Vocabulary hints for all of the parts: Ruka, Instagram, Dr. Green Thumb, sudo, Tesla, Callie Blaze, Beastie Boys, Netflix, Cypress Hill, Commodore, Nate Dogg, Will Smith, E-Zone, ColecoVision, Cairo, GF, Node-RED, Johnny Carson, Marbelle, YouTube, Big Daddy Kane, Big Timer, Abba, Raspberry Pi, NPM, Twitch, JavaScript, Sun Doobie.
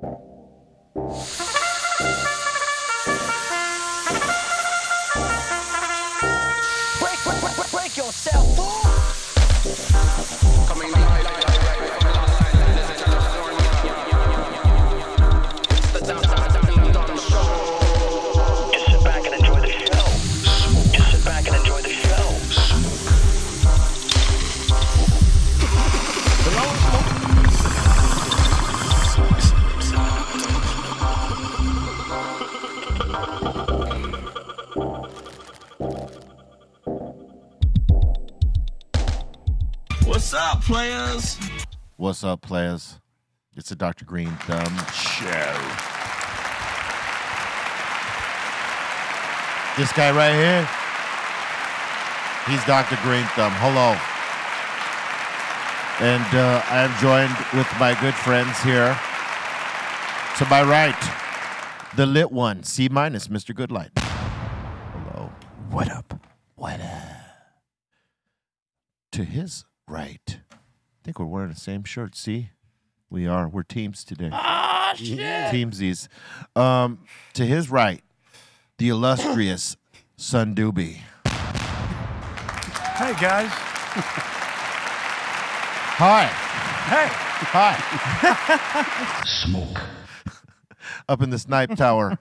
Break yourself, fool! Coming live, coming outside, ladies and gentlemen. It's the Doc Dumb Show. Just sit back and enjoy the show. Just sit back and enjoy the show. What's up, players? What's up, players? It's a Dr. Green Thumb Show. This guy right here, he's Dr. Green Thumb. Hello. And I am joined with my good friends here. To my right, the lit one, C-Minus, Mr. Goodlight. Hello. What up? What up? To his right. I think we're wearing the same shirt. See? We are. We're teams today. Ah, shit! Teamsies. To his right, the illustrious Sun Doobie. Hey, guys. Hi. Hey. Hi. Smoke. Up in the snipe tower,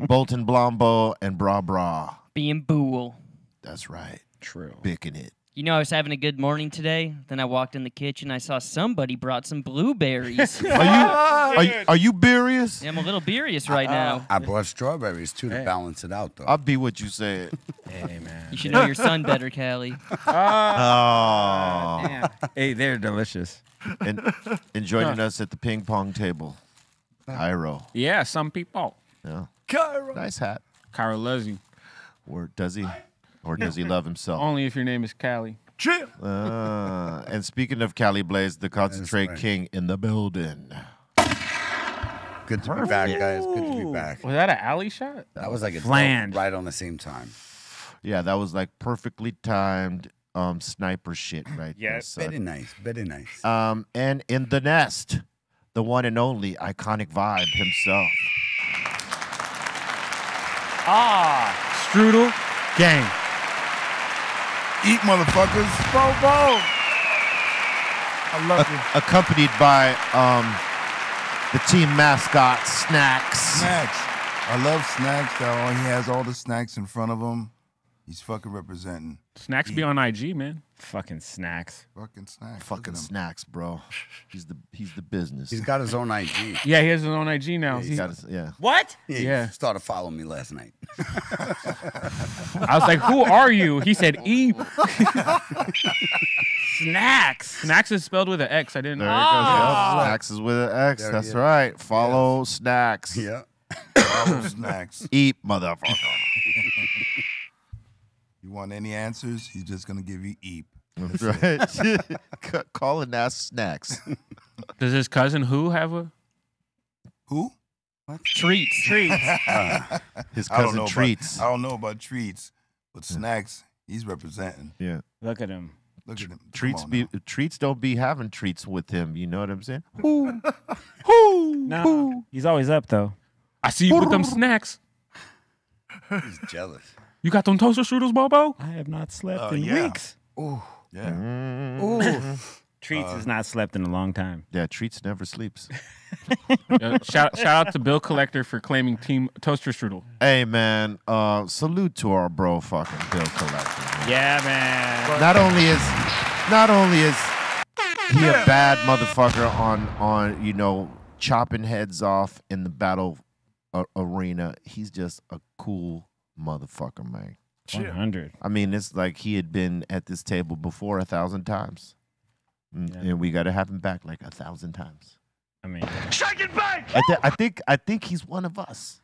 Bolton Blombo and Bra Bra. Being Bool. That's right. True. Bicking it. You know, I was having a good morning today. Then I walked in the kitchen. I saw somebody brought some blueberries. Are you beerious? Yeah, I'm a little beerious right now. I brought strawberries, too, to balance it out, though. I'll be what you said. Hey, man. You should know your son better, Callie. Oh. Hey, they're delicious. And joining us at the ping pong table, Cairo. Yeah, some people. Yeah. Cairo. Nice hat. Cairo loves you. Or does he? Or does he love himself? Only if your name is Callie. Chill. And speaking of Callie Blaze, the Concentrate King in the building. Good to be back, guys. Good to be back. Was that an alley shot? That was like a slam right on the same time. Yeah, that was like perfectly timed sniper shit right there. Yes. Very nice. Very nice. And in the nest, the one and only Iconic Vibe himself. Ah, Strudel Game. Eat, motherfuckers. Bobo. I love you. Accompanied by the team mascot, Snacks. Snacks. I love Snacks. He has all the snacks in front of him. He's fucking representing. Snacks be on IG, man. Fucking Snacks. Fucking Snacks. Fucking Snacks, bro. He's the business. He's got his own IG. Yeah, he has his own IG now. Yeah, What? Yeah. He started following me last night. I was like, who are you? He said, E. Snacks. Snacks is spelled with an X. I didn't know. There it goes. Snacks is with an X. That's right. Follow Snacks. Yeah. Follow Snacks. Eat, motherfucker. You want any answers? He's just gonna give you eep. That's right. Call and ask Snacks. Does his cousin who have a who? What? Treats. Treats. His cousin Treats. I don't know about Treats, but Snacks, he's representing. Yeah. Look at him. Look at him. Treats don't be having treats with him. You know what I'm saying? Who? Who? Nah. He's always up though. I see you with them snacks. He's jealous. You got them toaster strudels, Bobo? I have not slept in weeks. Ooh. Yeah. Ooh. Treats has not slept in a long time. Yeah, Treats never sleeps. Shout out to Bill Collector for claiming team toaster strudel. Hey, man. Salute to our bro fucking Bill Collector. Man. Yeah, man. Not only is he a bad motherfucker on you know, chopping heads off in the battle arena, he's just a cool motherfucker, man. 100. I mean, it's like he had been at this table before 1,000 times. And we got to have him back like 1,000 times. I mean, shake it back! I think he's one of us.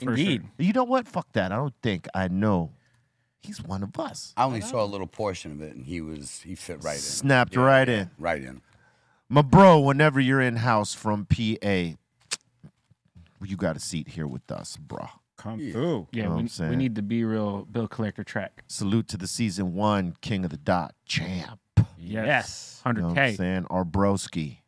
Indeed. Sure. You know what? Fuck that. I don't think. I know. He's one of us. I only saw a little portion of it, and he fit right in. Snapped right in. Right in. My bro, whenever you're in-house from PA, you got a seat here with us, bro. Come through. Yeah, we need the B-Real Bill Collector track. Salute to the season 1 King of the Dot champ. Yes. 100K. You know what I'm saying? Our broski.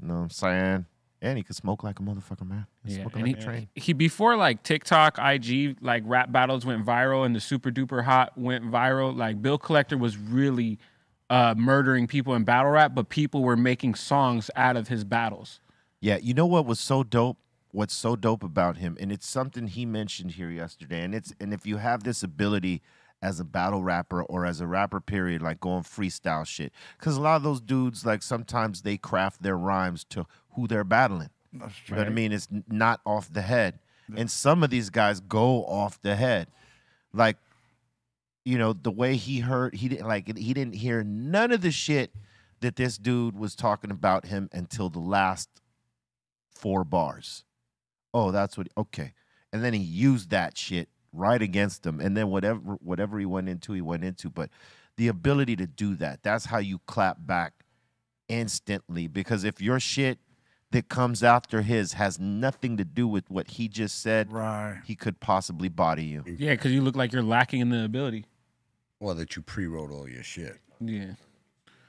You know what I'm saying? And he could smoke like a motherfucker, man. He could smoke like a train. He before like TikTok, IG, like rap battles went viral and the super duper hot went viral. Like Bill Collector was really murdering people in battle rap, but people were making songs out of his battles. Yeah, you know what was so dope? What's so dope about him, and it's something he mentioned here yesterday, and it's if you have this ability as a battle rapper or as a rapper period, like going freestyle shit, because a lot of those dudes, like sometimes they craft their rhymes to who they're battling. That's true. You know what I mean? It's not off the head. Yeah. And some of these guys go off the head. Like, you know, the way he heard, he didn't hear none of the shit that this dude was talking about him until the last 4 bars. Oh, that's what, okay. And then he used that shit right against them. And then whatever he went into. But the ability to do that, that's how you clap back instantly. Because if your shit that comes after his has nothing to do with what he just said, right, he could possibly body you. Yeah, because you look like you're lacking in the ability. Well, that you pre-wrote all your shit. Yeah.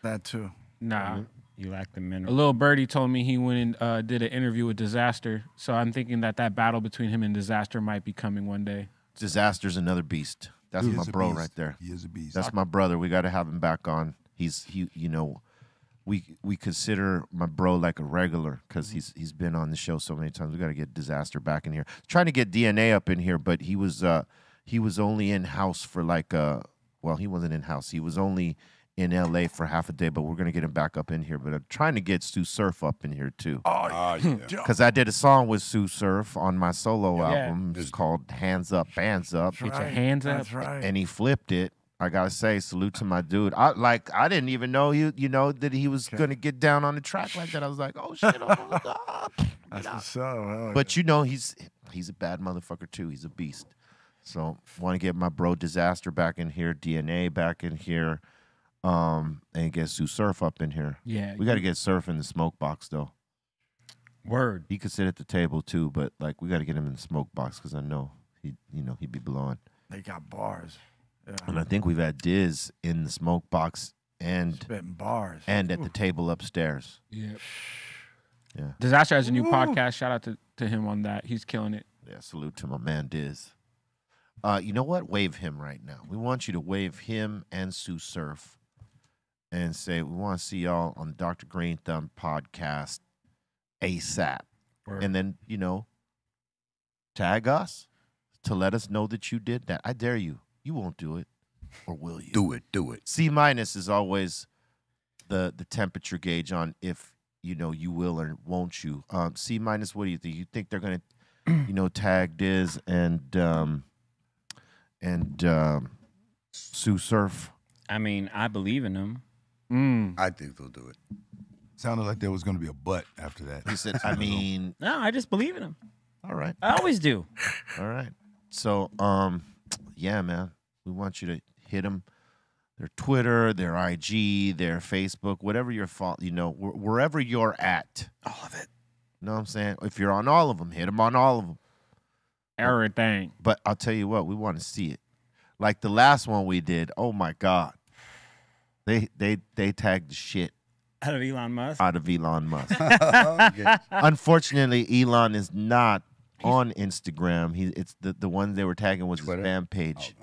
That too. Nah. Mm-hmm. You lack the mineral. A little birdie told me he went and did an interview with Disaster, so I'm thinking that that battle between him and Disaster might be coming one day. Disaster's another beast. That's my bro beast. Right there. He is a beast. That's my brother. We got to have him back on. He you know, we consider my bro like a regular because he's been on the show so many times. We got to get Disaster back in here. Trying to get DNA up in here, but he was only in house for like well, he wasn't in house. He was only in LA for half a day, but we're gonna get him back up in here. But I'm trying to get Sue Surf up in here too. Oh yeah, because I did a song with Sue Surf on my solo album. It's called "Hands Up, Bands Up." Get your hands up. That's right. And he flipped it. I gotta say, salute to my dude. I didn't even know that he was gonna get down on the track like that. I was like, oh shit, I'm gonna look up. That's what's up. But you know, he's a bad motherfucker too. He's a beast. So want to get my bro Disaster back in here, DNA back in here. And get Sue Surf up in here. Yeah, we got to get Surf in the smoke box though. Word. He could sit at the table too, but like we got to get him in the smoke box because I know he'd be blowing. They got bars. Yeah. And I think we've had Diz in the smoke box and spitting bars and at the table upstairs. Yeah. Yeah. Disaster has a new podcast. Shout out to him on that. He's killing it. Yeah. Salute to my man Diz. You know what? Wave him right now. We want you to wave him and Sue Surf. And say, we want to see y'all on the Dr. Green Thumb podcast ASAP. Word. And then, you know, tag us to let us know that you did that. I dare you. You won't do it. Or will you? Do it. Do it. C- is always the temperature gauge on if, you know, you will or won't you. C-, what do you think? You think they're going to, you know, tag Diz and Sue Surf? I mean, I believe in them. I think they'll do it. Sounded like there was going to be a but after that. He said, I mean... No, I just believe in them. All right. I always do. All right. So, yeah, man. We want you to hit them. Their Twitter, their IG, their Facebook, whatever your fault, you know, wherever you're at. All of it. You know what I'm saying? If you're on all of them, hit them on all of them. Everything. But I'll tell you what, we want to see it. Like the last one we did, oh, my God. They tagged the shit out of Elon Musk. Out of Elon Musk. Okay. Unfortunately, Elon is not on Instagram. It's the one they were tagging was Twitter? His fan page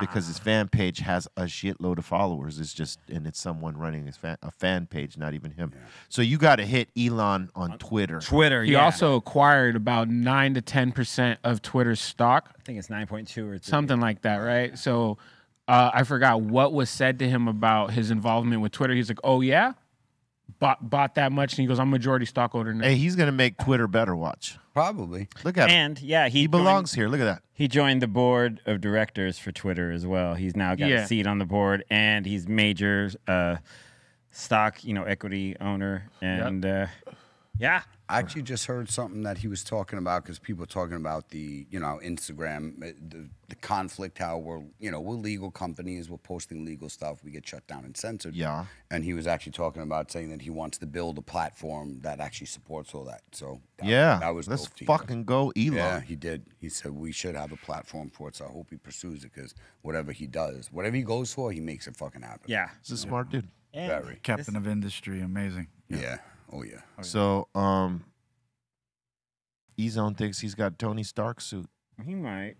because his fan page has a shitload of followers. It's just it's someone running his fan page, not even him. Yeah. So you got to hit Elon on Twitter. Twitter. He also acquired about 9 to 10% of Twitter's stock. I think it's 9.2 or 3. Something like that, right? So. I forgot what was said to him about his involvement with Twitter. He's like, oh, yeah? Bought that much. And he goes, I'm majority stock owner now. Hey, he's going to make Twitter better, watch. Probably. Look at him. And, yeah, he belongs here. Look at that. He joined the board of directors for Twitter as well. He's now got a seat on the board, and he's major stock, you know, equity owner. And, yeah. I actually just heard something that he was talking about because people are talking about the, you know, Instagram, the conflict, how we're, you know, we're legal companies, we're posting legal stuff, we get shut down and censored. Yeah. And he was actually talking about saying that he wants to build a platform that actually supports all that. So that was let's fucking go, Elon. Yeah, he did. He said we should have a platform for it. So I hope he pursues it because whatever he does, whatever he goes for, he makes it fucking happen. Yeah, he's a smart dude. And very captain of industry, amazing. Yeah. Oh, yeah. So E-Zone thinks he's got Tony Stark's suit. He might.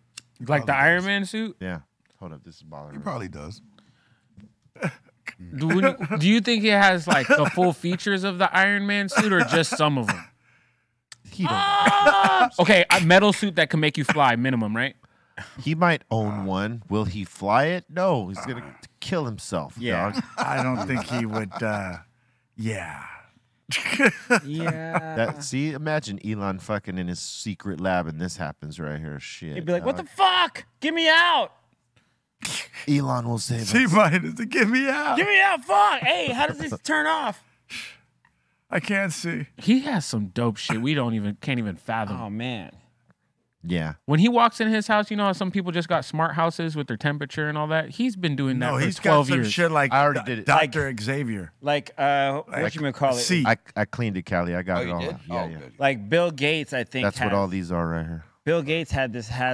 Like the Iron Man suit? Yeah. Hold up, this is bothering me. He probably does. Do you think he has like the full features of the Iron Man suit or just some of them? He don't. Okay, a metal suit that can make you fly, minimum, right? He might own one. Will he fly it? No, he's going to kill himself, dog. I don't think he would, yeah. See, imagine Elon fucking in his secret lab and this happens right here. Shit. He'd be like, dog. What the fuck? Get me out. Elon will save us. C-Minus to get me out. Get me out, fuck. Hey, how does this turn off? I can't see. He has some dope shit we don't even, can't even fathom. Oh, man. Yeah. When he walks in his house, you know how some people just got smart houses with their temperature and all that? He's been doing that for 12 years. No, he's got some shit like Dr. Xavier. Like, what you gonna call it? I cleaned it, Callie. I got it all. Did? Yeah, yeah. Like Bill Gates, I think. That's what all these are right here. Bill Gates has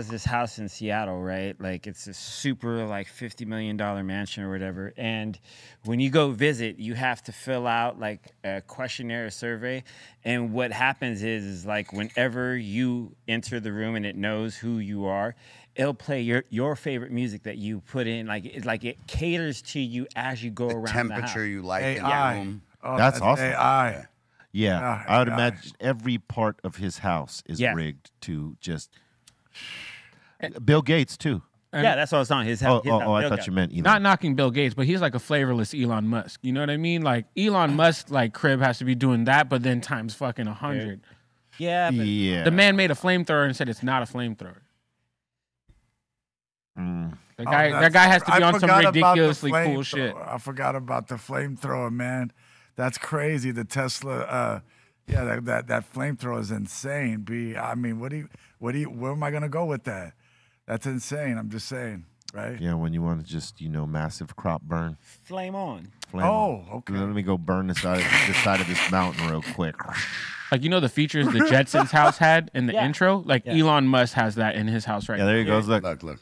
this house in Seattle, right? Like it's a super like $50 million mansion or whatever. And when you go visit, you have to fill out like a questionnaire or survey. And what happens is like whenever you enter the room and it knows who you are, it'll play your favorite music that you put in. Like it's like it caters to you as you go around. The temperature you like in the room. Oh, that's awesome. AI. Yeah, I would imagine every part of his house is rigged to just... Bill Gates, too. Yeah, that's what I was on. His house. Oh, I thought you meant Elon. Not knocking Bill Gates, but he's like a flavorless Elon Musk. You know what I mean? Like, Elon Musk, like, crib has to be doing that, but then times fucking 100. Yeah, but the man made a flamethrower and said it's not a flamethrower. Mm. That guy has to be on some ridiculously cool shit. I forgot about the flamethrower, man. That's crazy. The Tesla, that flamethrower is insane. I mean, where am I gonna go with that? That's insane. I'm just saying, right? Yeah, when you want to just, you know, massive crop burn. Flame on. Flame on. Okay. Let me go burn this out of the side of this mountain real quick. Like, you know the features the Jetsons house had in the intro? Like Elon Musk has that in his house right now. Yeah, there he goes. Look. Look, look.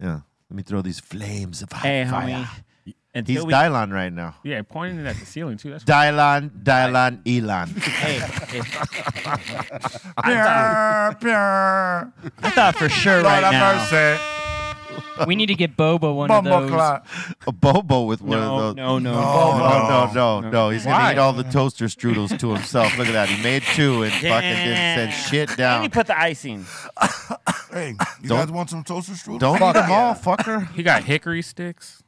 Yeah. Let me throw these flames of fire. Homie. He's Dylan right now. Yeah, pointing at the ceiling, too. That's Dylan, Elon. Hey. I thought for sure right now. We need to get Bobo one of those. A Bobo with one of those. No. He's going to eat all the toaster strudels to himself. Look at that. He made two and fucking didn't send shit down. And he put the icing. Hey, you guys want some toaster strudels? Don't eat them all, fucker. He got hickory sticks.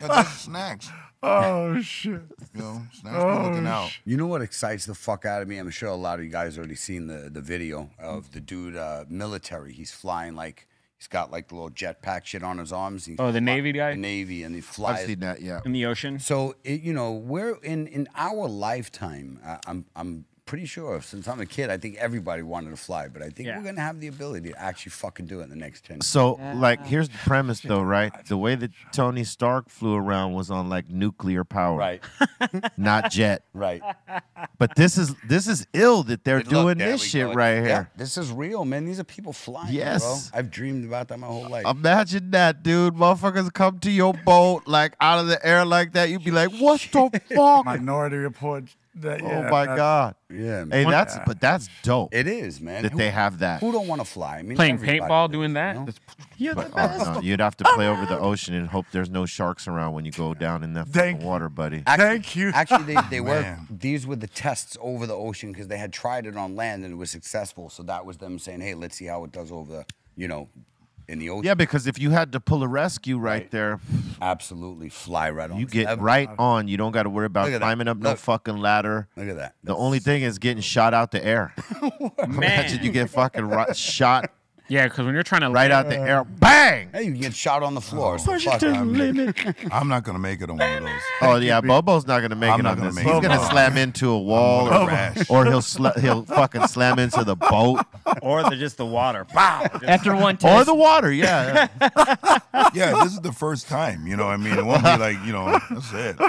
That's snacks. Oh, shit. You know, snacks be looking out. You know what excites the fuck out of me? I'm sure a lot of you guys already seen the video of the dude, military. He's flying like, he's got like the little jetpack shit on his arms. He the Navy guy? The Navy, and he flies. I've seen that, yeah. In the ocean. So, you know, we're in our lifetime, I'm pretty sure since I'm a kid, I think everybody wanted to fly, but I think we're going to have the ability to actually fucking do it in the next 10 years. So, like, here's the premise, though, right? The way that Tony Stark flew around was on, like, nuclear power. Right. Not jet. Right. But this is ill that they're doing this shit right here. Yeah, this is real, man. These are people flying, bro. I've dreamed about that my whole life. Imagine that, dude. Motherfuckers come to your boat, like, out of the air like that. You'd be like, what the fuck? Minority Report. Oh my God! Yeah, man. Hey, but that's dope. It is, man. That they have that. Who don't want to fly? I mean, playing paintball, doing that. You know? No, you'd have to play over the ocean and hope there's no sharks around when you go down in the water, buddy. Thank you. Actually, they were these were the tests over the ocean because they had tried it on land and it was successful. So that was them saying, "Hey, let's see how it does over, in the ocean." Yeah, because if you had to pull a rescue right there, absolutely fly right on. You get right on. You don't got to worry about climbing up no fucking ladder. Look at that. The only thing is getting shot out the air. Imagine you get fucking shot. Yeah, because when you're trying to right out the air, bang! Hey, you get shot on the floor. Oh, so fuck, I'm not gonna make it on one of those. Oh yeah, Bobo's not gonna make it on this. He's gonna slam into a wall, or he'll fucking slam into the boat, or just the water. Pow! After one test. Or the water, yeah. This is the first time, you know. I mean, it won't be like that's it.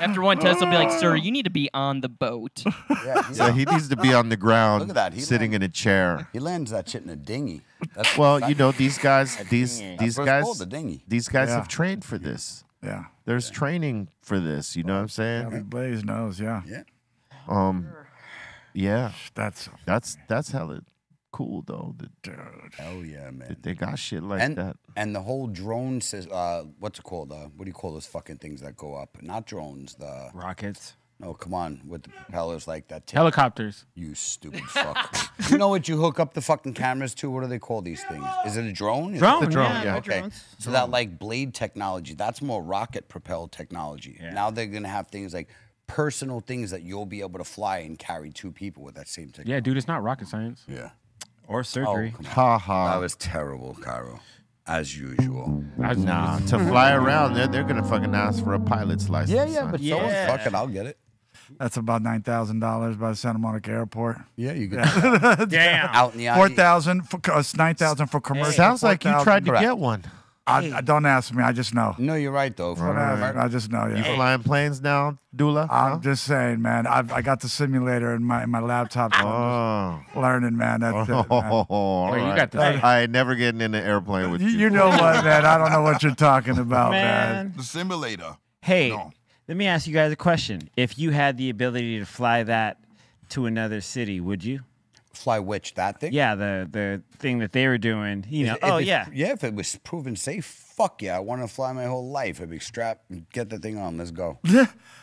After one test, he'll be like, "Sir, you need to be on the boat." Yeah, so he needs to be on the ground. Look at that. He sitting in a chair. He lands that shit in a dinghy. That's well, you know, these guys have trained for this. Yeah. There's training for this, you know what I'm saying? Callie Blaze knows, yeah. Yeah. That's hella cool though. Oh yeah, man. That they got shit like that. And the whole drone says, what's it called? What do you call those fucking things that go up? Not drones. The rockets. No, come on, with the propellers like that. Helicopters. You stupid fuck. You know what you hook up the fucking cameras to? What do they call these things? Is it a drone? Drone, yeah. Yeah. Okay. So that like blade technology, that's more rocket propelled technology. Yeah. Now they're going to have things like personal things that you'll be able to fly and carry two people with that same technology. Yeah, dude, it's not rocket science. Yeah. Or surgery. Oh, ha ha. That was terrible, Cairo. As usual. Nah, to fly around, they're going to fucking ask for a pilot's license. Yeah, yeah, but someone's fucking, I'll get it. That's about $9,000 by the Santa Monica Airport. Yeah, you got that. Damn. Out in the 4,000 for 9,000 for commercial. Sounds like you tried to get one. Don't ask me. I just know. No, you're right though. I just know. Yeah. You flying planes now, Dula? I'm just saying, man. I got the simulator in my laptop. Oh, learning, man. That's it, man. I ain't never getting in an airplane with you. You know what, man? I don't know what you're talking about, man. The simulator. Hey. No. Let me ask you guys a question. If you had the ability to fly that to another city, would you? Fly which? That thing? Yeah, the thing that they were doing. You know, yeah, if it was proven safe, fuck yeah. I want to fly my whole life. I'd be strapped. Get the thing on. Let's go.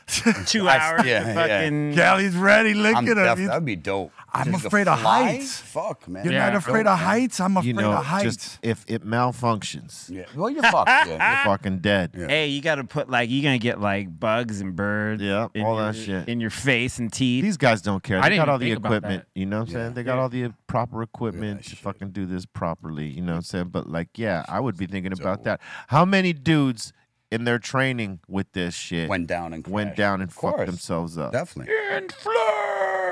2 hours. Yeah. Callie's ready. Look at him. That'd be dope. I'm afraid of heights. Fuck, man. You're not afraid of heights? I'm afraid of heights. Just if it malfunctions. Yeah. Well, you're fucked. Yeah. You're fucking dead. Yeah. Hey, you got to put, like, you're going to get, like, bugs and birds. Yeah, all that shit. In your face and teeth. These guys don't care. They got all the equipment. You know what I'm saying? They got all the proper equipment to fucking do this properly. You know what I'm saying? But, like, yeah, I would be thinking about that. How many dudes in their training with this shit went down and fucked themselves up? Definitely.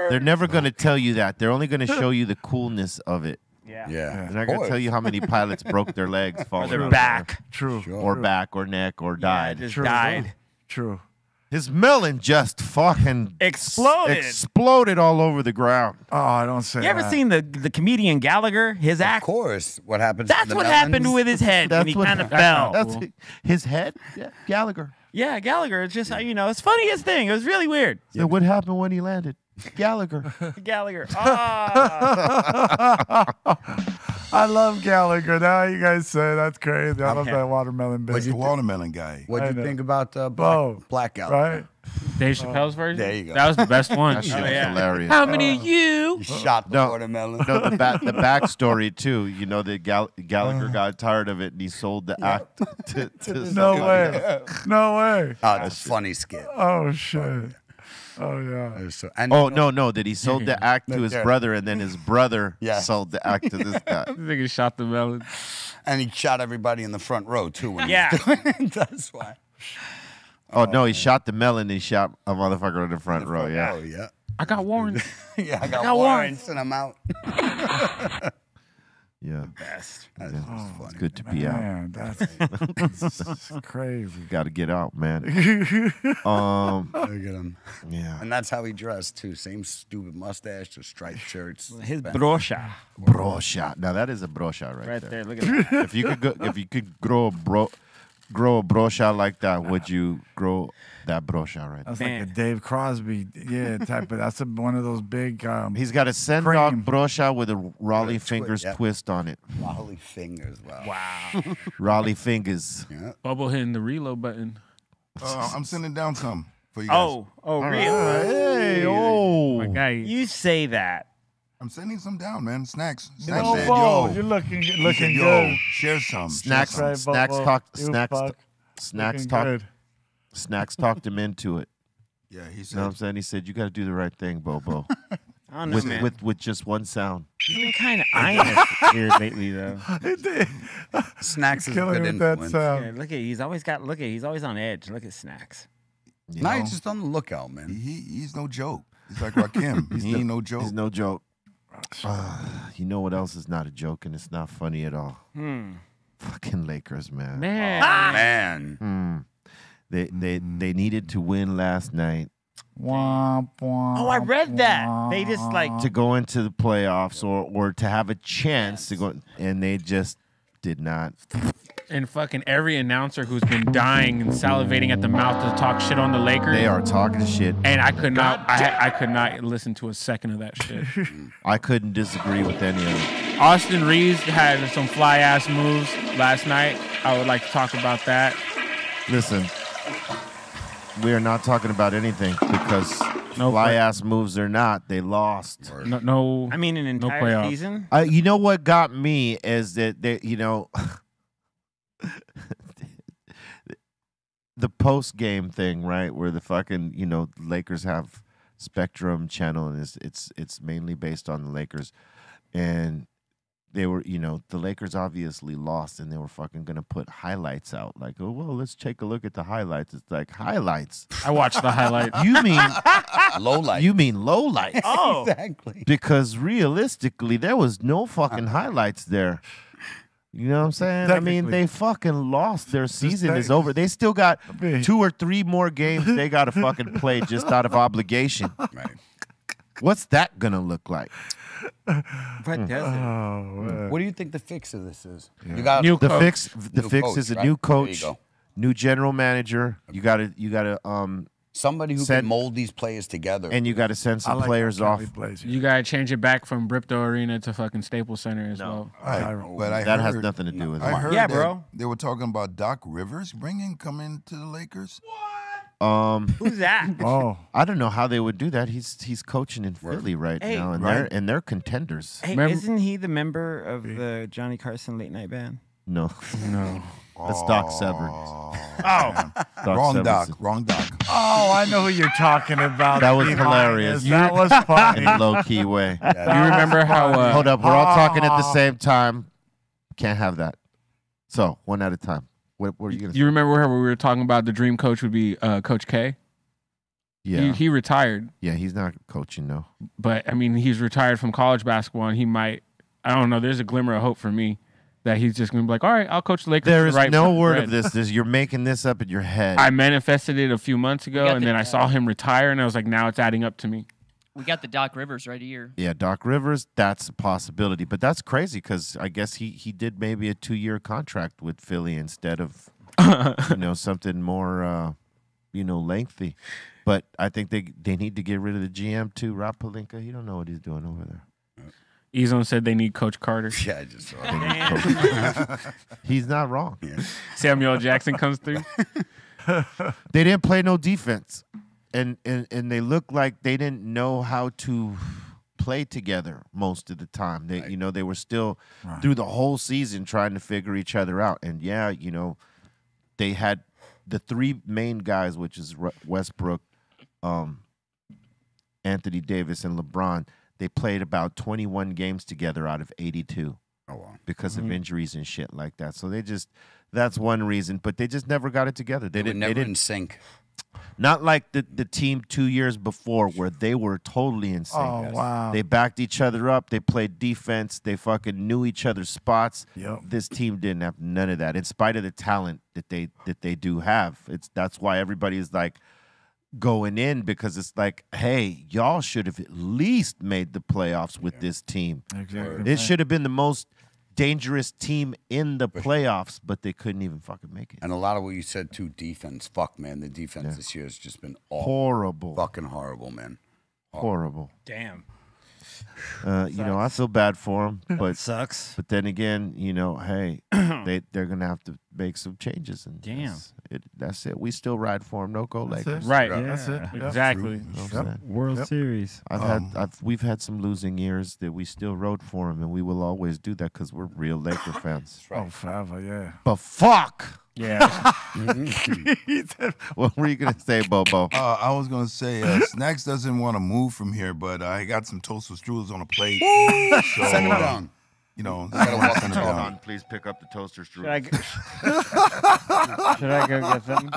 They're never going to tell you that. They're only going to show you the coolness of it. Yeah. They're not going to tell you how many pilots broke their legs, falling over. Back. True. Or back or neck or died. Yeah, just died. True. His melon just fucking exploded all over the ground. Oh, I don't say that. You ever seen the comedian Gallagher? His act? Of course. What happened? That's what happened with his head when he kind of fell. That's his head? Yeah. Gallagher. Yeah, Gallagher. It's just, you know, it's the funniest thing. It was really weird. So what happened when he landed? Gallagher. Gallagher. I love Gallagher. Now you guys say that's crazy. I love that watermelon bitch. The watermelon guy. What'd you think about Black Gallagher? Right? Dave Chappelle's version? There you go. That was the best one. That shit was hilarious. How many of you shot the watermelon? No, the backstory, too. You know, that Gallagher got tired of it, and he sold the act to somebody else. No way. Oh, that's a funny skit. Oh, shit. Oh, yeah. Oh, yeah. So, that he sold the act to his brother, and then his brother sold the act to this guy. I think he shot the melon. And he shot everybody in the front row, too. When he was doing it. That's why. Oh, no, he shot the melon, and he shot a motherfucker in the front row, yeah. Oh, yeah. I got warrants. Yeah, I got warrants, and I'm out. Yeah. Best. That's funny. It's good to be out. That's crazy. Got to get out, man. Look at him. Yeah. And that's how he dressed too. Same stupid mustache, the striped shirts. His brocha. Brocha. Now that is a brocha right there. Look at that. If you could grow a brocha like that, would you grow that brocha right there? That's like a Dave Crosby, type of. That's one of those big. He's got a send-dog brocha with a Raleigh fingers twist on it. Raleigh fingers, wow. Raleigh fingers. Yeah. Bubble hitting the reload button. I'm sending down some for you guys. Oh, really? Right. Hey, my guy. You say that. I'm sending some down, man. Snacks. Yo, you're looking good. Share some. Snacks talked him into it. Yeah, he said. You know what I'm saying? He said, you got to do the right thing, Bobo. Honestly, man. With just one sound. He's been kind of eyeing it here lately, though. Snacks is killing him with that sound. Yeah, look at he's always on edge. Look at Snacks. Now he's just on the lookout, man. He's no joke. He's like Rakim. He ain't no joke. He's no joke. You know what else is not a joke, and it's not funny at all? Fucking Lakers, man. They needed to win last night. Oh, I read that. They just like to go into the playoffs or to have a chance to go, and they just did not. and fucking every announcer who's been dying and salivating at the mouth to talk shit on the Lakers. They are talking shit. And I could not, I could not listen to a second of that shit. I couldn't disagree with any of it. Austin Reeves had some fly ass moves last night. I would like to talk about that. Listen, we are not talking about anything because fly ass moves or not, they lost. No, I mean an entire season. You know what got me is that they, you know, the post game thing, right? Where the fucking, you know, Lakers have Spectrum channel and it's mainly based on the Lakers, and they were, you know, the Lakers obviously lost, and they were fucking gonna put highlights out. Like, oh, well, let's take a look at the highlights. It's like, highlights? I watched the highlights. You mean low light? You mean low lights? Oh, exactly. Because realistically, there was no fucking highlights there. You know what I'm saying? I mean, they fucking lost. Their season is over. They still got 2 or 3 more games they gotta fucking play just out of obligation. Right. What's that gonna look like? But does it? Oh, what do you think the fix of this is? Yeah. You got the fix is a new coach, new general manager. Okay. You gotta somebody who can mold these players together, and you gotta send some players off. Plays, yeah. You gotta change it back from Bripto Arena to fucking Staples Center as well. But that has nothing to do with it. I heard bro. They were talking about Doc Rivers coming to the Lakers. What? Who's that? Oh, I don't know how they would do that. He's coaching in Philly right now, and they're contenders. Hey, isn't he the member of the Johnny Carson late night band? No, no, that's Doc Severn. Oh, wrong Doc. Oh, I know who you're talking about. That was hilarious. That was funny in low key way. Yeah, you remember how? Hold up, we're all talking at the same time. Can't have that. So one at a time. What are you gonna say? Remember how we were talking about the dream coach would be Coach K? Yeah. He retired. Yeah, he's not coaching, though. But, I mean, he's retired from college basketball, and he might, I don't know, there's a glimmer of hope for me that he's just going to be like, all right, I'll coach the Lakers. There is no word of this. You're making this up in your head. I manifested it a few months ago, and then I saw him retire, and I was like, now it's adding up to me. We got the Doc Rivers right here. Yeah, Doc Rivers, that's a possibility. But that's crazy because I guess he did maybe a 2-year contract with Philly instead of, you know, something more, you know, lengthy. But I think they need to get rid of the GM too. Rob Pelinka, he don't know what he's doing over there. E-Zone said they need Coach Carter. Yeah, I just saw that. He's not wrong. Yeah. Samuel Jackson comes through. They didn't play no defense. And they looked like they didn't know how to play together most of the time. They you know, they were still through the whole season trying to figure each other out. And yeah, you know, they had the 3 main guys, which is Westbrook, Anthony Davis, and LeBron. They played about 21 games together out of 82. Oh, wow. Because of injuries and shit like that. So they just that's one reason. But they just never got it together. They didn't sync. Not like the team 2 years before where they were totally in sync. Oh, wow. They backed each other up. They played defense. They fucking knew each other's spots. Yep. This team didn't have none of that, in spite of the talent that they do have. That's why everybody is like going in, because it's like, hey, y'all should have at least made the playoffs with this team. Exactly. It should have been the most dangerous team in the playoffs, but they couldn't even fucking make it. And a lot of what you said too, defense. Fuck, man, the defense this year has just been horrible. Fucking horrible, man. Horrible. Damn. You know, I feel bad for them, but sucks. But then again, you know, hey, they're gonna have to make some changes. And that's it. We still ride for them. No go Lakers. Right. Yeah. That's it. Exactly. That's World Series. We've had some losing years that we still rode for them, and we will always do that because we're real Laker fans. Oh, forever, yeah. But fuck. Yeah. What were you gonna say, Bobo? I was gonna say Snacks doesn't want to move from here, but I got some toast with strudels on a plate. So, send it on. You know, hold on. Please pick up the toaster strudel. Should I go get them?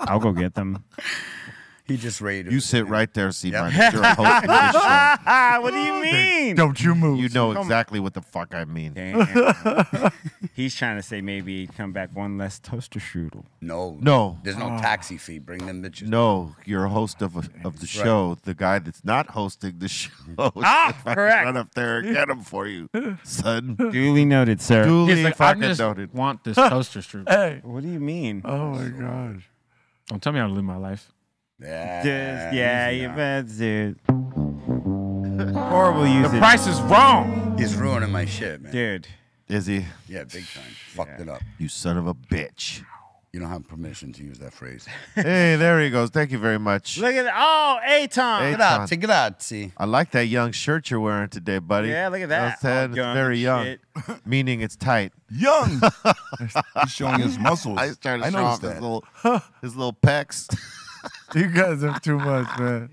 I'll go get them. He just raided. You sit right there, C-Minus. Yep. You're a host of this show. What do you mean? Don't you move. You know exactly what the fuck I mean. Damn. He's trying to say maybe come back one less toaster shooter. No. No. There's no taxi fee. Bring them bitches. No. You're a host of the show. Right. The guy that's not hosting the show. Ah, correct. Run up there and get him for you, son. Duly noted, sir. Duly like, fucking noted. Want this toaster shooter. Hey. What do you mean? Oh, my gosh. Don't tell me how to live my life. Yeah, just, yeah, you bad dude. Horrible usage. The price is wrong. He's ruining my shit, man. Dude. Is he? Yeah, big time. Fucked it up. You son of a bitch. You don't have permission to use that phrase. Hey, there he goes. Thank you very much. Look at Eitan. Grazie, grazie. I like that young shirt you're wearing today, buddy. Yeah, look at that. It's very young, meaning it's tight. Young. He's showing his muscles. I started to show off his little pecs. You guys have too much, man.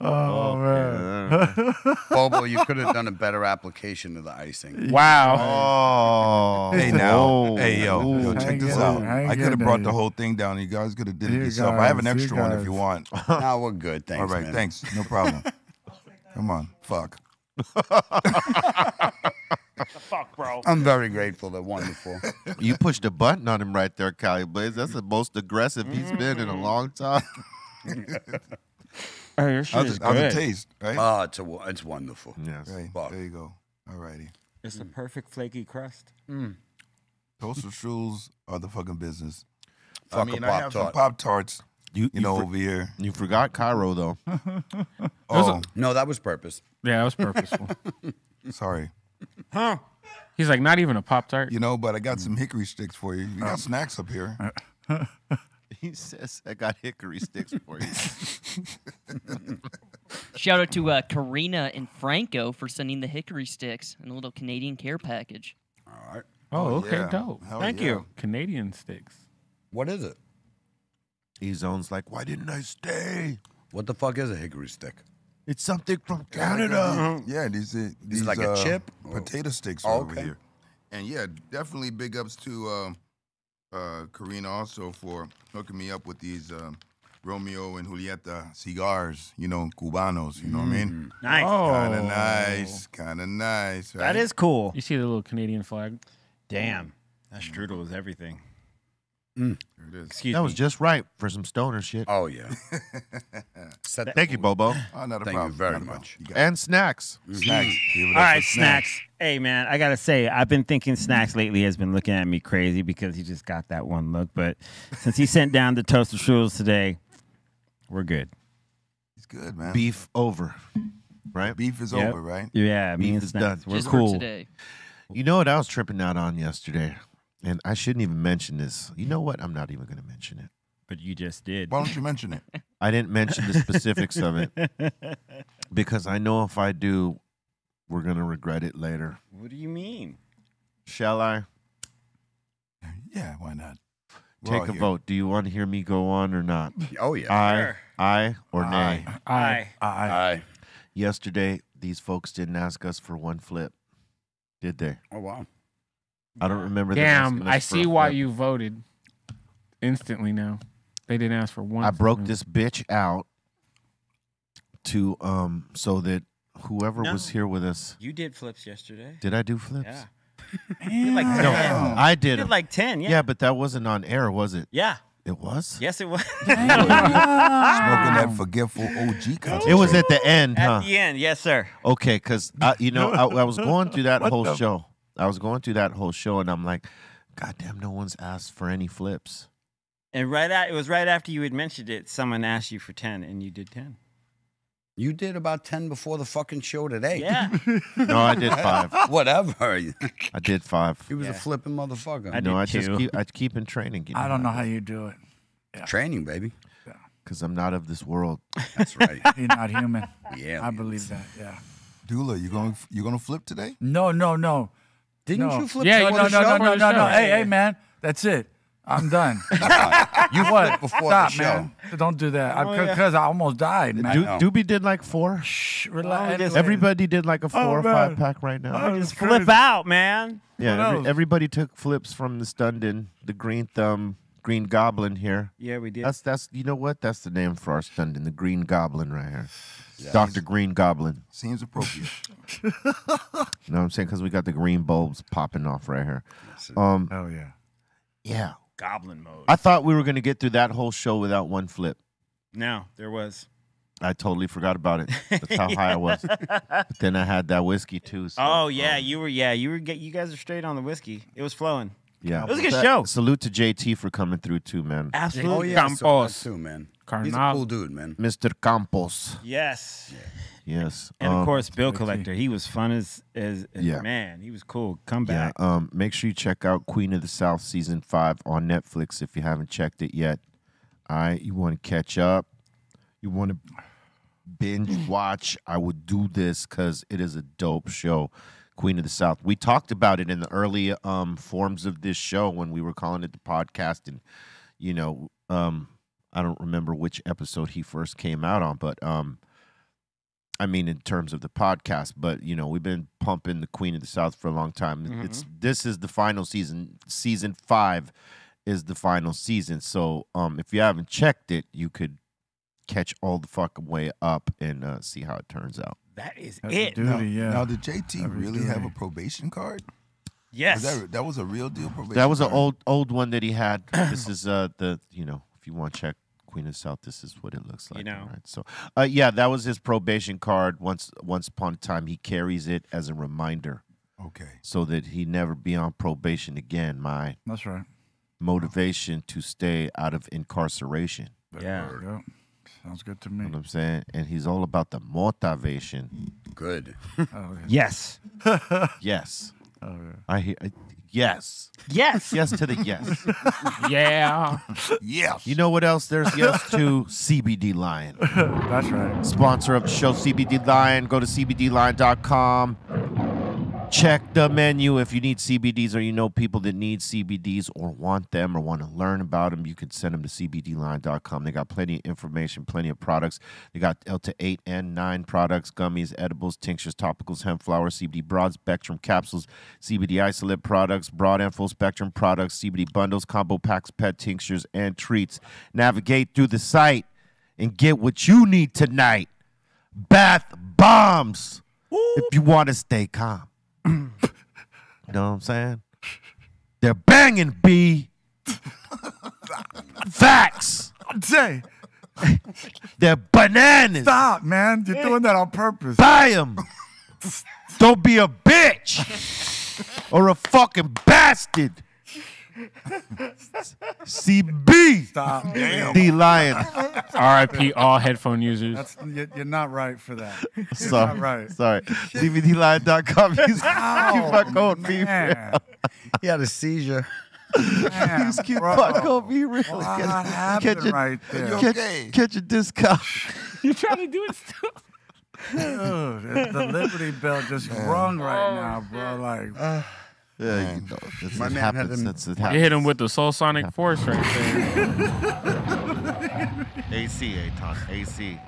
Oh, man. Bobo, you could have done a better application of the icing. Wow. Oh. Hey, now. Hey, yo, check this out. I could have brought the whole thing down. You guys could have did it yourself. I have an extra one if you want. Nah, we're good. Thanks, all right, man. Thanks. No problem. Come on. Fuck. Fuck, bro. I'm very grateful. They're wonderful. You pushed a button on him right there, Callie Blaze. That's the most aggressive he's been in a long time. Oh, your shit is good. Taste, right? Oh, it's wonderful. Yes. Right. There you go. All righty. It's a perfect flaky crust. Toaster strudels are the fucking business. Fuck I have some Pop-Tarts. You know, over here. You forgot Cairo, though. Oh. No, that was purpose. Yeah, that was purposeful. Sorry. Huh? He's like, not even a Pop-Tart. You know, but I got some hickory sticks for you. You got snacks up here. He says, I got hickory sticks for you. Shout out to Karina and Franco for sending the hickory sticks and a little Canadian care package. All right. Oh, okay, dope. Thank you. Canadian sticks. What is it? E-Zone's like, why didn't I stay? What the fuck is a hickory stick? It's something from Canada. Yeah, these like a chip potato sticks over here. And yeah, definitely big ups to Karina also for hooking me up with these Romeo and Julieta cigars, you know, Cubanos, you know what I mean? Nice. Oh. Kind of nice, right? That is cool. You see the little Canadian flag? Damn, that strudel is everything. There it is. Excuse me. That was just right for some stoner shit. Oh, yeah. Thank you, Bobo. Oh, not a problem. Thank you very much. And snacks. Snacks. All right, snacks. Hey, man, I got to say, I've been thinking Snacks lately has been looking at me crazy because he just got that one look. But since he sent down the toaster strudels today, we're good. He's good, man. Beef over, right? Beef is over, right? Yeah, beef is done. We're cool. Today. You know what I was tripping out on yesterday? And I shouldn't even mention this. You know what? I'm not even going to mention it. But you just did. Why don't you mention it? I didn't mention the specifics of it because I know if I do, we're going to regret it later. What do you mean? Shall I? Yeah, why not? Take a vote. Do you want to hear me go on or not? Oh, yeah. Aye or nay? Aye. Aye. Yesterday, these folks didn't ask us for one flip, did they? Oh, wow. I don't remember. Damn, I see why you voted instantly now. They didn't ask for one. I broke this bitch out to so that whoever was here with us. You did flips yesterday. Did I do flips? Yeah. Did like 10. No, I did. You did like 10, yeah. Yeah, but that wasn't on air, was it? Yeah. It was? Yes, it was. Smoking that forgetful OG concept. It was at the end, huh? At the end, yes, sir. Okay, because, you know, I was going through that whole show. I was going through that whole show, and I'm like, goddamn, no one's asked for any flips. And it was right after you had mentioned it, someone asked you for 10, and you did 10. You did about 10 before the fucking show today. Yeah. No, I did 5. Whatever. I did 5. He was a flipping motherfucker. I know. I just keep in training. You know, I don't know how you do it. Yeah. Training, baby. Because I'm not of this world. That's right. You're not human. Yeah. I believe that, yeah. Dula, you going to flip today? No, no, no. Didn't you flip? Yeah, no. Hey, man, that's it. I'm done. You flipped before the show. Man. Don't do that. Because I almost died, man. Doobie did like 4. Shh, relax. Everybody did like a 4 or 5 pack right now. Oh, just flip out, man. Yeah, everybody took flips from the Stundin, the Green Thumb, Green Goblin here. Yeah, we did. That's you know what? That's the name for our Sunday, the Green Goblin right here. Yeah, Dr. Green Goblin. Seems appropriate. You know what I'm saying? Because we got the green bulbs popping off right here. Oh, yeah. Yeah. Goblin mode. I thought we were going to get through that whole show without one flip. No, there was. I totally forgot about it. That's how high I was. But then I had that whiskey too. So, oh yeah, you guys are straight on the whiskey. It was flowing. Yeah, it was a good show. Salute to JT for coming through too, man. Absolutely, oh, yeah, Campos too, man. Carnal. He's a cool dude, man. Mr. Campos. Yes. Yeah. Yes. And of course, Bill Collector. He was fun as man. He was cool. Come back. Yeah, make sure you check out Queen of the South season 5 on Netflix if you haven't checked it yet. All right, you want to catch up. You want to binge watch, I would do this because it is a dope show, Queen of the South. We talked about it in the early forms of this show when we were calling it the podcast. And, you know, I don't remember which episode he first came out on, but I mean in terms of the podcast. But, you know, we've been pumping the Queen of the South for a long time. Mm-hmm. This is the final season. Season 5 is the final season. So if you haven't checked it, you could catch all the fucking way up and see how it turns out. That is it. Now, did JT really have a probation card? Yes. That was a real deal probation card? That was an old one that he had. This is the, you know, if you want to check Queen of the South, this is what it looks like. You know. Right? So, yeah, that was his probation card. Once upon a time, he carries it as a reminder. Okay. So that he never be on probation again. My That's right. motivation to stay out of incarceration. Yeah. Sounds good to me. You know what I'm saying? And he's all about the motivation. Good. Oh, yes. Yes. Oh, yeah. I hear. Yes. Yes. Yes to the yes. Yeah. Yes. You know what else there's yes to? CBD Lion. That's right. Sponsor of the show, CBD Lion. Go to CBDLion.com. Check the menu if you need CBDs or you know people that need CBDs or want them or want to learn about them. You can send them to CBDLine.com. They got plenty of information, plenty of products. They got up to 8 and 9 products, gummies, edibles, tinctures, topicals, hemp flower, CBD broad spectrum capsules, CBD isolate products, broad and full spectrum products, CBD bundles, combo packs, pet tinctures, and treats. Navigate through the site and get what you need tonight. Bath bombs. Ooh. If you want to stay calm. You know what I'm saying? They're banging, B. Facts. I'm saying. They're bananas. Stop, man. You're doing that on purpose. Buy them. Don't be a bitch or a fucking bastard. CB. Stop. D-Lion. RIP all headphone users. You're not right for that. You're sorry. Not right. Sorry. CBDLion.com. Use my code BREAL. He had a seizure. Man, use my code BREAL. What happened right there? Catch a discount. You're trying to do it still. Dude, the Liberty Bell just rung right now, bro. Like... yeah, you know, my man had him. You hit him with the soul sonic force right there. AC, Eitan, AC.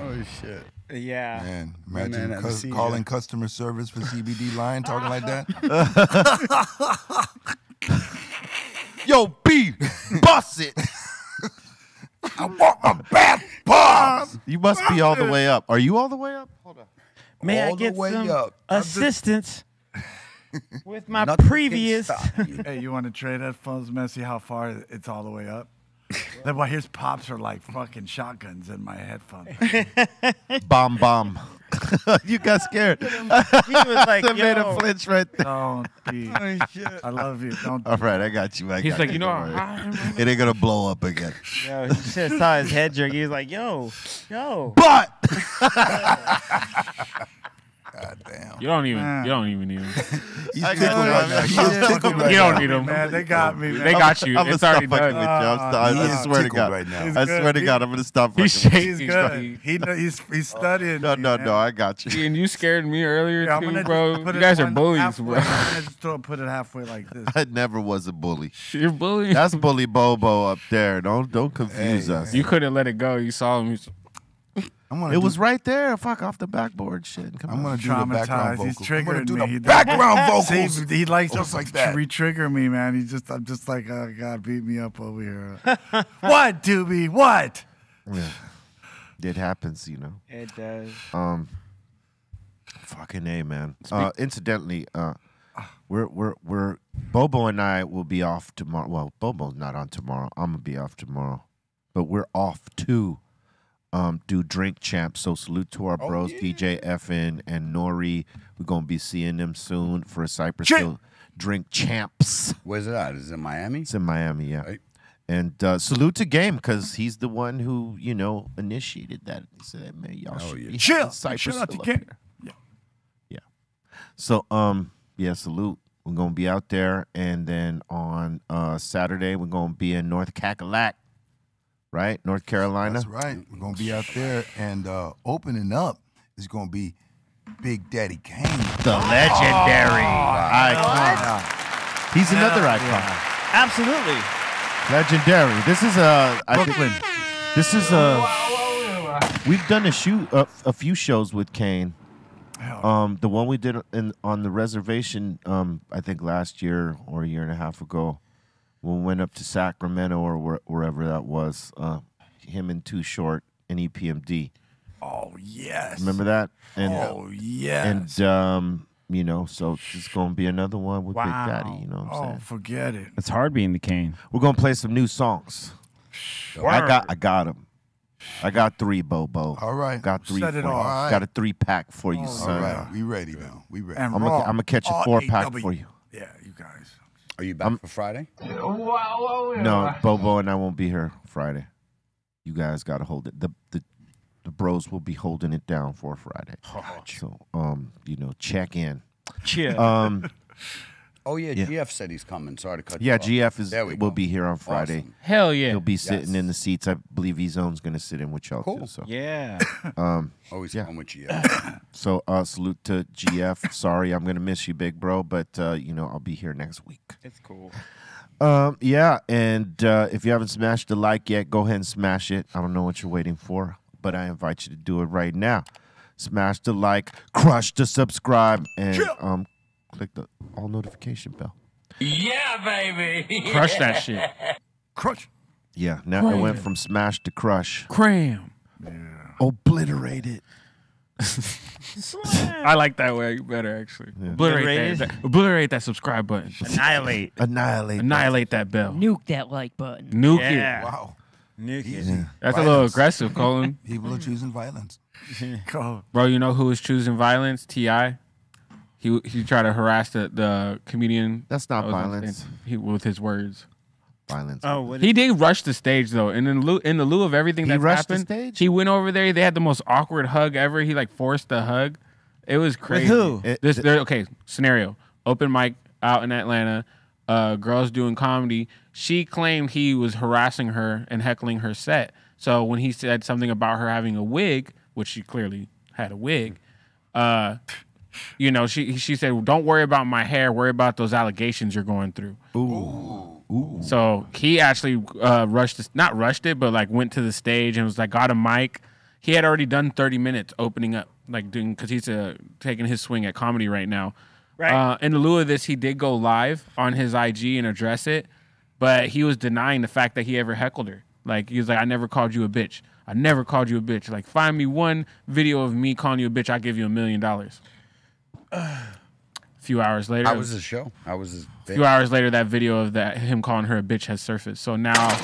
Oh shit. Yeah. Man, imagine calling customer service for CBD Lion, talking like that. Yo, B, bust it. I want my bath bombs. You must be all the way up. Are you all the way up? Hold on. May all I get some assistance? With my previous. Hey, you want to trade headphones, man? See how far it's all the way up? Then, well, here's pops are like fucking shotguns in my headphones. Bomb, bomb. You got scared. He was like, that made a flinch right there. Don't be. Oh, shit. I love you. Don't. All right, I got you. He's like, you know, it ain't going to blow up again. Yo, he just saw his head jerk. He was like, yo. But. God damn. You don't even need them. You don't need them. Man, they got me. Man. They got you. It's already done. I swear to God. Right now. I swear to God, I'm going to stop fucking with you. He's good. He's studying. No, I got you. And you scared me earlier, too, bro. You guys are bullies, bro. I just don't put it halfway like this. I never was a bully. You're bullying. That's bully Bobo up there. Don't confuse us. You couldn't let it go. You saw him. It was right there. Fuck off the backboard shit. Come I'm going to do the background vocals. He's triggered I'm gonna do me. The background vocals. See, he likes just like that. Re-trigger me, man. He's just, I'm just like, oh, God, beat me up over here. What, Doobie? What? Yeah. It happens, you know. It does. Fucking A, man. Incidentally, we're Bobo and I will be off tomorrow. Well, Bobo's not on tomorrow. I'm going to be off tomorrow. But we're off too. Do Drink Champs. So salute to our bros, DJ FN and Nori. We're gonna be seeing them soon for a Cypress Hill Drink Champs. Where's it at? Is it in Miami? It's in Miami, yeah. Right. And salute to Game because he's the one who initiated that. He said, hey, man, y'all should be Cypress Hill up here. Yeah, yeah. So yeah, salute. We're gonna be out there, and then on Saturday we're gonna be in North Cackalack. Right, North Carolina. That's right. We're going to be out there, and opening up is going to be Big Daddy Kane. The legendary icon. He's another icon. Yeah. Absolutely. Legendary. This is Brooklyn. This is we've done a few shows with Kane. The one we did on the reservation, I think last year or a year and a half ago. When we went up to Sacramento or wherever that was, him and Too Short and EPMD. Oh, yes. Remember that? And, oh, yes. And, you know, so it's going to be another one with Big Daddy, you know what I'm saying? Oh, forget it. It's hard being the Kane. We're going to play some new songs. Sure. I got him. I got three, Bobo. All right. Got three. Set it all right. Got a 3-pack for you, son. All right. We ready now. We ready. And I'm going to catch a 4-pack for you. Yeah, you guys. Are you back for Friday? No, Bobo and I won't be here Friday. You guys got to hold it. The bros will be holding it down for Friday. Gotcha. So, you know, check in. Cheer. Oh, yeah, yeah, GF said he's coming. Sorry to cut you off. Yeah, GF will be here on Friday. Awesome. Hell yeah. He'll be sitting in the seats. I believe E-Zone's going to sit in with y'all too. So. Yeah. Always coming with GF. So salute to GF. Sorry, I'm going to miss you, big bro, but, you know, I'll be here next week. It's cool. Yeah, and if you haven't smashed the like yet, go ahead and smash it. I don't know what you're waiting for, but I invite you to do it right now. Smash the like, crush the subscribe, and click the all notification bell. Yeah, baby. Crush that shit. Crush. Yeah. Now Cram. It went from smash to crush. Cram. Yeah. Obliterate it. I like that way better, actually. Yeah. Obliterate that subscribe button. Annihilate. Annihilate that bell. Nuke that like button. Nuke it. Wow. Nuke it. Yeah. That's a little aggressive, Colin. People are choosing violence. Bro, you know who is choosing violence? T.I. He tried to harass the comedian. That's not violence. With his words. Violence. Oh, what he did rush the stage though, and in the lieu of everything that happened, he went over there. They had the most awkward hug ever. He like forced the hug. It was crazy. With who? Okay, scenario: open mic out in Atlanta. Girls doing comedy. She claimed he was harassing her and heckling her set. So when he said something about her having a wig, which she clearly had a wig, you know, she said, well, don't worry about my hair. Worry about those allegations you're going through. Ooh. Ooh. So he actually not rushed it, but like went to the stage and was like, got a mic. He had already done 30 minutes opening up, like doing, because he's taking his swing at comedy right now. Right. In lieu of this, he did go live on his IG and address it, but he was denying the fact that he ever heckled her. Like, he was like, I never called you a bitch. I never called you a bitch. Like, find me one video of me calling you a bitch. I'll give you $1 million. A few hours later, I was his show. I was his. A few hours later, that video of him calling her a bitch has surfaced. So now,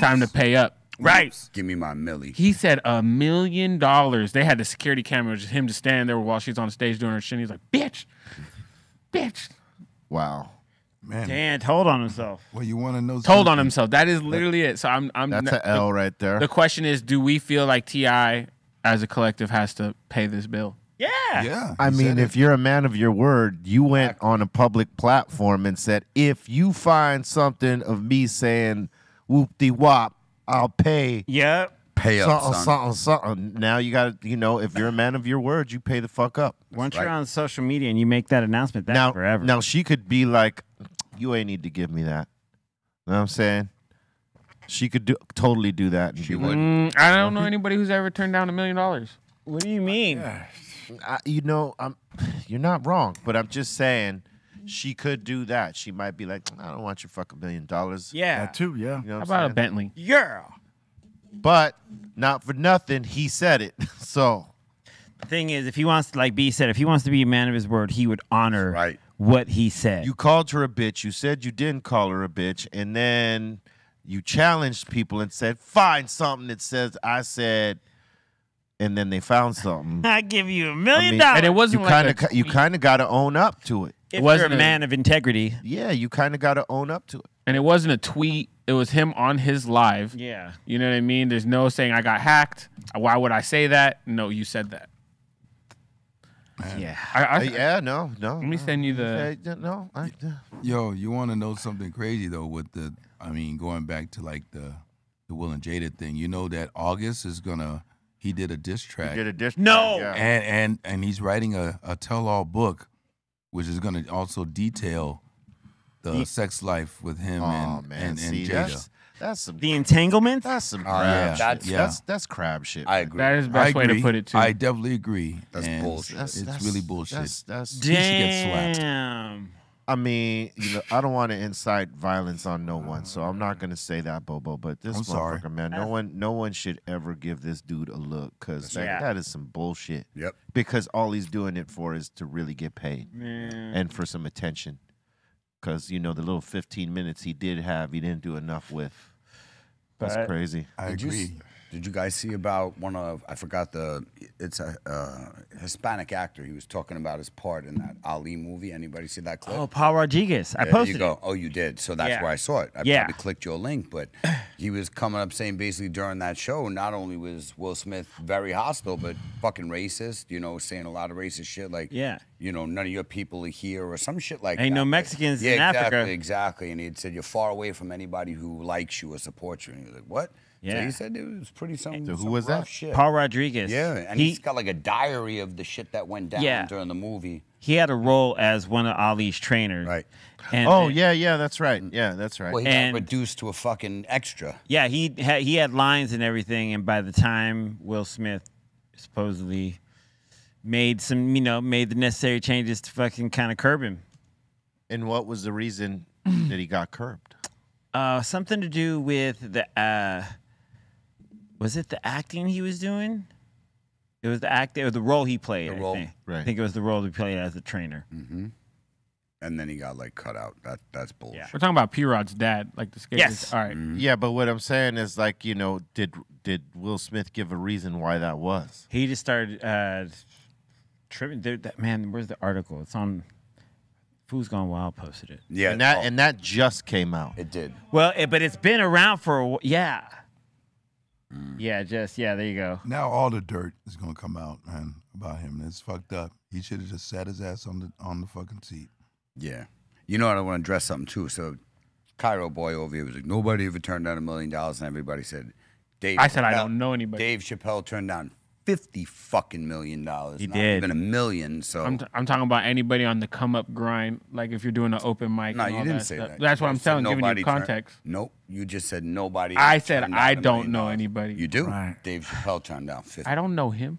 time to pay up. Right. Give me my milli. He said $1 million. They had the security camera, just him just standing there while she's on stage doing her shit. He's like, bitch, bitch. Wow. Man, Dan told on himself. Well, you want to know? Told on himself. That is literally it. So I'm. That's an L right there. The question is, do we feel like TI as a collective has to pay this bill? Yeah. Yeah. I mean, if you're a man of your word, you went on a public platform and said, if you find something of me saying whoop-de-wop, I'll pay. Yep. Pay up, something. Now you got to, you know, if you're a man of your word, you pay the fuck up. Once you're on social media and you make that announcement, that's forever. Now she could be like, you ain't need to give me that. You know what I'm saying? She could totally do that. And she would. I don't know anybody who's ever turned down $1 million. What do you mean? You know, you're not wrong, but I'm just saying she could do that. She might be like, I don't want your fucking $1 million. Yeah. That too, yeah. You know, how about a Bentley? Yeah. But not for nothing, he said it. So the thing is, if he wants to, like B said, if he wants to be a man of his word, he would honor what he said. You called her a bitch. You said you didn't call her a bitch. And then you challenged people and said, find something that says I said. And then they found something. I give you $1 million. And it wasn't you kind of got to own up to it. It wasn't a man of integrity. Yeah, you kind of got to own up to it. And it wasn't a tweet. It was him on his live. Yeah. You know what I mean? There's no saying I got hacked. Why would I say that? No, you said that. Yeah. No. Let me send you the... Yo, you want to know something crazy, though, with the... I mean, going back to, like, the Will and Jada thing, you know that August is going to... He did a diss track. He did a diss track. No! Yeah. And he's writing a tell-all book, which is going to also detail... The sex life with him and Jada. That's some the entanglement. That's some crab shit. That's crab shit. I agree. That is the best way to put it too. I definitely agree. That's bullshit. It's really bullshit. Damn. She should get slapped. I mean, you know, I don't want to incite violence on no one, so I'm not gonna say that, Bobo. But this motherfucker, man, no one should ever give this dude a look, because that is some bullshit. Yep. Because all he's doing it for is to really get paid and for some attention. Because, you know, the little 15 minutes he did have, he didn't do enough with. That's crazy. I agree. Did you guys see about one of, I forgot the, it's a Hispanic actor. He was talking about his part in that Ali movie. Anybody see that clip? Oh, Paul Rodriguez. I posted it. There you go. Oh, you did. So that's where I saw it. I probably clicked your link. But he was coming up saying basically during that show, not only was Will Smith very hostile, but fucking racist, you know, saying a lot of racist shit. Like, you know, none of your people are here or some shit like that. Ain't no Mexicans in Africa. Yeah, exactly. And he had said, you're far away from anybody who likes you or supports you. And he was like, what? Yeah, so he said it was pretty something. So who was that? Shit. Paul Rodriguez. Yeah, and he's got like a diary of the shit that went down during the movie. He had a role as one of Ali's trainers. Right. And, that's right. Yeah, that's right. Well, he got reduced to a fucking extra. Yeah, he had lines and everything, and by the time Will Smith supposedly made some, you know, made the necessary changes to fucking kind of curb him. And what was the reason that he got curbed? Something to do with the. Was it the acting he was doing? It was the act. It was the role he played. The role, right? I think it was the role he played as a trainer. Mm-hmm. And then he got like cut out. That's bullshit. Yeah. We're talking about P-Rod's dad, like the skaters. Yes. All right. Mm-hmm. Yeah, but what I'm saying is, like, you know, did Will Smith give a reason why that was? He just started tripping. Man, where's the article? It's on. Who's Gone Wild posted it. Yeah, and that just came out. It did. Well, but it's been around for a while. Yeah. Yeah, there you go. Now all the dirt is gonna come out, man, about him, and it's fucked up. He should have just sat his ass on the fucking seat. Yeah, you know, I don't want to address something too. So, Cairo boy over here was like, nobody ever turned down $1 million, and everybody said, Dave. I said I don't know anybody. Dave Chappelle turned down $50 fucking million. He did. Not even $1 million. So I'm talking about anybody on the come up grind. Like if you're doing an open mic. No, you didn't say that. That's what I'm telling. Giving you context. Nope. You just said nobody. I said I don't know anybody. You do. Right. Dave Chappelle turned down 50. I don't know him.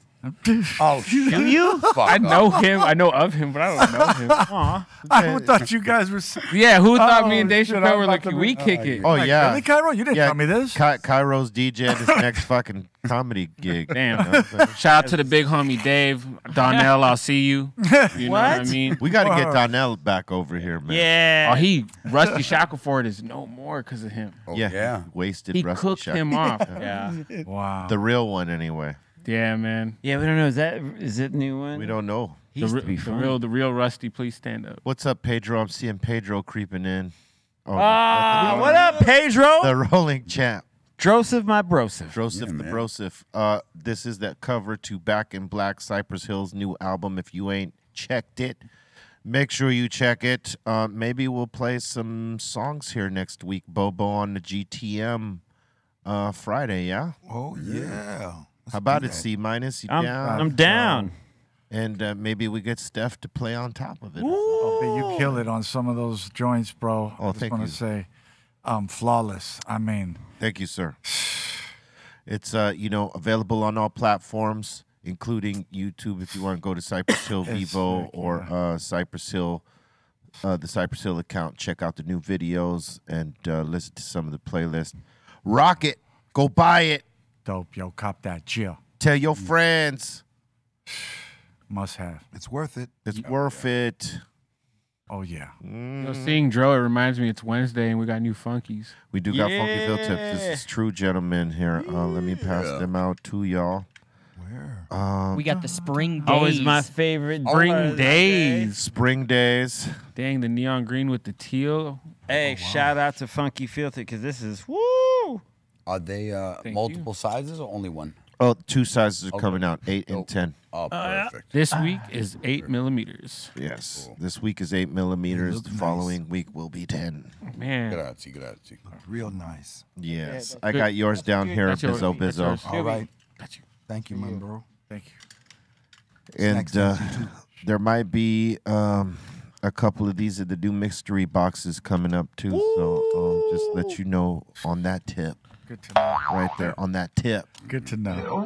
Oh, do you? I know him. I know of him, but I don't know him. Aww. I thought you guys were. Yeah, who thought me and Dave Chappelle were like, we kick it? Oh, yeah. Really, Cairo? You didn't tell me this. Cairo's DJing his next fucking comedy gig. Damn. Shout out to the big homie Dave. Donnell, I'll see you. You know what I mean? We got to get Donnell back over here, man. Yeah. Oh, Rusty Shackelford is no more because of him. Oh, yeah. Wasted Rusty Shackelford. He cooked him off. Yeah. Wow. The real one, anyway. Yeah, man. Yeah, we don't know. Is it a new one? We don't know. The real Rusty, please stand up. What's up, Pedro? I'm seeing Pedro creeping in. What up, Pedro? The rolling champ. Drosif, my brosif. Drosif, the brosif. This is that cover to Back in Black, Cypress Hill's new album. If you ain't checked it, make sure you check it. Maybe we'll play some songs here next week. Bobo on the GTM Friday, yeah? Oh, yeah. How about it, C-Minus? You down? I'm down. And maybe we get Steph to play on top of it. Ooh. You kill it on some of those joints, bro. Oh, I just want to say, flawless. I mean, thank you, sir. It's you know, available on all platforms, including YouTube. If you want to go to Cypress Hill Vivo or Cypress Hill, the Cypress Hill account, check out the new videos and listen to some of the playlists. Rock it, go buy it. Dope, yo, cop that, chill. Tell your friends. Must have. It's worth it. It's worth it. Oh, yeah. You know, seeing Dro, it reminds me it's Wednesday and we got new funkies. We do got Funkyville tips. This is true, gentlemen, here. Let me pass them out to y'all. Where? We got the Spring Days. Always my favorite. Spring Days. Spring Days. Dang, the neon green with the teal. Hey, shout out to Funky Filthy because this is, woo. Are they multiple sizes or only one? Oh, two sizes are coming out, 8 and 10. Oh, perfect. This week is 8 millimeters. Yes, cool. This week is 8 millimeters. The following week will be 10. Man, grazie, grazie. Real nice. Yes, yeah, I got yours down here, Bizzo, Bizzo. All right, got you. Thank you, my bro. Thank you. And there might be a couple of these at the new mystery boxes coming up too. Ooh. So just let you know on that tip. Good to know. Right there on that tip. Good to know.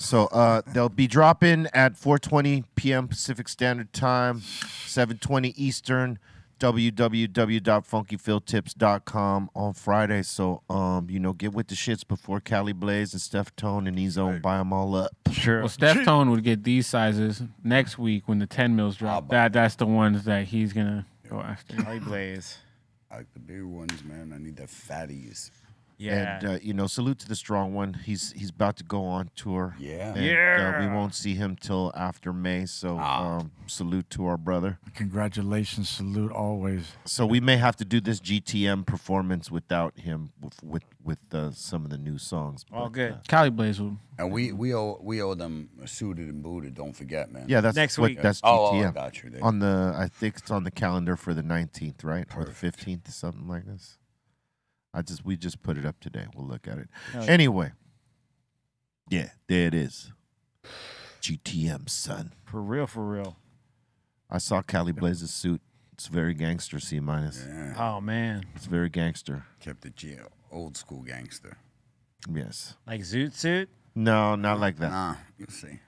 So they'll be dropping at 4:20 p.m. Pacific Standard Time, 7:20 Eastern, www.funkyfieldtips.com on Friday. So, you know, get with the shits before Callie Blaze and Steph Tone and E-Zone buy them all up. Sure. Well, Steph Tone would get these sizes next week when the 10 mils drop. That's the ones that he's going to go after. Callie Blaze. I like the bigger ones, man. I need the fatties. Yeah. And, you know, salute to the strong one. He's about to go on tour. Yeah. And, we won't see him till after May, so salute to our brother. Congratulations. Salute always. So we may have to do this GTM performance without him with some of the new songs. All good. Callie Blaze. And we owe them Suited and Booted. Don't forget, man. Yeah, that's next week. That's GTM. Oh, got you there. On the, I think it's on the calendar for the 19th, right? Perfect. Or the 15th, something like this. We just put it up today. We'll look at it. Anyway. Yeah, there it is. GTM, son. For real, for real. I saw Callie Blaze's suit. It's very gangster, C-Minus. Yeah. Oh, man. It's very gangster. Kept it old school gangster. Yes. Like Zoot Suit? No, not like that. Nah, you'll see.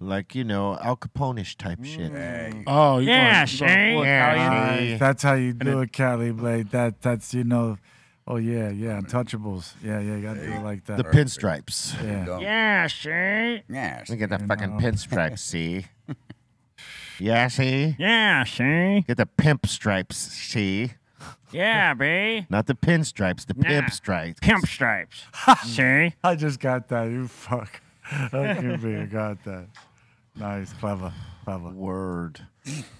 Like, you know, Al Capone-ish type shit. Yeah. Oh, yeah, Shane. Yeah. That's how you do it, Callie Blaze. That's, you know... Oh, yeah, yeah, Untouchables. Yeah, yeah, you got to do it like that. The pinstripes. Yeah, yeah, see? Yeah, see? Get the fucking pinstripes, see? Yeah, see? Yeah, see? Get the pimp stripes, see? Yeah, babe. Not the pinstripes, the pimp stripes. Pimp stripes, see? I just got that, you fuck. I got that. Nice, clever, clever. Word.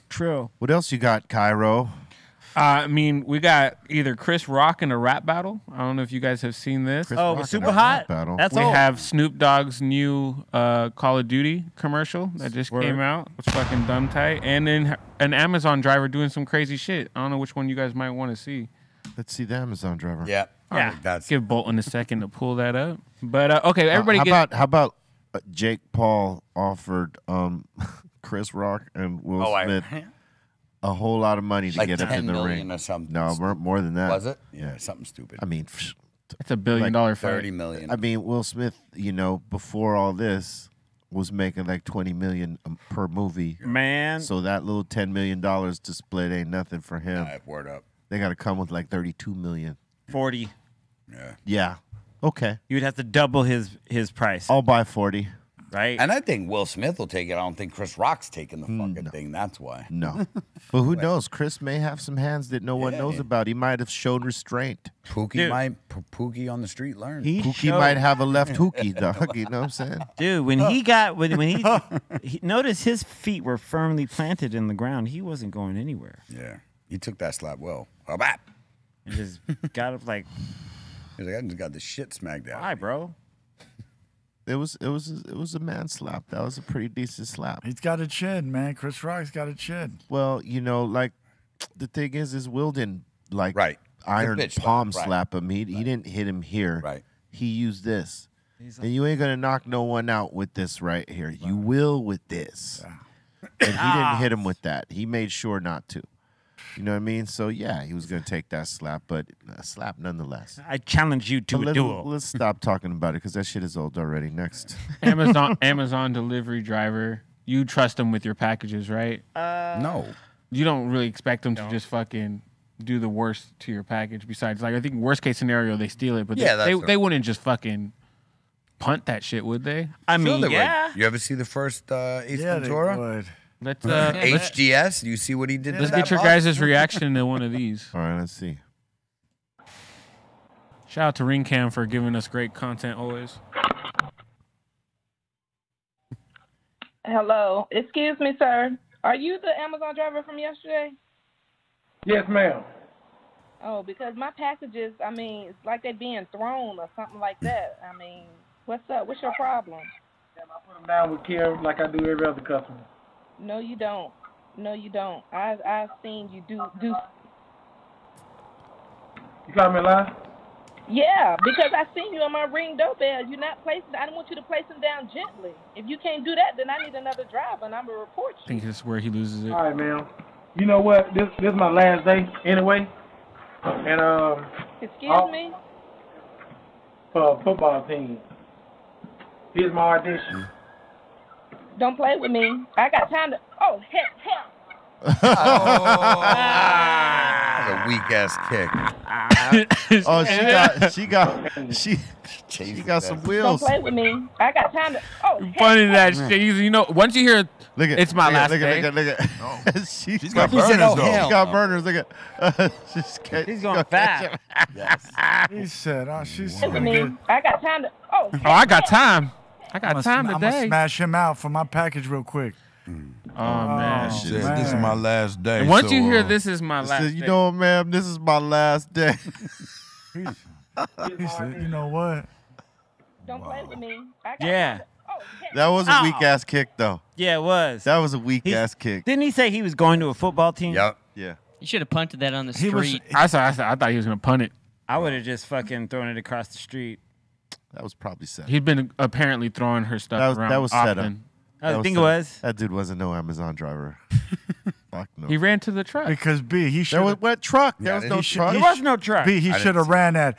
True. What else you got, Cairo? I mean, we got either Chris Rock in a rap battle. I don't know if you guys have seen this. Chris Rock super hot. That's all. We have Snoop Dogg's new Call of Duty commercial that just came out. It's fucking dumb tight. And then an Amazon driver doing some crazy shit. I don't know which one you guys might want to see. Let's see the Amazon driver. Yeah. Yeah. Right, that's... Give Bolton a second to pull that up. But, okay, everybody how about Jake Paul offered Chris Rock and Will Smith... a whole lot of money to like get up in the ring. Or something. No, more than that. Was it? Yeah, something stupid. I mean, it's $1 billion fight. 30 million. I mean, Will Smith, you know, before all this, was making like 20 million per movie. Man, so that little $10 million to split ain't nothing for him. Right, word up. They got to come with like 32 million. 40. Yeah. Yeah. Okay. You would have to double his price. I'll buy 40. Right. And I think Will Smith will take it. I don't think Chris Rock's taking the fucking thing. That's why. No. But who knows? Chris may have some hands that no one knows about. He might have showed restraint. Pookie might. Pookie on the street learned. Pookie might have a left hookie, dog. You know what I'm saying? Dude, when he got, when he noticed his feet were firmly planted in the ground, he wasn't going anywhere. Yeah. He took that slap well. And just got up like. He's like, I just got the shit smacked out. Why, bro? It was a man slap. That was a pretty decent slap. He's got a chin, man. Chris Rock's got a chin. Well, you know, like the thing is Will didn't like iron palm slap him. He didn't hit him here. Right. He used this, and you ain't gonna knock no one out with this right here. Right. You will with this, and he didn't hit him with that. He made sure not to. You know what I mean? So, yeah, he was going to take that slap, but a slap nonetheless. I challenge you to a duel. Let's stop talking about it because that shit is old already. Next. Amazon delivery driver. You trust them with your packages, right? No. You don't really expect them to just fucking do the worst to your package. Besides, like, I think worst case scenario, they steal it. But yeah, they wouldn't just fucking punt that shit, would they? I mean, yeah. You ever see the first Ace Ventura? They would. Let's, HGS, you see what he did? Let's get your guys' reaction to one of these. All right, let's see. Shout out to Ring Cam for giving us great content always. Hello. Excuse me, sir. Are you the Amazon driver from yesterday? Yes, ma'am. Oh, because my packages, I mean, it's like they're being thrown or something like that. I mean, what's up? What's your problem? I put them down with care like I do every other customer. No, you don't. No, you don't. I've seen you do. You call me lying? Yeah, because I seen you on my Ring doorbell. You're not placing. I don't want you to place them down gently. If you can't do that, then I need another driver, and I'm gonna report you. I think this is where he loses it. All right, ma'am. You know what? This is my last day anyway, and Excuse me. For a football team. Here's my audition. Don't play with me. I got time to... Oh, hell. That's a weak-ass kick. Oh, she got some wheels. Don't play with me. I got time to... Oh, funny that shit. You know, once you hear... Look at, it's my last day. Look at. Oh. She's got burners, though. She got burners. Look at. He's going fast. Yes. He said, oh, she's... Play with me. I got time to... Oh, I got time. I got time today. I'm going to smash him out for my package real quick. Oh man. Shit. Man. This is my last day. And once you hear this is my last day. You know what, ma'am? This is my last day. He said, you know what? Don't play with me. Yeah. That was a weak-ass kick, though. Yeah, it was. That was a weak-ass kick. Didn't he say he was going to a football team? Yep. Yeah. You should have punted that on the street. I thought he was going to punt it. I would have just fucking thrown it across the street. That was probably set. He'd been apparently throwing her stuff around. That was set up. I think it was. That dude wasn't no Amazon driver. Fuck no. He ran to the truck. Because B, he should. There was what truck? Yeah, there was no truck. There was no truck. B, he should have ran at.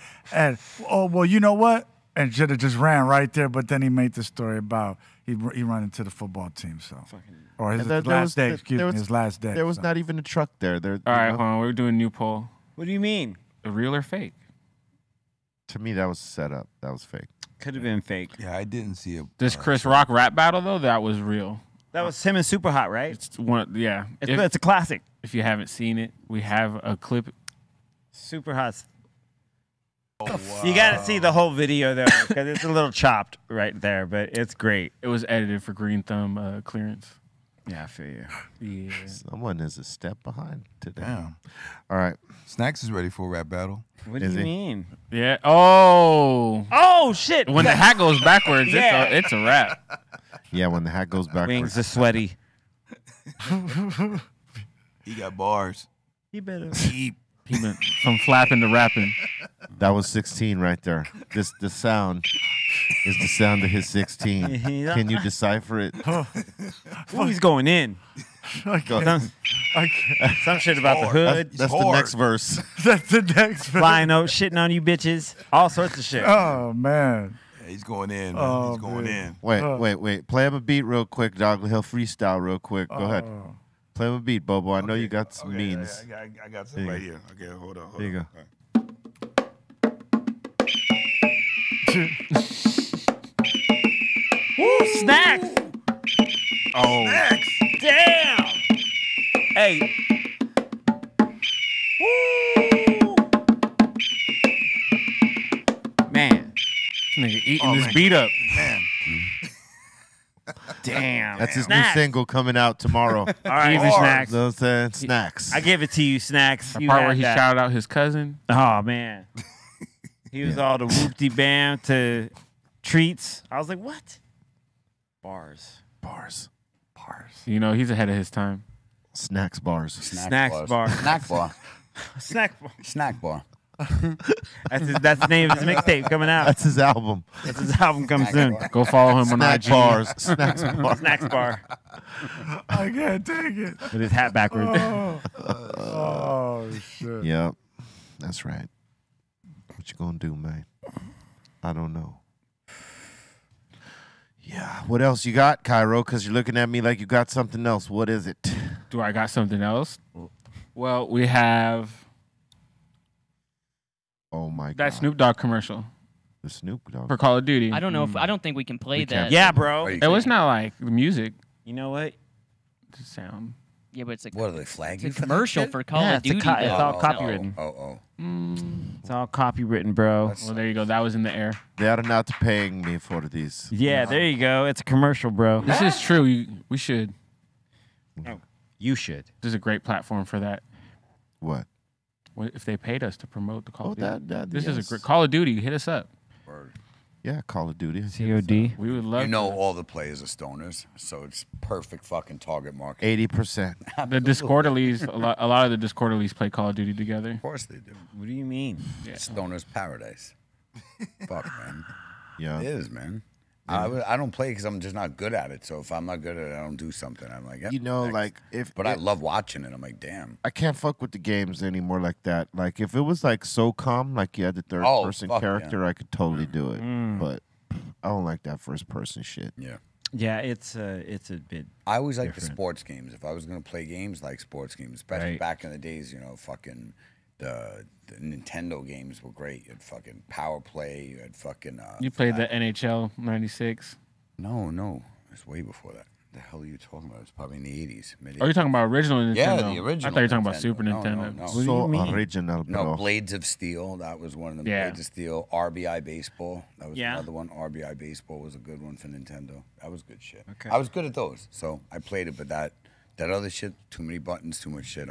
Oh well, you know what? And should have just ran right there. But then he made the story about he ran into the football team. So or his last day. Excuse me, his last day. There was not even a truck there. All right, hold on. We're doing a new poll. What do you mean? Real or fake? To me, that was set up. That was fake. Could have been fake. Yeah, I didn't see it. This Chris Rock rap battle, though, that was real. That was him and Super Hot, right? It's one, yeah. It's a classic. If you haven't seen it, we have a clip. Super Hot. Oh, wow. You got to see the whole video, though, because it's a little chopped right there, but it's great. It was edited for Green Thumb clearance. Yeah, I feel you. Yeah. Someone is a step behind today. Damn. All right. Snacks is ready for a rap battle. What do you mean? Yeah. Oh. Oh, shit. When the hat goes backwards, yeah. It's a rap. Yeah, when the hat goes backwards. Wings are sweaty. He got bars. He better. He went from flapping to rapping. That was 16 right there. The sound is the sound of his 16. Can you decipher it? Ooh, he's going in. Some shit about the hood. That's the next verse. That's the next verse. Flying out, shitting on you bitches. All sorts of shit. Oh, man. Yeah, he's going in, man. Oh, he's going in. Wait. Play him a beat real quick, dog. He'll freestyle real quick. Go ahead. Play him a beat, Bobo. I know you got some means. I got some right here. Okay, hold on. There you go. Woo, Snacks! Oh. Snacks! Damn! Hey. Woo! Man. This nigga eating this beat up. Man. Damn. That's his new single coming out tomorrow. All right, Snacks. Snacks. I give it to you, Snacks. The part where he shouted out his cousin. Oh, man. He was all the whoop-de-bam to Treats. I was like, what? Bars. You know, he's ahead of his time. Snacks bars. Snack bar. Snack bar. That's the name of his mixtape coming out. That's his album. That's his album coming soon. Go follow him on IG. Snacks bar. I can't take it. With his hat backwards. Oh shit. Yep. That's right. What you gonna do, man? I don't know. Yeah. What else you got, Cairo? Because you're looking at me like you got something else. What is it? Do I got something else? Well, we have. Oh my god! That Snoop Dogg commercial. The Snoop Dogg for Call of Duty. I don't know if I don't think we can play that. Yeah, bro. It was not like the music. You know what? The sound. Yeah, but it's like what are they flagging? It's a commercial for Call of Duty. It's all copywritten. It's all copywritten, bro. That's well, there you go. That was in the air. They are not paying me for this. Yeah, there you go. It's a commercial, bro. This is true. We should. Oh, you should. This is a great platform for that. What? If they paid us to promote the Call of Duty. This is a great Call of Duty. Hit us up. Word. Yeah, Call of Duty. COD. We would love. You know, all the players are stoners, so it's perfect fucking target market. 80%. The Discorderlies, a lot of the Discorderlies play Call of Duty together. Of course they do. What do you mean? Yeah. Stoners paradise. Fuck, man. Yeah, it is, man. I don't play because I'm just not good at it. So if I'm not good at it, I don't do something. I'm like, yeah, you know, next. Like if. But I love watching it. I'm like, damn. I can't fuck with the games anymore like that. Like if it was like SOCOM, like you had the third-person character, yeah. I could totally do it. But I don't like that first-person shit. Yeah. Yeah, it's a bit. I always like the sports games. If I was gonna play games, like sports games, especially back in the days, you know, fucking. The Nintendo games were great. You had fucking Power Play. You had fucking. You played the NHL '96. No, it's way before that. The hell are you talking about? It's probably in the '80s. Oh, you're talking about original Nintendo. Yeah, the original. I thought you were talking about Super Nintendo. No. What do you mean? Original. Bro. No, Blades of Steel. That was one of them. Yeah. Blades of Steel. RBI Baseball. That was another one. RBI Baseball was a good one for Nintendo. That was good shit. Okay. I was good at those, so I played it. But that other shit, too many buttons, too much shit.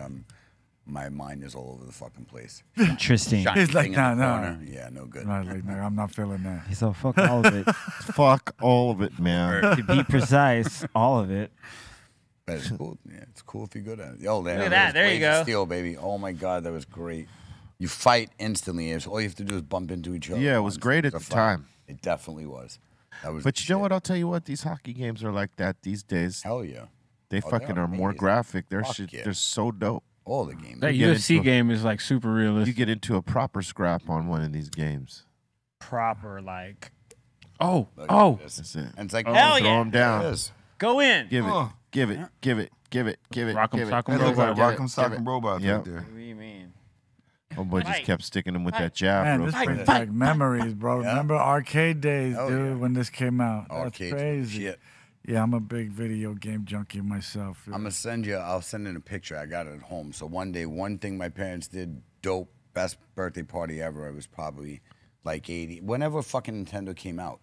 My mind is all over the fucking place. Interesting. He's like, no. Yeah, no good. I'm not feeling that. He's all, fuck all of it. Fuck all of it, man. To be precise, all of it. But it's cool. Yeah, it's cool if you're good at it. Oh, look at that. There you go. Steel, baby. Oh, my God. That was great. You fight instantly. All you have to do is bump into each other. Yeah, it was great at the time. It definitely was. That was. But you know what? I'll tell you what. These hockey games are like that these days. Hell yeah. They fucking are more graphic. They're so dope. All the games. That UFC game is like super realistic. You get into a proper scrap on one of these games. Proper, like. Oh. That's it. And it's like, hell yeah. Throw them down. Go in. Give it. Rock'em sock'em robot right there. What do you mean? Oh boy, just kept sticking him with that jab. Man, this brings back memories, bro. Yeah. Remember arcade days, dude, when this came out. That's crazy. Shit. Yeah, I'm a big video game junkie myself. Yeah. I'm going to send you, I'll send in a picture. I got it at home. So one day, one thing my parents did, dope, best birthday party ever. I was probably like 80. Whenever fucking Nintendo came out,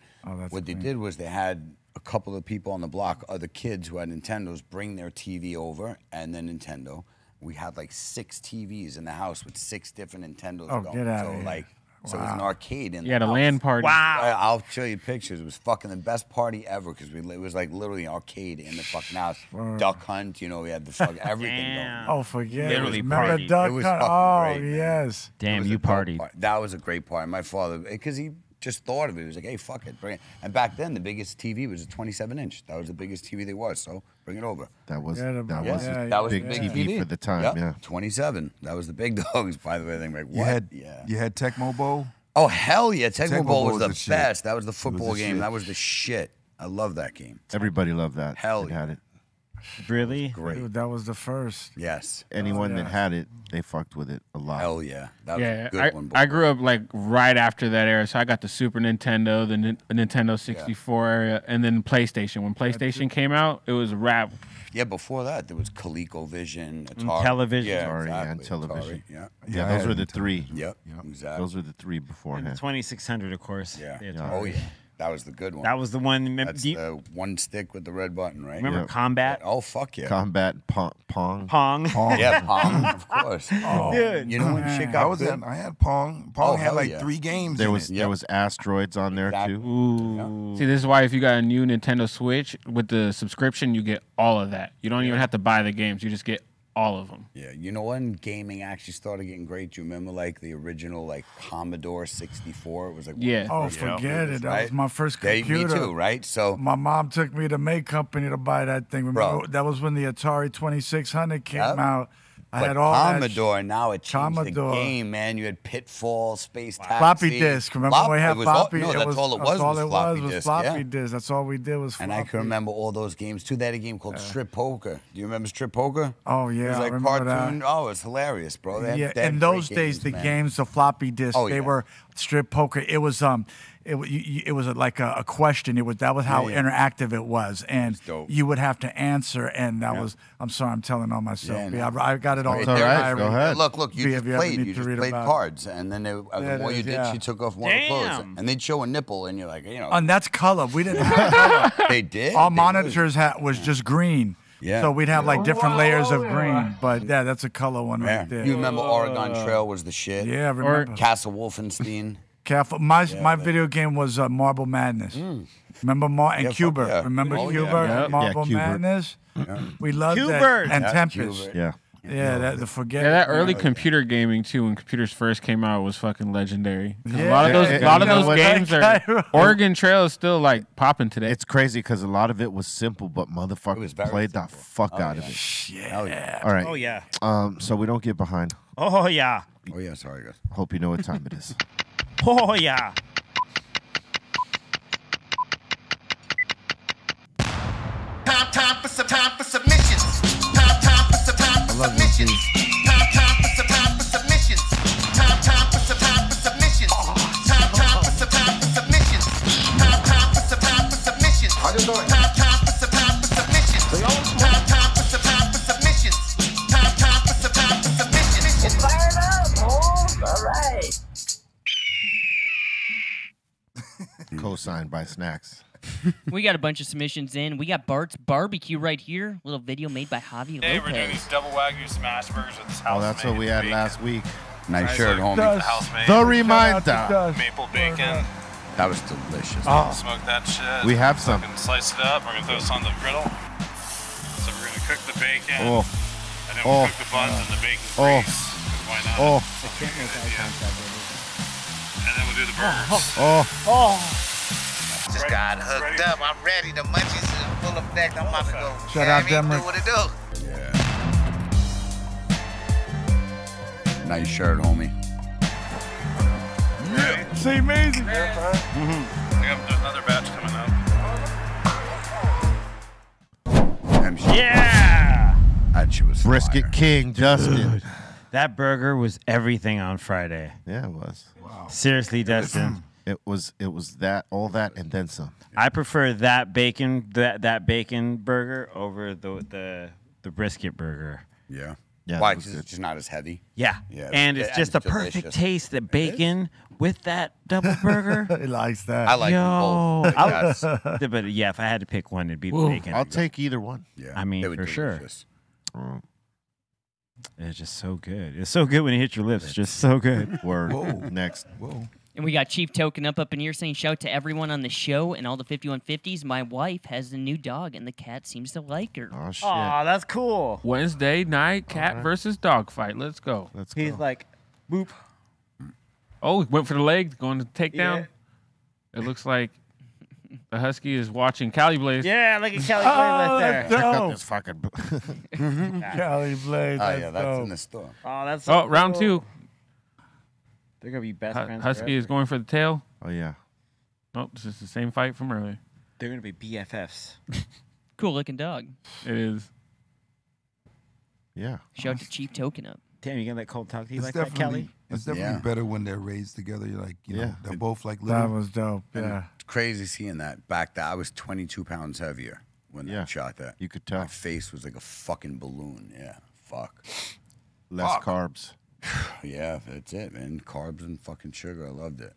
what they did was they had a couple of people on the block, other kids who had Nintendos, bring their TV over and then Nintendo. We had like 6 TVs in the house with 6 different Nintendos. Oh, get out of here. Like, so it was an arcade in the house. You had a LAN party. Wow. I'll show you pictures. It was fucking the best party ever because it was like literally an arcade in the fucking house. Duck Hunt, you know, we had the fucking everything going. Oh, forget it. Remember Duck Hunt? Oh, yes. Damn, you partied. That was a great party. My father, because he just thought of it. He was like, hey, fuck it, bring it. And back then, the biggest TV was a 27-inch. That was the biggest TV there was, so bring it over. That was the big TV for the time, yeah. 27. That was the big dogs, by the way. They were like, what? You had Tecmo Bowl? Oh, hell yeah. Tecmo Bowl was the best. Shit. That was the football game. Shit. That was the shit. I love that game. Everybody loved that. Hell yeah. Had it. Really? Great. Dude, that was the first. Yes. Anyone that had it, they fucked with it a lot. Hell yeah. That was a good one. I grew up like right after that era, so I got the Super Nintendo, the Nintendo 64 era, and then PlayStation. When PlayStation came out, it was rap. Yeah, before that, there was ColecoVision, Atari. Television. Yeah, exactly. Television. Yeah, those were the three. Yep, exactly. Those were the three beforehand. And 2600, of course. Yeah. Oh, yeah. That was the good one. That was the one. That's the one stick with the red button, right? Remember Combat? Oh, fuck yeah. Combat, Pong. Pong. Yeah, Pong, of course. Oh, dude. You know when shit got good? I had Pong. Pong had like 3 games in it. There was Asteroids on there, too. Ooh. Yeah. See, this is why if you got a new Nintendo Switch, with the subscription, you get all of that. You don't even have to buy the games. You just get All of them. Yeah, you know when gaming actually started getting great? Do you remember like the original like Commodore 64? It was like yeah. Oh, forget it. That was my first computer. Me too, right? So my mom took me to May Company to buy that thing. Remember, bro, that was when the Atari 2600 came out. I had all Commodore. Now it changed the game, man. You had Pitfall, Space Taxi. Floppy disk. Remember when we had floppy? No, that's all it was. All it was floppy disk. That's all we did was floppy. And I can remember all those games too. They had a game called Strip Poker. Do you remember Strip Poker? Oh yeah, I remember that. It was like cartoon. Oh, it's hilarious, bro. Yeah. In those days, the games, the floppy disk, they were Strip Poker. It was it was like a question. It was that was how interactive it was, and you would have to answer. And that was I'm sorry, I'm telling on myself. Yeah, no. I got it all. It's all right. Go ahead. Look, look. You just played. You just played cards, and then the more you did, she took off one of the clothes, and they'd show a nipple, and you're like, you know. And that's color. We didn't have color. They did. All monitors had was just green. Yeah. So we'd have like different layers of green, but yeah, that's a color one right there. You remember Oregon Trail was the shit. Yeah, I remember. Castle Wolfenstein. Careful. My video game was Marble Madness. Mm. Remember and Cuba? Yeah. Remember Cuba? Yeah. Yeah. Marble Madness. Yeah. We loved that. And Tempest. Cuba. Yeah. Yeah, that, that early computer gaming too, when computers first came out, was fucking legendary. Yeah. A lot of those games are. Oregon Trail is still like popping today. It's crazy because a lot of it was simple, but motherfuckers played the fuck out of it. Shit. Oh, yeah. All right. Oh yeah. So we don't get behind. Oh yeah. Oh yeah. Sorry guys. Hope you know what time it is. Oh yeah. Time for submissions. Submissions. Time for submissions. Time for submissions. Time for submissions. Time for submissions. Time for submissions. Time for submissions. Time for submissions. It's fired up, boys. All right. Co-signed by Snacks. We got a bunch of submissions in. We got Bart's Barbecue right here. Little video made by Javi Lopez. Hey, we're doing these double Wagyu smash burgers with this house. Oh, that's what we had last week. Nice shirt, homie. The reminder. Maple bacon. That was delicious. Oh. Smoke that shit. We have some. We're gonna slice it up. We're gonna throw this on the griddle. So we're gonna cook the bacon. Oh. And then we'll cook the buns and the bacon grease. Why not? Oh. I can't make eye contact with it. And then we'll do the burgers. Just got hooked up. I'm ready. The munchies is in full effect. I'm about to go. Shut up, Demrick. Do what it do. Yeah. Nice shirt, homie. Yeah. See, amazing. Yeah. Mm-hmm. We have another batch coming up. Yeah. That shit was brisket fire. King, Justin. That burger was everything on Friday. Yeah, it was. Wow. Seriously, Justin. It was that, all that, and then some. I prefer that bacon, that bacon burger over the brisket burger. Yeah. Yeah. Why? Because it's just not as heavy. Yeah. Yeah. And it's just the perfect taste, the bacon with that double burger. He likes that. I like them both. But yeah, if I had to pick one, it'd be the bacon. I'll take either one. Yeah. I mean, for sure. It's just so good. It's so good when it hits your lips. Just so good. Word. Whoa. Next. Whoa. And we got Chief Token up in here saying, shout out to everyone on the show and all the 5150s. My wife has a new dog, and the cat seems to like her. Oh, shit. Aw, that's cool. Wednesday night, cat versus dog fight. Let's go. Let's go. He's like, boop. Oh, went for the leg, going to takedown. Yeah. It looks like the Husky is watching Callie Blaze. Yeah, look at Callie Blaze right there. Check out this fucking... Callie Blaze. Oh, yeah, that's in the store. Oh, that's so cool. Round two. They're going to be best friends. Husky forever. Is going for the tail. Oh, yeah. Nope, it's just the same fight from earlier. They're going to be BFFs. Cool looking dog. It is. Yeah. Shout out to Chief Token up. Damn, you going to let Cole talk to you like that, Kelly? It's definitely better when they're raised together. You're like, you know, they're both like little. That was dope. Yeah. It's crazy seeing that back there. I was 22 pounds heavier when I shot that. You could tell. My face was like a fucking balloon. Yeah. Fuck. Less carbs. Yeah, that's it, man. Carbs and fucking sugar. I loved it.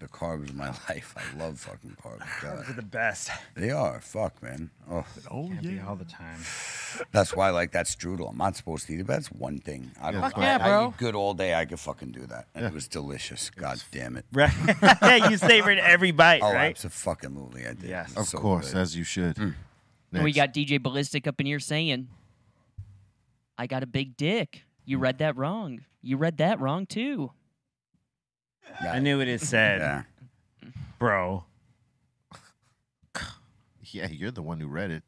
The carbs of my life. I love fucking carbs. Carbs are the best. They are. Fuck, man. Oh, be all the time. That's why I like that strudel. I'm not supposed to eat it, but that's one thing. I don't fuck bro. I eat good all day. I could fucking do that. And it was delicious. God damn it. Right. Yeah, you savored every bite, right? Absolutely. I did. Yes. Of course, good. As you should. Mm. And we got DJ Ballistic up in here saying... I got a big dick. You read that wrong. You read that wrong, too. Yeah. I knew what it said. Yeah. Bro. Yeah, you're the one who read it.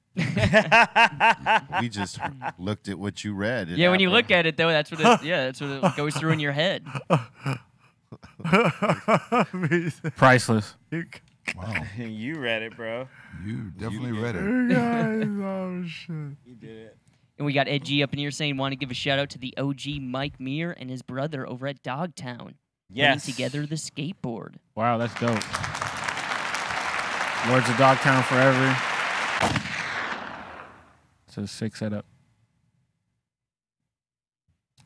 We just looked at what you read. Yeah, when you look at it, though, that's what it, yeah, that's what it goes through in your head. Priceless. Wow. You read it, bro. You definitely read it. You guys, oh, shit. You did it. And we got Ed G up in here saying, want to give a shout-out to the OG Mike Meir and his brother over at Dogtown. Yes. Putting together the skateboard. Wow, that's dope. Lords of Dogtown forever. So sick setup.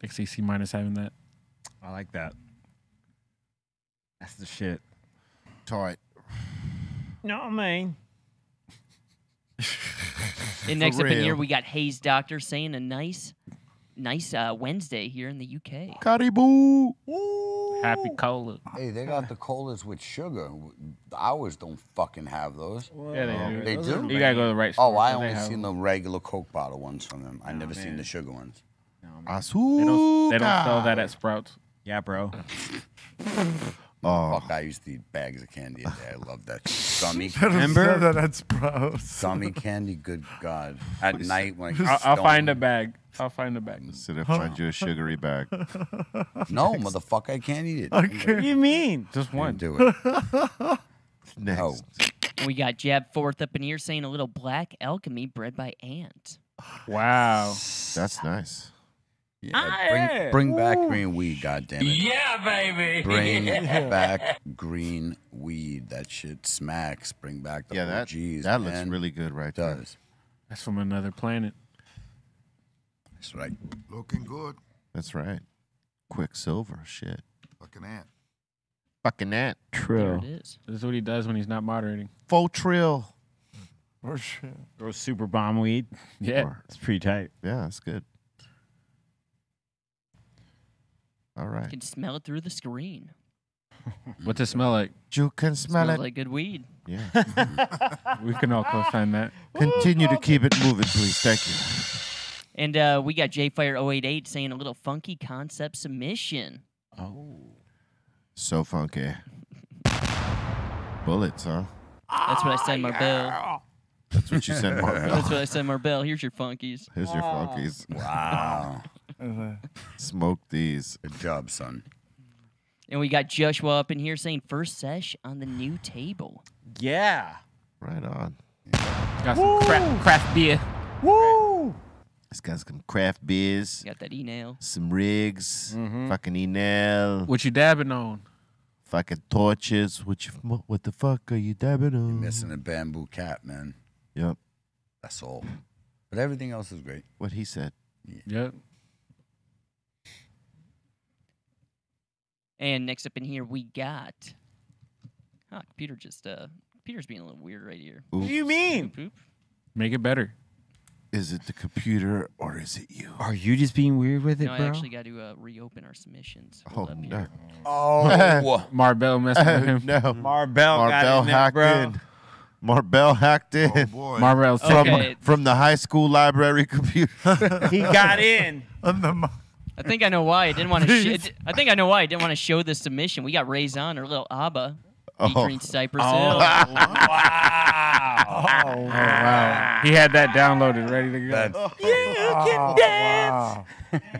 I see C-Minus having that. I like that. That's the shit. Tight. No, man. And next up in here, we got Hayes Doctor saying a nice Wednesday here in the UK. Caribou. Ooh. Happy cola. Hey, they got the colas with sugar. Ours don't fucking have those. Whoa. Yeah, they do. You gotta go to the right store. Oh, I only seen the regular Coke bottle ones from them. I never seen the sugar ones. No, they don't sell that at Sprouts. Yeah, bro. Oh. Fuck, I used to eat bags of candy a day. I love that. Gummy candy. Remember? That at Sprouts. Gummy candy, good God. At night when I'll find a bag. I'll find a bag. Sit up, find you a sugary bag. No, motherfucker, I can't eat it. Okay. What do you mean? Just one. Do it. Next. No. We got Jab Forth up in here saying a little black alchemy bred by Ant. Wow. That's nice. Yeah, bring back green weed, goddamn it! Yeah, baby. Bring back green weed. That shit smacks. Bring back the OGs. That looks really good, right there. Does. That's from another planet. That's right. Looking good. That's right. Quicksilver, shit. Fucking Ant. Fucking Ant. Trill. There it is. This is what he does when he's not moderating. Full trill. Or shit. Or super bomb weed. Yeah, it's pretty tight. Yeah, that's good. All right. You can smell it through the screen. What's it smell like? You can smell it. Smells like good weed. Yeah. We can all co-sign that. Continue to keep it moving, please. Thank you. And we got JFire088 saying a little funky concept submission. Oh. So funky. Bullets, huh? That's what I send Marbelle. That's what you send Marbelle. That's what I send Marbelle. Here's your funkies. Here's your funkies. Wow. Smoke these. Good job, son. And we got Joshua up in here saying first sesh on the new table. Yeah. Right on. Yeah. Got some craft beer. Woo! It's got some craft beers. Got that e-nail. Some rigs. Fucking e-nail. What you dabbing on? Fucking torches. What the fuck are you dabbing on? You're missing a bamboo cap, man. Yep. That's all. But everything else is great. What he said. Yeah. Yep. And next up in here, we got... Oh, computer's being a little weird right here. Oops. What do you mean? Poop. Make it better. Is it the computer or is it you? Are you just being weird with it, bro? I actually got to reopen our submissions. Hold up here. Oh. Marbelle messed with him. No. Marbelle hacked in. Marbelle hacked in. Oh, boy. Marbelle from the high school library computer. He got in. On the... I think I know why I didn't want to. I think I know why I didn't want to show this submission. We got Raison or Lil Abba featuring Cypress Hill. Wow. Oh, wow! He had that downloaded, ready to go. You can dance.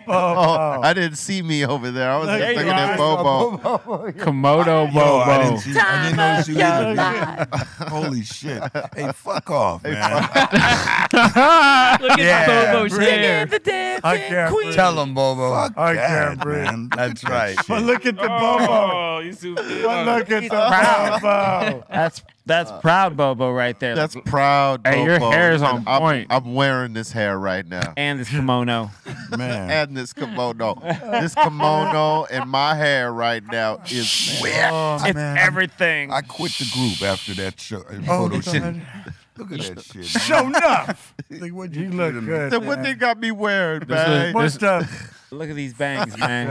Wow. Oh, I didn't see me over there. I was just thinking at Bobo. Komodo Bobo. I didn't notice you either. Holy shit! Hey, fuck off, man. Look at Bobo's hair. I can't breathe. Tell him, Bobo. I can't breathe. That's right. But look at the Bobo. But look at the Bobo. That's proud Bobo right there. That's proud Bobo. Hey, your hair is on point. I'm wearing this hair right now. And this kimono. Man. And this kimono. This kimono and my hair right now is wet. Oh, it's everything. I quit the group after that show. Photo shoot. Look at that shit. Show enough. Like, what you look good. Then what they got me wearing, man? What stuff? Look at these bangs, man.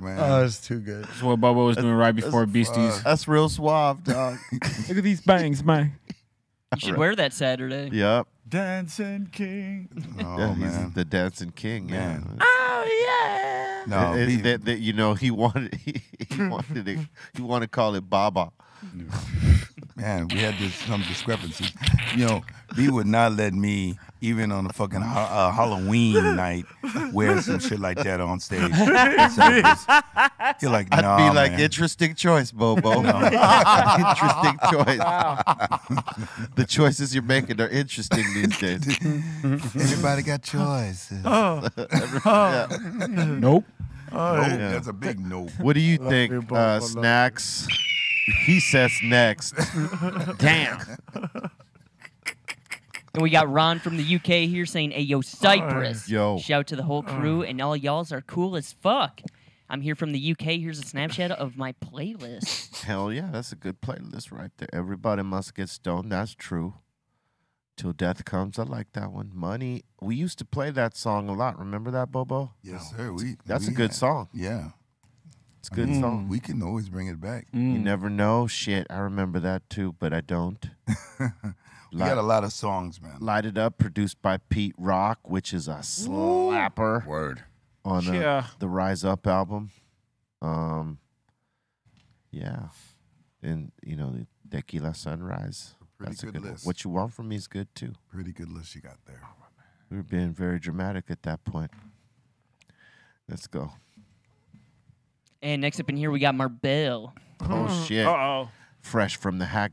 Man. Oh, it's too good. That's what Bobo was doing right before Beasties. That's real suave, dog. Look at these bangs, man. You should wear that Saturday. Yep. Dancing King. Oh, yeah, man. He's the Dancing King, man. Yeah. Oh, yeah. No, he wanted to call it Baba. Man, we had some discrepancies. You know, he would not let me, even on a fucking Halloween night, wear some shit like that on stage. He's like, nah, I'd be like, man. Interesting choice, Bobo. Interesting choice. The choices you're making are interesting these days. Everybody got choices. Nope. Nope. Yeah. That's a big nope. What do you think, Snacks? He says next. Damn. And we got Ron from the UK here saying, "Hey, yo, Cypress. Yo. Shout to the whole crew, and all y'alls are cool as fuck. I'm here from the UK. Here's a Snapchat of my playlist." Hell yeah, that's a good playlist right there. Everybody must get stoned. That's true. Till death comes. I like that one. Money. We used to play that song a lot. Remember that, Bobo? Yes, sir. That's a good song. Yeah. It's a good song. We can always bring it back. You never know. Shit, I remember that too, but I don't. We got a lot of songs, man. Light It Up, produced by Pete Rock, which is a slapper. Word. On the Rise Up album. Yeah. And, you know, the Tequila Sunrise. That's a good list. What You Want From Me is good too. Pretty good list you got there. We were being very dramatic at that point. Let's go. And next up in here, we got Marbelle. Oh, shit. Uh-oh. Fresh from the hack.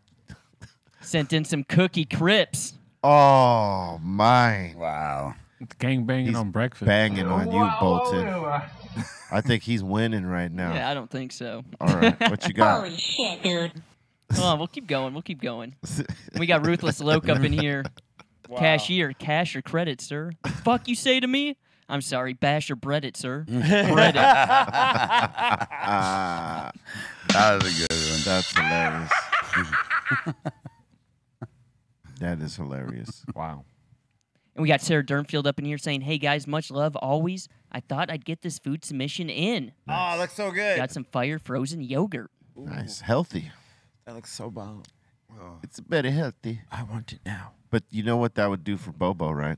Sent in some cookie crips. Oh, mine. Wow. It's gang banging on breakfast. Banging on you, Bolton. I think he's winning right now. Yeah, I don't think so. All right, what you got? Holy shit, dude. Come on, we'll keep going. We'll keep going. We got Ruthless Loke up in here. Wow. Cashier, cash or credit, sir? The fuck you say to me? I'm sorry, bash or bread it, sir. Bread it. That was a good one. That's hilarious. That is hilarious. Wow. And we got Sarah Durnfield up in here saying, "Hey, guys, much love always. I thought I'd get this food submission in." Nice. Oh, looks so good. Got some fire frozen yogurt. Ooh. Nice. Healthy. That looks so bomb. Oh. It's very healthy. I want it now. But you know what that would do for Bobo, right?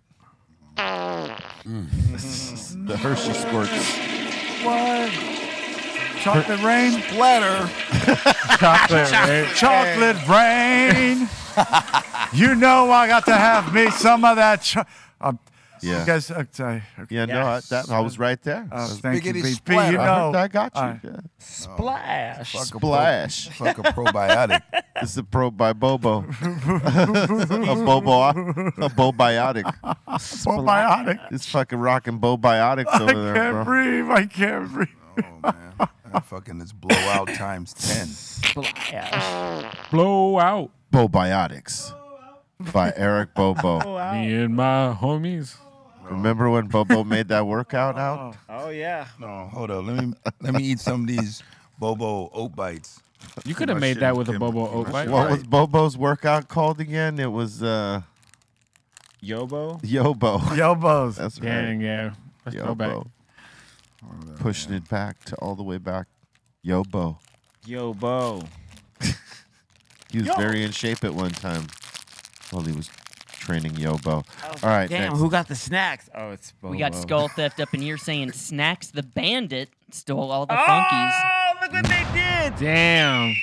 The Hershey squirts. What? Chocolate rain? Splatter. Chocolate rain. Chocolate rain. You know I got to have me some of that. Yeah. Guys, okay. Yeah, no, I was right there. Thank you, BP. You know, I got you. Yeah. Splash. Splash. Fuck a probiotic. It's a Bobo. A Bobiotic. Bobiotic. It's fucking rocking Bobiotics over there, bro. I can't breathe. I can't breathe. Oh, man. Fucking it's blowout times 10. Splash. Blowout. Bobiotics. By Eric Bobo. Me and my homies. Remember when Bobo made that workout out? Oh yeah. No, hold up. Let me eat some of these Bobo oat bites. You could have made that with a Bobo oat bite. What was Bobo's workout called again? It was Yobo. Yobo. Yobos. That's right. Dang, yeah. Let's go back. Pushing it back to all the way back. Yobo. Yobo. He was very in shape at one time. Well, he was training Yobo. Oh, all right. Damn, who got the snacks? Oh, it's Bobo. We got Skull Theft up in here saying, "Snacks the Bandit stole all the funkies." Oh, look what they did. Damn.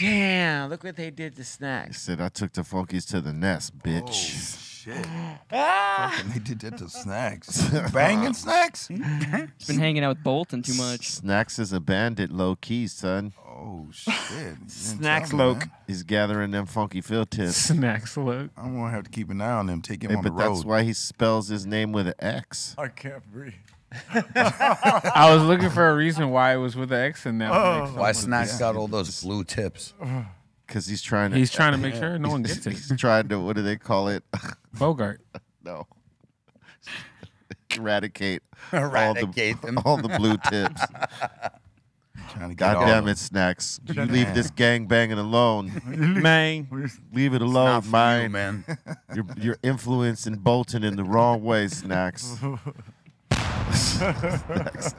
Damn, look what they did to Snacks. He said, "I took the funkies to the nest, bitch." Oh, shit. Fucking, they did that to Snacks. Banging Snacks? He's been hanging out with Bolton too much. Snacks is a bandit low-key, son. Oh, shit. Snacks Loke. He's gathering them funky field tips. Snacks Loke. I'm going to have to keep an eye on him, take him on the road. But that's why he spells his name with an X. I can't breathe. I was looking for a reason why it was with an X in that. Oh. Why Snacks got all those blue tips? Because he's trying to... He's trying to make sure no one gets it. He's trying to... What do they call it? Bogart. No. Eradicate all the blue tips. God damn it, Snacks. You leave this gang banging alone. Man. Leave it alone, man. You're influencing Bolton in the wrong way, Snacks. Snacks.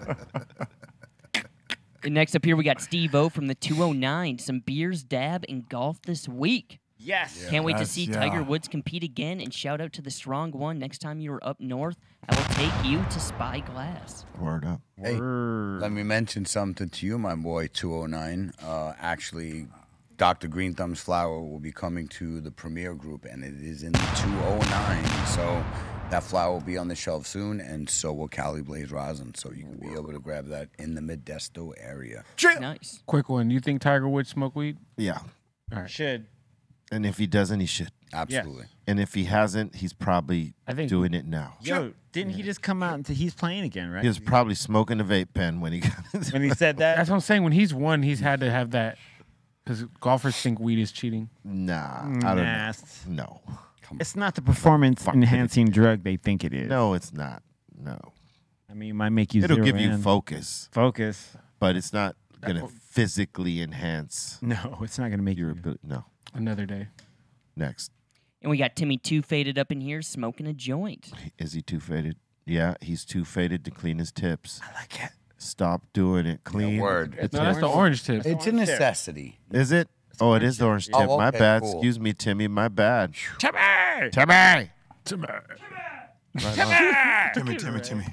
And next up here, we got Steve-O from the 209. Some beers, dab, and golf this week. Yes. Yeah, can't wait to see Tiger Woods compete again, and shout out to the strong one. Next time you are up north, I will take you to Spy Glass. Word up. Word. Hey, let me mention something to you, my boy, 209. Actually, Dr. Green Thumb's flower will be coming to the Premier Group, and it is in the 209. So that flower will be on the shelf soon, and so will Callie Blaze Rosin. So you can be able to grab that in the Modesto area. Nice. Quick one. You think Tiger Woods smoke weed? Yeah. All right. Should. And if he doesn't, he should. Absolutely. Yes. And if he hasn't, he's probably doing it now. Yo, didn't he just come out until he's playing again, right? He was probably smoking a vape pen when he got when he said that. That's what I'm saying. When he's won, he's had to have that. Because golfers think weed is cheating. Nah. I don't know. No. It's not the performance-enhancing drug they think it is. No, it's not. No. I mean, it might make you It'll give you focus. Focus. But it's not going to physically enhance. No, it's not going to make your ability. No. Another day. Next. And we got Timmy Two Faded up in here smoking a joint. Is he too faded? Yeah, he's too faded to clean his tips. I like it. Stop doing it. Clean. No, that's the orange tip. It's a necessity. Is it? Oh, it is the orange tip. Oh, okay, my bad. Cool. Excuse me, Timmy. My bad. Timmy! Timmy! Timmy! Right Timmy.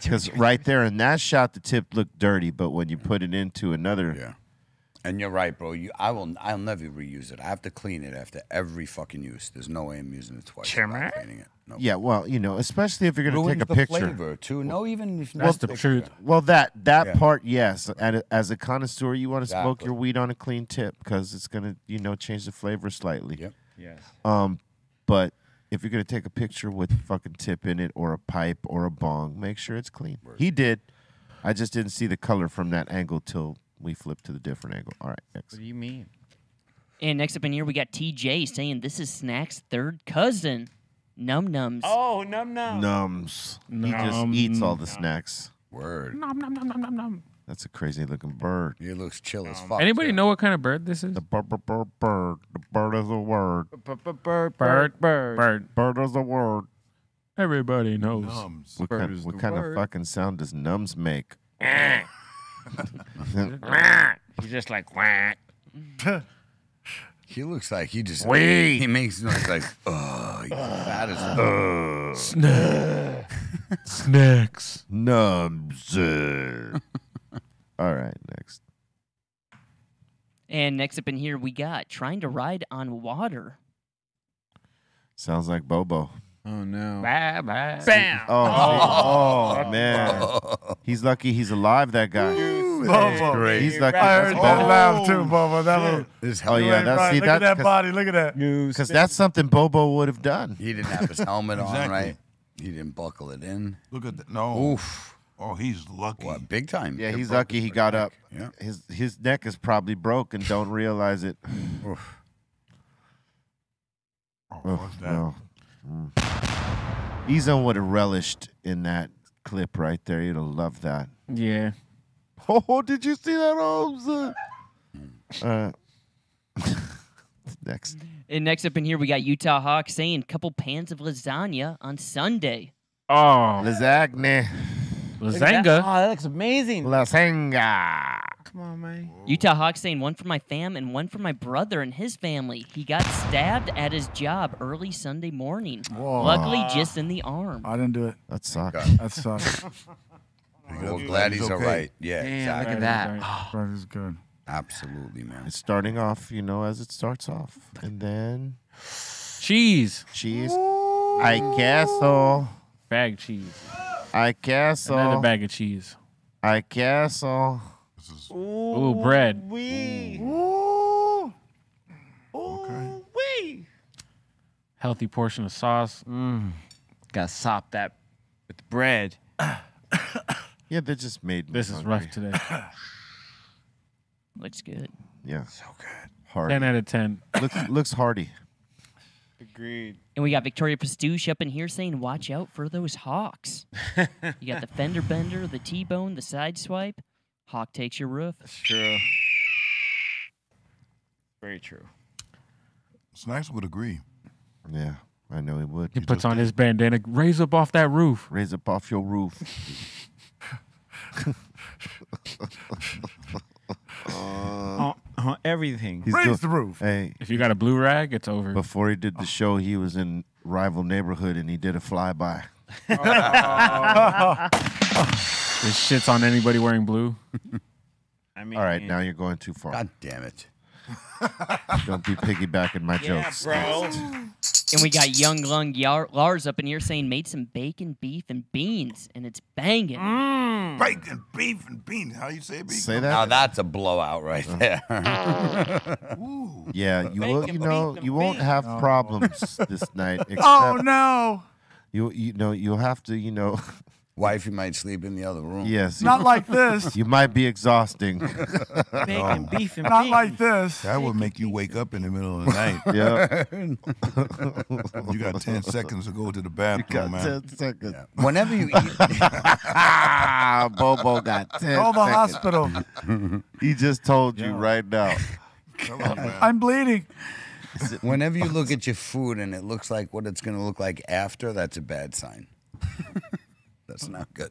Because right there in that shot, the tip looked dirty, but when you put it into another... Yeah. And you're right, bro. I'll never reuse it. I have to clean it after every fucking use. There's no way I'm using it twice. Cleaning it. Nope. Yeah, well, you know, especially if you're going to take a picture. Flavor too. No, even if that's the truth. Well, that part, yes. As a connoisseur, you want to smoke your weed on a clean tip because it's going to, you know, change the flavor slightly. Yep. Yes. But if you're going to take a picture with a fucking tip in it or a pipe or a bong, make sure it's clean. Word. He did. I just didn't see the color from that angle till. We flip to the different angle. All right, next. What do you mean? And next up in here, we got TJ saying this is Snack's third cousin, Num Nums. Oh, Num Nums. Nums. He just eats all the snacks. Word. Num Num Num Num Num Num. That's a crazy looking bird. He looks chill as fuck. Anybody know what kind of bird this is? The bird. The bird is a word. Bird is a word. Everybody knows. Nums. What kind of fucking sound does Nums make? He's just like what? He looks like he just he makes noise like that is snacks nubs. All right, next. And next up in here we got trying to ride on water. Sounds like Bobo. Oh, no. Bye-bye. Bam. Oh, man. He's lucky he's alive, that guy. Ooh, Bobo. He's lucky. I heard that laugh, too, Bobo. That was right. Look at that body. Look at that. Because that's something Bobo would have done. He didn't have his helmet on, right? He didn't buckle it in. Look at that. No. Oof. Oh, he's lucky. What, big time. Yeah, he's lucky he got up. Yeah. His neck is probably broke and don't realize it. Oof. Oh, what's that? No. E-Zone would have relished in that clip right there. You'd have loved that. Yeah. Oh, did you see that, Holmes? Next. And next up in here, we got Utah Hawk saying couple pans of lasagna on Sunday. Oh. Lasagna. Lasanga. Oh, that looks amazing. Lasanga. Come on, man. Utah Hawk saying one for my fam and one for my brother and his family. He got stabbed at his job early Sunday morning. Whoa. Luckily, just in the arm. I didn't do it. That sucks. That sucks. Well, glad he's all right. Yeah, exactly. Look at that. That is good. Absolutely, man. It's starting off, you know, as it starts off. And then... Cheese. Cheese. Ooh. I guess so. Bag cheese. I castle. Another bag of cheese. I castle. Ooh, bread. Wee. Ooh. Okay. Wee. Healthy portion of sauce. Mm. Gotta sop that with bread. Yeah, they just made me. This is rough today. Looks good. Yeah. So good. Hearty. 10 out of 10. Looks hearty. Agreed. And we got Victoria Pastouche up in here saying, watch out for those hawks. You got the fender bender, the T-bone, the side swipe. Hawk takes your roof. That's true. Very true. Snacks would agree. Yeah, I know he would. He puts on his bandana. Raise up off that roof. Raise up off your roof. Everything. He's raise the roof. Hey, if you got a blue rag, it's over. Before he did the show, he was in Rival Neighborhood, and he did a flyby. This shit's on anybody wearing blue. I mean, all right, now you're going too far. God damn it. Don't be piggybacking my jokes. Bro. And we got Young Lung Lars up in here saying, made some bacon, beef, and beans, and it's banging. Mm. Bacon, beef, and beans. How you say bacon? Say that? Now that's a blowout right there. Ooh. Yeah, you will, you know, you won't have problems this night. Oh no. You know, you'll have to, you know. Wife, you might sleep in the other room. Yes. Not like this. You might be exhausting. Bacon, beef, and not beans. Like this. That would make you wake up in the middle of the night. Yeah. You got 10 seconds to go to the bathroom, man. 10 seconds. Yeah. Whenever you eat. Bobo got 10 seconds. Call the hospital. He just told you right now. Come on, man. I'm bleeding. Whenever you look at your food and it looks like what it's going to look like after, that's a bad sign. That's not good.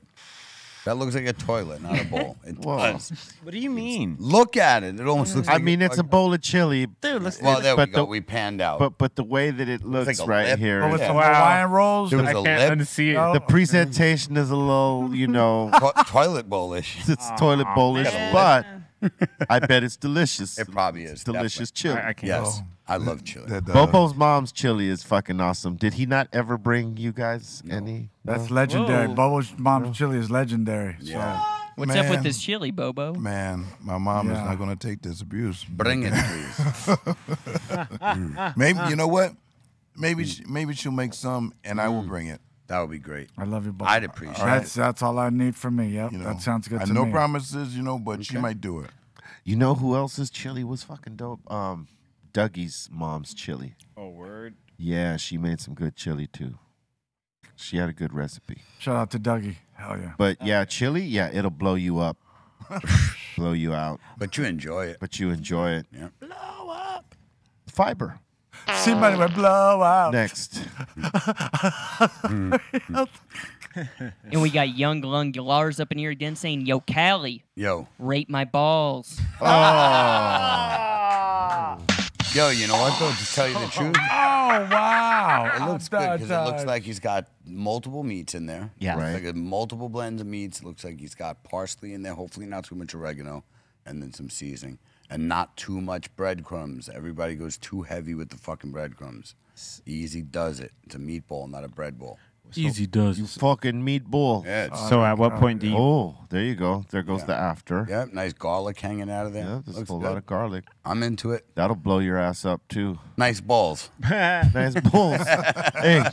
That looks like a toilet, not a bowl. It does. What do you mean? Look at it. It almost looks like I mean, it's a bowl of chili. Dude, let's there we go. We panned out. But the way that it looks like right here. Oh, it's Hawaiian rolls. There was I can't unsee it. The presentation is a little, you know. Toilet bowl-ish. It's toilet bowl-ish, but I bet it's delicious. It probably is. It's delicious chili. I can't. Yes. Oh. I love chili. Bobo's mom's chili is fucking awesome. Did he not ever bring you guys any? That's legendary. Whoa. Bobo's mom's chili is legendary. Yeah. So. What's up with this chili, Bobo? Man, my mom is not going to take this abuse. Bring it, please. Maybe you know what? Maybe maybe she'll make some, and I will bring it. That would be great. I love you, Bobo. I'd appreciate it. That's all I need from me. Yep, you know, that sounds good to me. No promises, you know, but she might do it. You know who else's chili was fucking dope? Dougie's mom's chili. Oh, word? Yeah, she made some good chili, too. She had a good recipe. Shout out to Dougie. Hell yeah. But, yeah, chili, yeah, it'll blow you up. Blow you out. But you enjoy it. But you enjoy it. Yeah. Blow up. Fiber. See, by the way, blow up. Next. And we got Young Lung Lars up in here again saying, yo, Callie. Yo. Rape my balls. Oh. Yo, you know what, though, to tell you the truth. Oh, wow. It looks good because it looks like he's got multiple meats in there. Yeah. Right. Like multiple blends of meats. It looks like he's got parsley in there, hopefully not too much oregano, and then some seasoning. And not too much breadcrumbs. Everybody goes too heavy with the fucking breadcrumbs. Easy does it. It's a meatball, not a bread bowl. So easy does. You fucking meatball. Yeah, so at what point do you... Oh, there you go. There goes the after. Yeah, nice garlic hanging out of there. Yeah, there's a lot of garlic. I'm into it. That'll blow your ass up, too. Nice balls. Nice balls. Hey,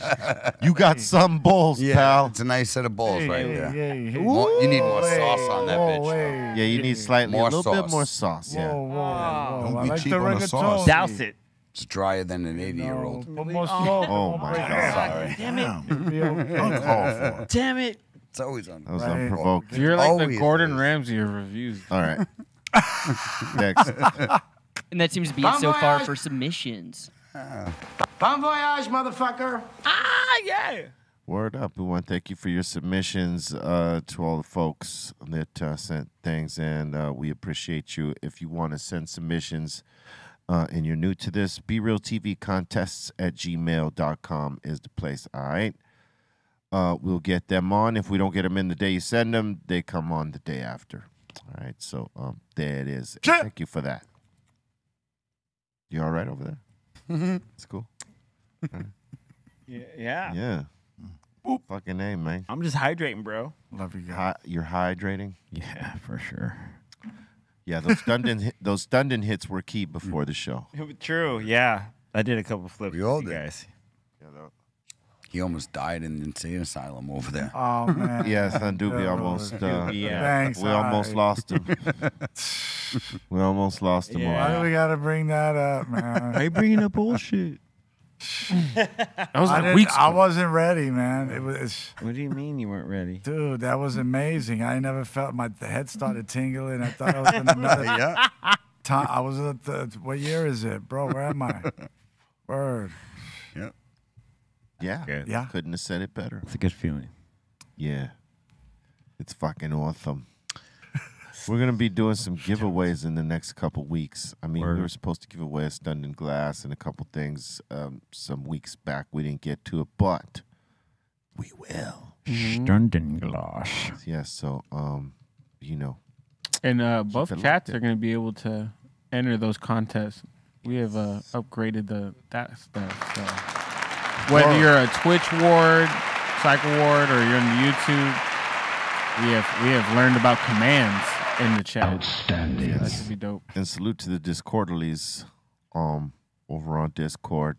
you got some balls, pal. It's a nice set of balls right there. You need more sauce on that bitch. Yeah, you need slightly more bit more sauce. Yeah. Don't be cheap on the sauce. Douse it. It's drier than an 80-year-old. Oh, my God. Sorry. Damn it. Uncalled for. Damn it. It's always uncalled for. That was unprovoked. You're like the Gordon Ramsay of reviews. All right. Next. And that seems to be it so far for submissions. Bon voyage, motherfucker. Ah, yeah. Word up. We want to thank you for your submissions to all the folks that sent things, and we appreciate you. If you want to send submissions... and you're new to this, BeRealTVContests@gmail.com is the place, all right? We'll get them on. If we don't get them in the day you send them, they come on the day after. All right, so there it is. Thank you for that. You all right over there? It's cool. Right. Yeah. Yeah. Boop. Fucking A, man. I'm just hydrating, bro. Love you guys. You're hydrating? Yeah, for sure. Yeah, those Dundon hits were key before the show. True, yeah. I did a couple flips. We all did. Guys. Yeah, he almost died in the insane asylum over there. Oh, man. Yeah, Sun Doobie almost. Thanks, we almost lost him. We almost lost him. Why do we got to bring that up, man? Why you bringing up bullshit? That was like weeks ago. I wasn't ready, man. It was. What do you mean you weren't ready, dude? That was amazing. I never felt my head started tingling. I thought I was in another time. I was at the. What year is it, bro? Where am I? Word. Yep. Yeah. Couldn't have said it better. It's a good feeling. Yeah. It's fucking awesome. We're going to be doing some giveaways in the next couple weeks. I mean, we were supposed to give away a Stunned Glass and a couple things some weeks back. We didn't get to it, but we will. Stunned Glass. Yes, yeah, so, you know. And both chats are going to be able to enter those contests. We have upgraded that stuff. So. Whether you're a Twitch ward, Cycle ward, or you're on YouTube, we have learned about commands in the chat. Outstanding. Yeah, that should be dope. And salute to the Discordalies over on Discord.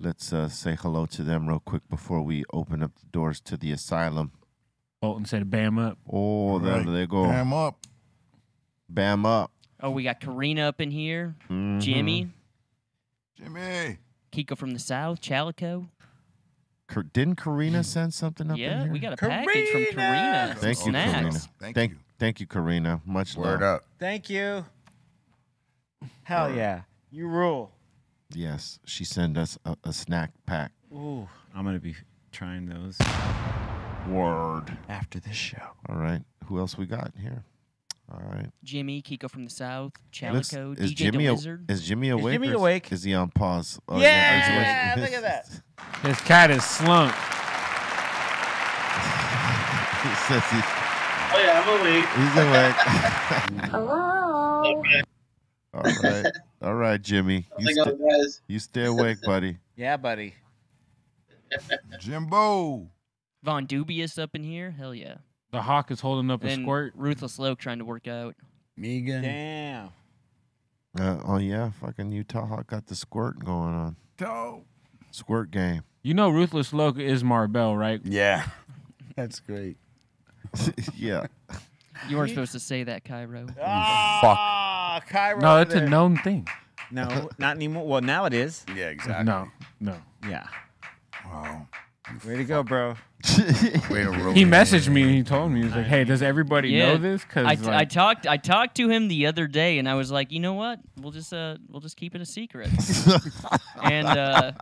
Let's say hello to them real quick before we open up the doors to the asylum. Bolton said, "Bam up." Oh, right. There they go. Bam up. Bam up. Oh, we got Karina up in here. Mm-hmm. Jimmy. Kiko from the South. Chalico. Didn't Karina send something up in here? Yeah, we got a package from Karina. Thank you, Karina. Thank you, Karina. Much love. Word up. Thank you. Hell yeah. You rule. Yes, she sent us a snack pack. Ooh, I'm going to be trying those. Word. After this show. All right. Who else we got here? All right. Jimmy, Kiko from the South, Chalico, DJ Jimmy the Wizard. Is Jimmy awake? Is Jimmy awake? Is he on pause? Oh, yeah, look at that. His cat is slunk. He says he's... Oh, yeah, I'm awake. He's awake. Hello. All right. All right, Jimmy. You stay awake, buddy. Yeah, buddy. Jimbo. Von Dubious up in here. Hell yeah. The Hawk is holding up a squirt. Ruthless Loke trying to work out. Megan. Damn. Oh, yeah. Fucking Utah Hawk got the squirt going on. Dope. Squirt game. You know Ruthless Loke is Marbelle, right? Yeah. That's great. Yeah. You weren't supposed to say that, Cairo. Ah, fuck. Cairo. No, it's a known thing. No, not anymore. Well, now it is. Yeah, exactly. No. Yeah. Wow. Way to go, bro. He messaged me and he told me, he was like, hey, does everybody know this? Because I talked to him the other day and I was like, you know what? We'll just keep it a secret. And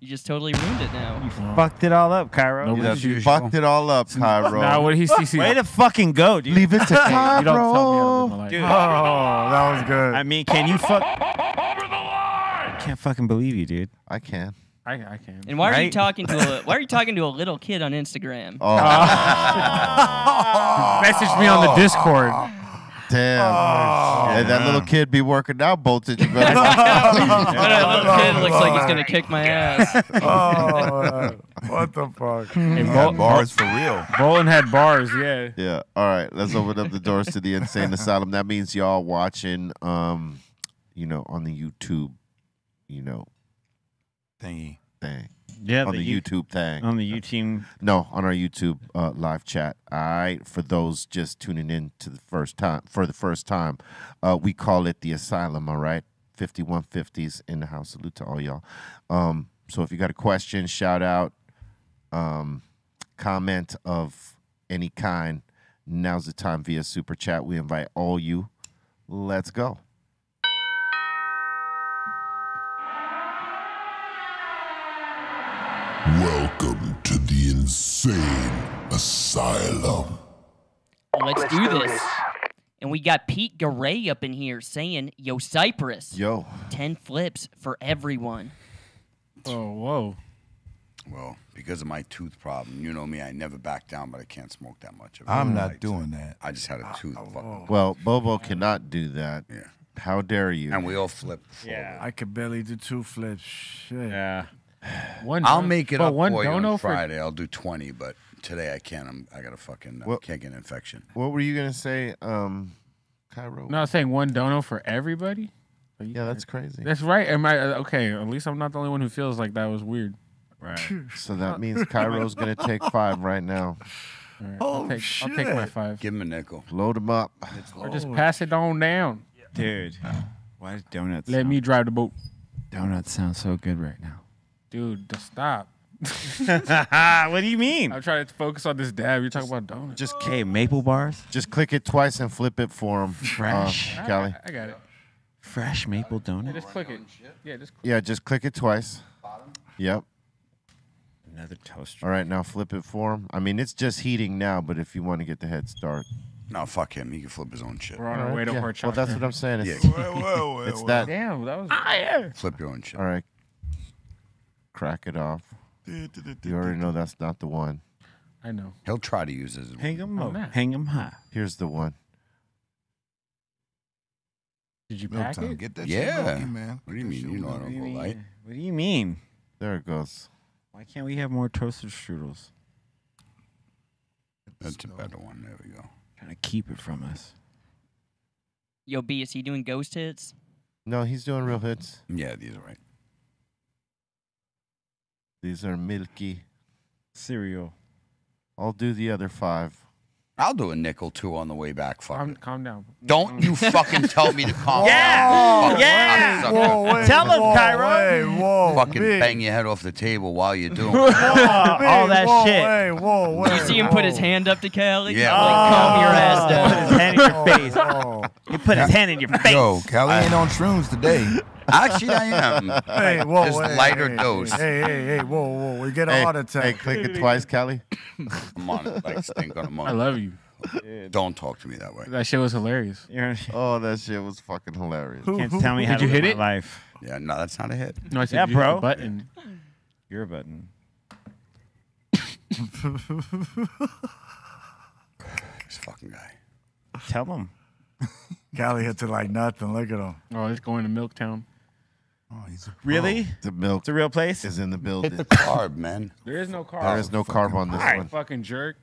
you just totally ruined it now. You fucked it all up, Cairo. You fucked it all up, Cairo. Now what he sees. Way to fucking go, dude. Leave it to Cairo. You don't tell me how to live my life. Dude. Oh, that was good. I mean, can you fuck over the line? I can't fucking believe you, dude. I can. I can. And why are you talking to a little kid on Instagram? Oh. Message me on the Discord. Damn. Oh, yeah, that little kid be working out, Bolton. You better. That little kid looks like he's gonna kick my ass. What the fuck? Hey, bars for real. Bolton had bars, yeah. Yeah. All right, let's open up the doors to the insane asylum. That means y'all watching, you know, on the YouTube, you know. Thangy. Yeah, on the YouTube thing. On the YouTube. No, on our YouTube live chat. All right, for those just tuning in for the first time, we call it the asylum. All right, 5150s in the house. Salute to all y'all. So if you got a question, shout out, comment of any kind, now's the time via super chat. We invite all you. Let's go. Welcome to the insane asylum. Let's do this. And we got Pete Garay up in here saying, yo, Cypress. Yo. 10 flips for everyone. Oh, whoa. Well, because of my tooth problem, you know me, I never back down, but I can't smoke that much. I'm not doing that. I just had a tooth problem. Well, Bobo cannot do that. Yeah. How dare you? And we all flipped. Yeah. I could barely do 2 flips. Shit. Yeah. I'll make it up for you on Friday. I'll do 20, but today I can't. I got a fucking can't get an infection. What were you gonna say, Cairo? No, I was saying one dono for everybody. Yeah, that's crazy. That's right. Am I okay? At least I'm not the only one who feels like that was weird. Right. So that means Cairo's gonna take 5 right now. All right, I'll take my 5. Give him a nickel. Load him up, or just pass it on down, dude. Why is donuts? Let me drive the boat. Donuts sound so good right now. Dude, just stop. What do you mean? I'm trying to focus on this dab. You're talking about donuts. Just maple bars. Just click it twice and flip it for him. Fresh. Callie. I got it. Fresh maple donut. Yeah, just click it. Yeah, just click it twice. Bottom. Yep. Another toaster. All right, now flip it for him. I mean, it's just heating now, but if you want to get the head start. No, fuck him. He can flip his own shit. We're on our way to her chart. Well, that's what I'm saying. It's, it's that. Damn, that was... Flip your own shit. All right. Crack it off. You already know that's not the one. I know. He'll try to use his... Hang him low. Hang him high. Here's the one. Did you pack it? Get that shit moving, man. What do you mean? You know I don't go light. What do you mean? There it goes. Why can't we have more toasted strudels? That's a better one. There we go. Trying to keep it from us. Yo, B, is he doing ghost hits? No, he's doing real hits. Yeah, these are right. These are milky cereal. I'll do the other five. I'll do a nickel, too, on the way back. Fuck calm down. Don't you fucking tell me to calm down. Fuck whoa, tell him, Cairo. Fucking bang your head off the table while you're doing it. All that shit. You see him put his hand up to Callie? Yeah. Like, calm your ass down. Put his hand in your face. He put his hand in your face. Yo, Callie ain't on shrooms today. Actually, I am. Hey, whoa, just lighter dose. Hey, whoa. We get a heart attack. Hey, click it twice, Callie. I'm on it. Like, stink on a month. I love you. Don't talk to me that way. That shit was hilarious. Oh, that shit was fucking hilarious. Can't tell me how you hit it? Life. Yeah, no, that's not a hit. No, I said, you hit the button. Yeah. You're a button. This fucking guy. Tell him. Callie hits it like nothing. Look at him. Oh, it's going to Milktown. Oh, he's really? The milk. It's a real place. Is in the building. Hit the carb, man. There is no carb. There is no carb on this one. Fucking jerk.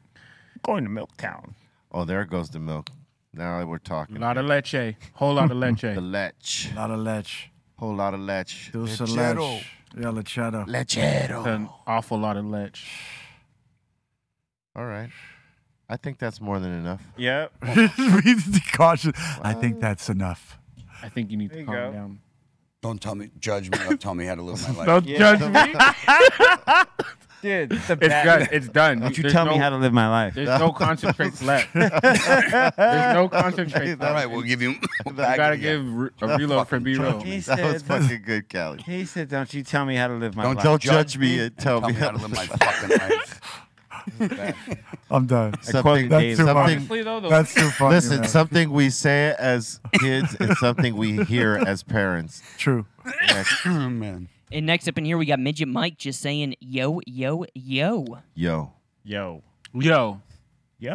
Going to Milktown. Oh, there goes the milk. Now we're talking. A lot of leche. Whole lot of leche. The lech. A lot of lech. Whole lot of lech. Lechero. Yeah, lechero. Lechero. An awful lot of lech. All right. I think that's more than enough. Yep. Cautious. I think that's enough. I think you need to calm down. Don't tell me, judge me. Don't tell me how to live my life. Don't judge me. Dude, it's done. Don't you tell me how to live my life. There's no concentrates left. There's no concentrates left. All right, we'll give you. You gotta give a reload for B-roll. That was fucking good, Callie. He said, "Don't you tell me how to live my life. Don't judge me and tell me how to live my fucking life." I'm done. Something, that's too funny. That's too funny. Listen, something we say as kids and something we hear as parents. True. Oh, man. And next up in here, we got Midget Mike just saying, yo, yo, yo. Yo. Yo. Yo. Yo.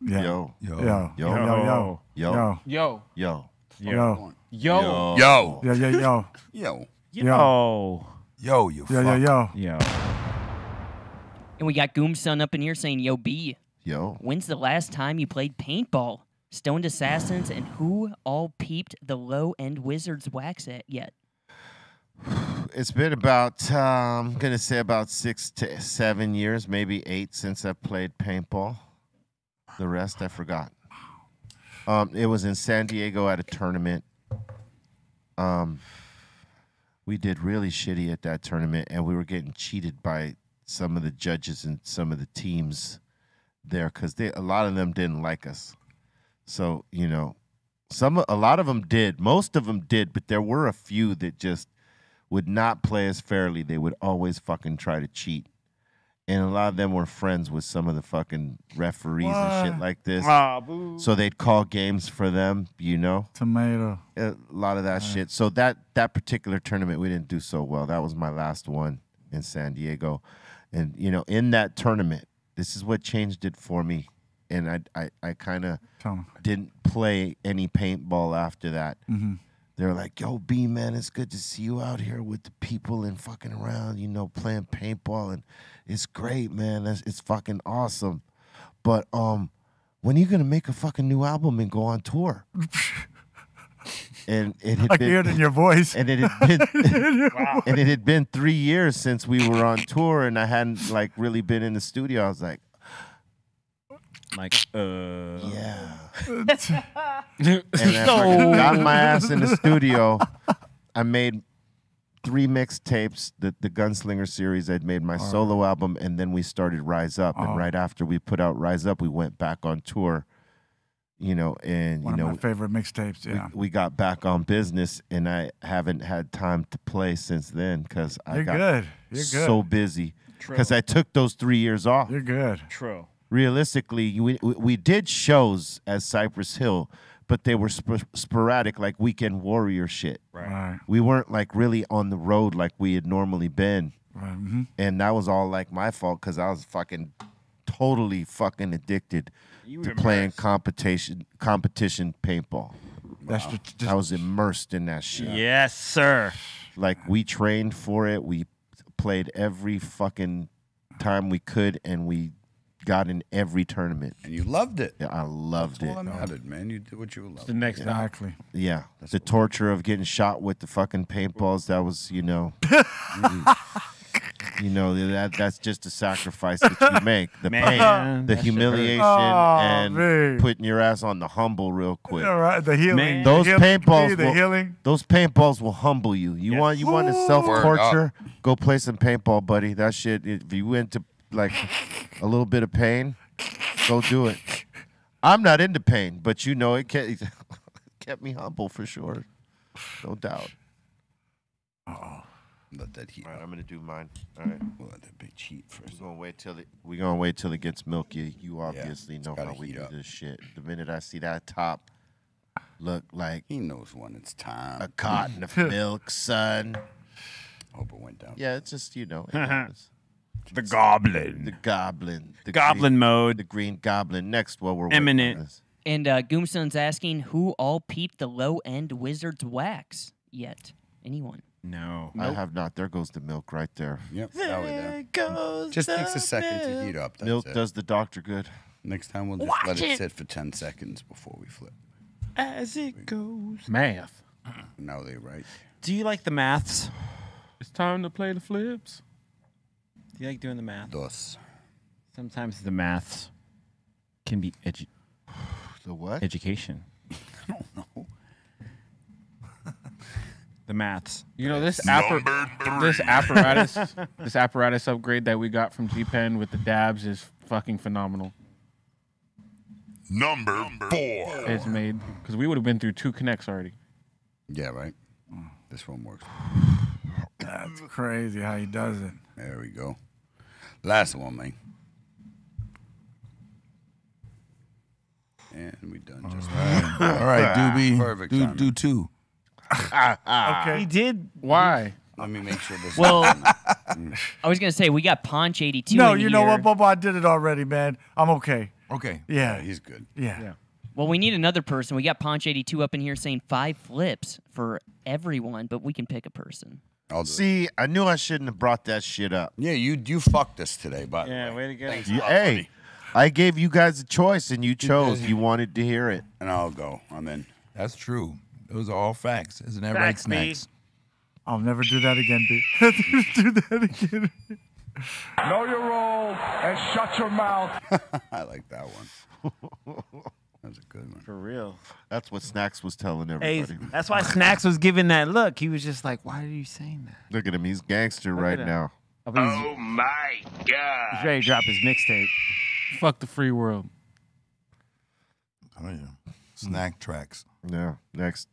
Yo. Yo. Yo. Yo. Yo. Yo. Yo. Yo. Yo. Yo. Yo. Yo. Yo. Yo. Yo. Yo, you fuck. Yo, yo, yo. Yo. And we got Goomson up in here saying, yo, B. Yo. When's the last time you played paintball? Stoned Assassins and who all peeped the low-end Wizards wax at yet? It's been about, I'm going to say about 6 to 7 years, maybe 8 since I played paintball. The rest I forgot. It was in San Diego at a tournament. We did really shitty at that tournament, and we were getting cheated by some of the judges and some of the teams there, because a lot of them didn't like us. So, you know, a lot of them did. Most of them did, but there were a few that just would not play us fairly. They would always fucking try to cheat. And a lot of them were friends with some of the fucking referees and shit like this. So they'd call games for them, you know. Tomato. A lot of that shit. So that particular tournament, we didn't do so well. That was my last one in San Diego. And, you know, in that tournament, this is what changed it for me. And I kind of didn't play any paintball after that. Mm-hmm. They were like, yo, B, man, it's good to see you out here with the people and fucking around, you know, playing paintball. And it's great, man. It's fucking awesome. But when are you going to make a fucking new album and go on tour? And it had I hear it in your voice. And it had been, wow. And it had been 3 years since we were on tour, and I hadn't like really been in the studio. I was like, yeah. And I fucking got my ass in the studio. I made 3 mixtapes, the Gunslinger series. I'd made my solo album, and then we started Rise Up. And right after we put out Rise Up, we went back on tour. You know, and one of my favorite mixtapes. Yeah, we got back on business, and I haven't had time to play since then because I got so busy because I took those 3 years off. You're good. True. realistically, we did shows at Cypress Hill, but they were sporadic, like weekend warrior shit. Right. We weren't like really on the road like we had normally been. Right. Mm-hmm. And that was all like my fault because I was fucking totally fucking addicted to playing competition paintball. That's I was immersed in that shit. Yes, sir. Like we trained for it. We played every fucking time we could, and we got in every tournament. And you loved it. Yeah, I loved it. That's all that mattered, man. You did what you loved. The next exactly. Yeah. That's the torture of getting shot with the fucking paintballs. That was, you know. You know, that's just a sacrifice that you make. The pain, the humiliation, and putting your ass on the humble real quick. All right, the healing. Man. Those paintballs those paintballs will humble you. You want to self-torture? Go play some paintball, buddy. That shit, if you went to like a little bit of pain, go do it. I'm not into pain, but you know it kept me humble for sure. No doubt. Uh-oh. Let that heat. All right, I'm gonna do mine. All right, we'll let that bitch heat first. We're gonna wait till it gets milky. You obviously know how we do this shit. The minute I see that top, look like he knows when it's time. A carton of milk, son. Hope it went down. Yeah, it's just it happens. The goblin. The goblin. The goblin green, mode. The green goblin. Next, while we're eminent. Waiting and Goomson's asking who all peeped the low end wizard's wax yet. Anyone? No, I have not. There goes the milk right there. Yep, there goes. Just takes a second to heat up. That's milk it. Does the doctor good. Next time we'll just let it sit for 10 seconds before we flip. As it goes. Math. Now they write. Do you like the maths? It's time to play the flips. Do you like doing the math? Dos. Sometimes the maths can be the what? Education. I don't know. The maths. You know, this apparatus upgrade that we got from G-Pen with the dabs is fucking phenomenal. Number 4. It's made. Because we would have been through 2 connects already. Yeah, right? This one works. That's crazy how he does it. There we go. Last one, man. And we done just right. All right, Doobie. Perfect timing. Do 2. Okay. He did. Why? Let me make sure this. Well, I was gonna say we got Ponch 82. No, you know what, Bobo? I did it already, man. I'm okay. Okay. Yeah, he's good. Yeah. Well, we need another person. We got Ponch 82 up in here saying 5 flips for everyone, but we can pick a person. See, I knew I shouldn't have brought that shit up. Yeah, you fucked us today, but yeah, way to go. Thanks, hey, I gave you guys a choice, and you chose. You wanted to hear it, and I'll go. I'm in. That's true. Those are all facts. Isn't that right, Snacks? I'll never do that again, B. Know your role and shut your mouth. I like that one. That's a good one. For real. That's what Snacks was telling everybody. Hey, that's why Snacks was giving that look. He was just like, why are you saying that? Look at him. He's gangster right now. Oh, my God. He's ready to drop his mixtape. Fuck the free world. Oh, yeah. Snack tracks. Yeah. Next.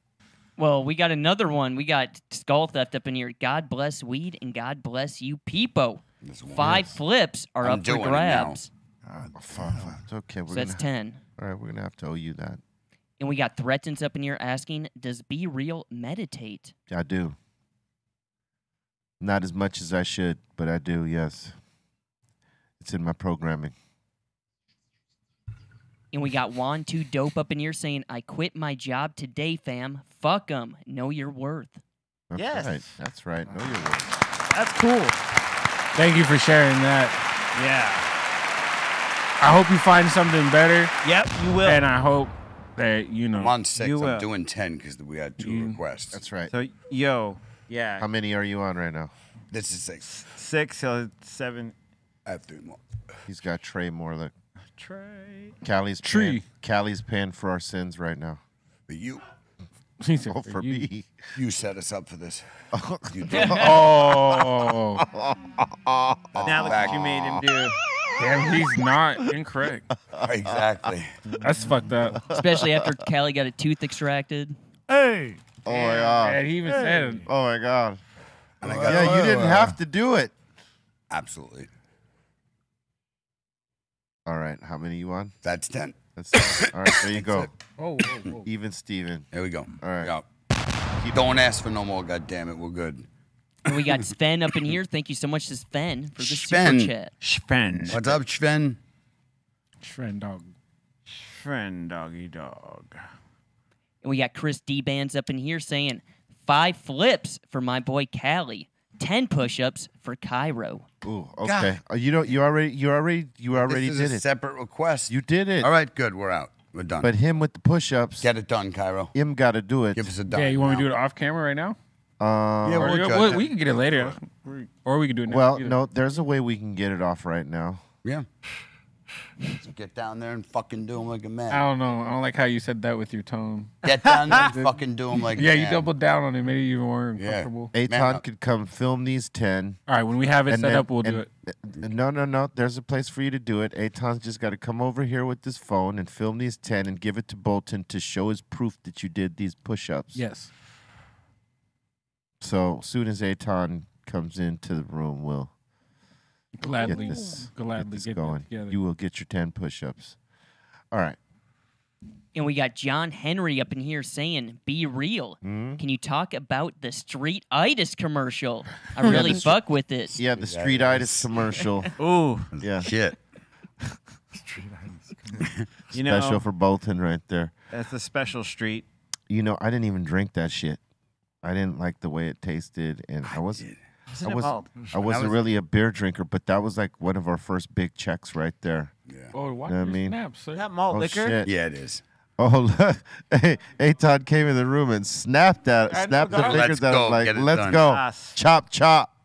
Well, we got another one. We got Skull Theft up in here. God bless weed and God bless you, Peepo. 5 flips are up for grabs. It's okay. So that's 10. All right, we're going to have to owe you that. And we got Threatens up in here asking, does Be Real meditate? I do. Not as much as I should, but I do, yes. It's in my programming. And we got Juan 2 Dope up in here saying, I quit my job today, fam. Fuck them. Know your worth. That's right. That's right. Know your worth. That's cool. Thank you for sharing that. Yeah. I hope you find something better. Yep, you will. And I hope that, you know. I'm on 6. I'm doing 10 because we had 2 requests. That's right. So, yeah. How many are you on right now? This is 6. 6 or 7. I have 3 more. He's got Trey Moore. Look. Callie's paying for our sins right now. But you, for me, you set us up for this. You did. Now look what you made him do. Damn, he's not incorrect. Exactly. That's fucked up. Especially after Callie got a tooth extracted. Hey. Oh my God. And he even said it. Oh my God. And you didn't have to do it. Absolutely. All right. How many you on? That's 10. That's 10. All right. There you go. Oh, whoa, whoa. Even Steven. There we go. All right. Go. Don't ask for no more, goddammit. We're good. And we got Sven up in here. Thank you so much to Sven for the super chat. Sven. What's up, Sven? Sven dog. Sven doggy dog. And we got Chris D. Bands up in here saying 5 flips for my boy Callie. 10 push-ups for Cairo. Ooh, okay. You know, you already did it. This is a separate request. You did it. All right, good. We're out. We're done. But him with the push-ups. Get it done, Cairo. Him got to do it. Give us a done. Yeah, you want me to do it off camera right now? Yeah, we can get it later, or we can do it now. Well, no, there's a way we can get it off right now. Yeah. Let's get down there and fucking do them like a man. I don't know. I don't like how you said that with your tone. Get down there and fucking do them like a man. Yeah, you doubled down on it. Maybe you were uncomfortable. Eitan could come film these 10. All right, when we have it set up, we'll do it. No, no, no. There's a place for you to do it. Eitan's just got to come over here with his phone and film these 10 and give it to Bolton to show his proof that you did these push-ups. Yes. So soon as Eitan comes into the room, we'll... Gladly get this going. You will get your 10 push-ups. All right. And we got John Henry up in here saying, "Be real. Can you talk about the Street-itis commercial? I really fuck with this." Yeah, the Street-itis commercial. Ooh, yeah, shit. Street-itis. You know, special for Bolton right there. That's the special street. You know, I didn't even drink that shit. I didn't like the way it tasted, and I wasn't really a beer drinker, but that was like one of our first big checks right there. Yeah. Oh, what I mean? Snaps, is that malt liquor? Shit. Yeah, it is. Oh, look. Hey, Eitan came in the room and snapped at snapped the fingers at him, like, let's go. Yes. Chop, chop.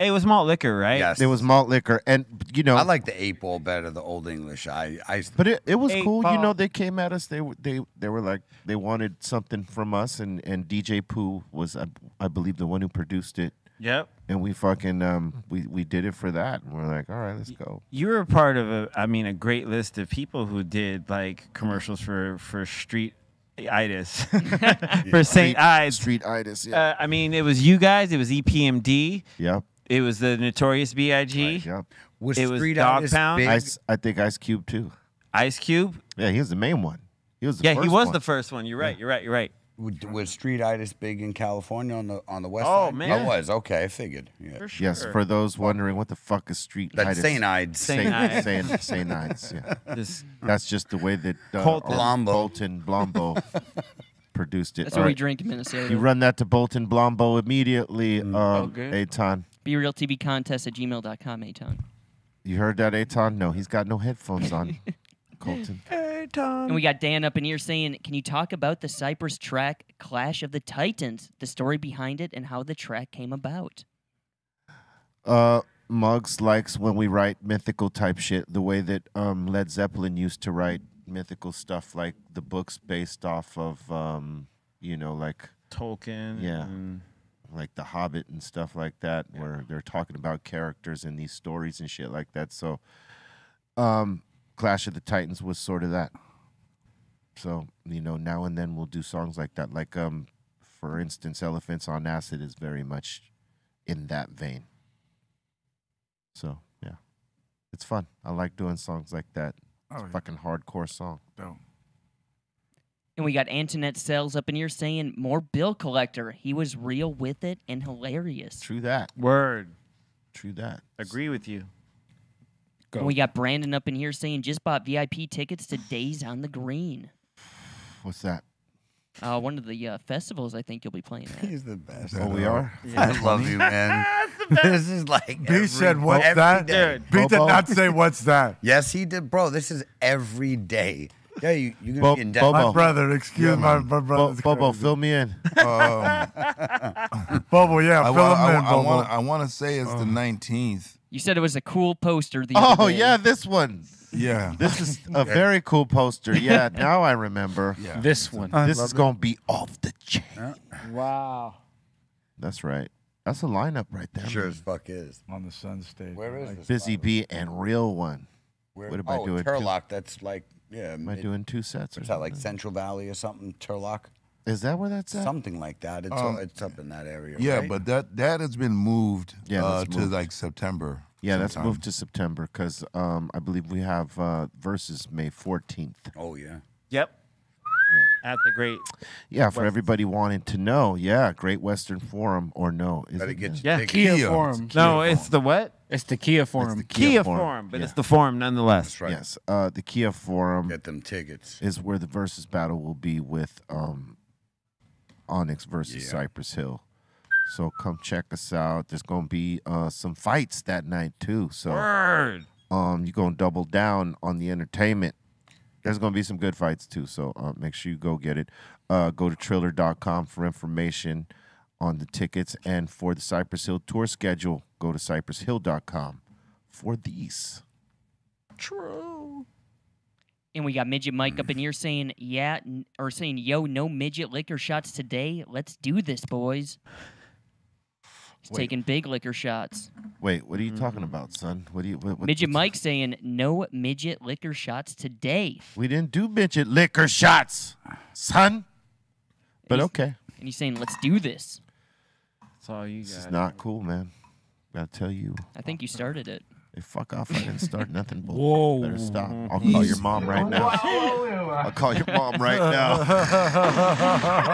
It was malt liquor, right? Yes. It was malt liquor. And, you know, I like the 8-ball better, the Old English. But it was cool. Ball. You know, they came at us. They were like, they wanted something from us. And DJ Pooh was, I believe, the one who produced it. Yep. And we fucking, we did it for that. And we're like, all right, let's go. You were a part of, a great list of people who did, like, commercials for street itis for St. Ides. Street itis, yeah. I mean, it was you guys. It was EPMD. Yep. It was the Notorious B.I.G. Right, yep. It was Dog Pound. I think Ice Cube, too. Ice Cube? Yeah, he was the main one. He was the first one. Yeah, he was the first one. You're right. Yeah. You're right. You're right. Was street itis big in California on the west side? Oh, man. It was. Okay, I figured. Yeah. For sure. Yes, for those wondering what the fuck is street itis. That's St. Ides. Yeah. That's just the way that Bolton Blombo produced it. That's what we drink in Minnesota. You run that to Bolton Blombo immediately, Eitan. BeRealTVContest@gmail.com, Eitan. You heard that, Eitan? No, he's got no headphones on. Colton. Hey, Tom. And we got Dan up in here saying, "Can you talk about the Cypress track Clash of the Titans, the story behind it, and how the track came about?" Muggs likes when we write mythical type shit, the way that Led Zeppelin used to write mythical stuff, like the books based off of, you know, like Tolkien. Yeah. And... like The Hobbit and stuff like that, yeah, where they're talking about characters in these stories and shit like that. So, Clash of the Titans was sort of that. So, you know, now and then we'll do songs like that. Like, for instance, Elephants on Acid is very much in that vein. So, yeah. It's fun. I like doing songs like that. It's a fucking hardcore song. Dope. And we got Antoinette Sells up in here saying, "More Bill Collector. He was real with it and hilarious." True that. Word. True that. Agree with you. And we got Brandon up in here saying, "Just bought VIP tickets to Days on the Green." What's that? One of the festivals I think you'll be playing at. He's the best. Oh, we are? Yeah. I love you, man. This is like B said, "What's that?" B did not say, "What's that?" Yes, he did. Bro, this is every day. Yeah, you're going to be in debt. My brother, my brother. Bobo, fill me in. Bobo, yeah, fill him in, Bobo. I want to say it's the 19th. You said it was a cool poster. The other day. Yeah, this one. Yeah. This is a very cool poster. Yeah, now I remember. Yeah. This one. This is going to be off the chain. Wow. That's right. That's a lineup right there. Sure as fuck is. On the Sun stage. Where is this? Busy Bee and Real One. What am I doing? Turlock, that's like, yeah. Am I doing 2 sets? Is that like Central Valley or something, Turlock? Is that where that's at? Something like that. It's up in that area. Yeah, right? But that has been moved to like September. Yeah, that's moved to September because I believe we have versus May 14th. Oh, yeah. Yep. Yeah. At the Great Western. Everybody wanting to know. Yeah, Great Western Forum or no. Is it get yeah. Kia Forum. No, it's the what? It's the Kia Forum. It's the Kia Forum, but yeah. It's the forum nonetheless. That's right. Yes, the Kia Forum. Get them tickets. Is where the versus battle will be with Onyx versus Cypress Hill. So come check us out. There's going to be some fights that night, too. So you're going to double down on the entertainment. There's going to be some good fights, too. So make sure you go get it. Go to Triller.com for information on the tickets. And for the Cypress Hill tour schedule, go to CypressHill.com for these. True. And we got Midget Mike up in here saying, yeah, or saying, yo, no midget liquor shots today. Let's do this, boys. He's taking big liquor shots. Wait, what are you talking about, son? What do you? What, Midget Mike saying no midget liquor shots today. We didn't do midget liquor shots, son. But okay. And he's saying let's do this. That's all you guys. This is not cool, man. I'll tell you. I think you started it. Hey, fuck off! I didn't start nothing. Bull. Whoa! Better stop. I'll call your mom right now. I'll call your mom right now.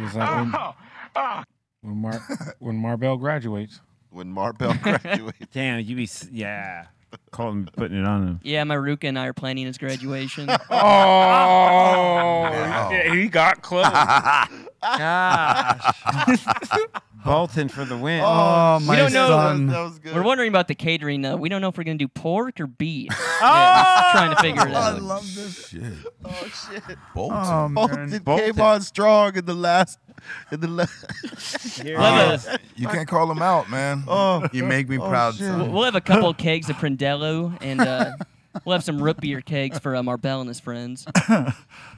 It's like when Marbelle graduates. When Marbelle graduates. Damn, you be Colton putting it on him. Yeah, my Ruka and I are planning his graduation. Oh, yeah, he got close. Gosh, Bolton for the win. Oh my son, that was good. We're wondering about the catering. We don't know if we're gonna do pork or beef. Yeah, trying to figure it out. I love this. Shit. Oh shit, Bolton came on strong in the last. You can't call him out, man. You make me proud, son. We'll have a couple of kegs of Prindello, and we'll have some root beer kegs for Marbelle and his friends.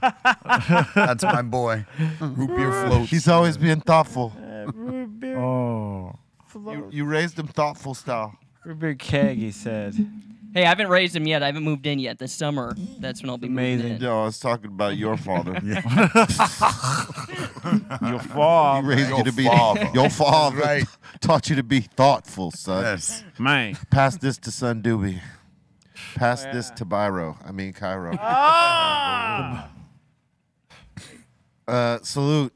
That's my boy. Root beer floats. He's always being thoughtful. Root beer you raised him thoughtful style. Root beer keg, he said. Hey, I haven't raised him yet. I haven't moved in yet. This summer, that's when I'll be moving in. No, I was talking about your father. Your father. He raised you to be father. Your father taught you to be thoughtful, son. Yes, man. Pass this to Sun Doobie. Pass this to Cairo. Ah! Salute.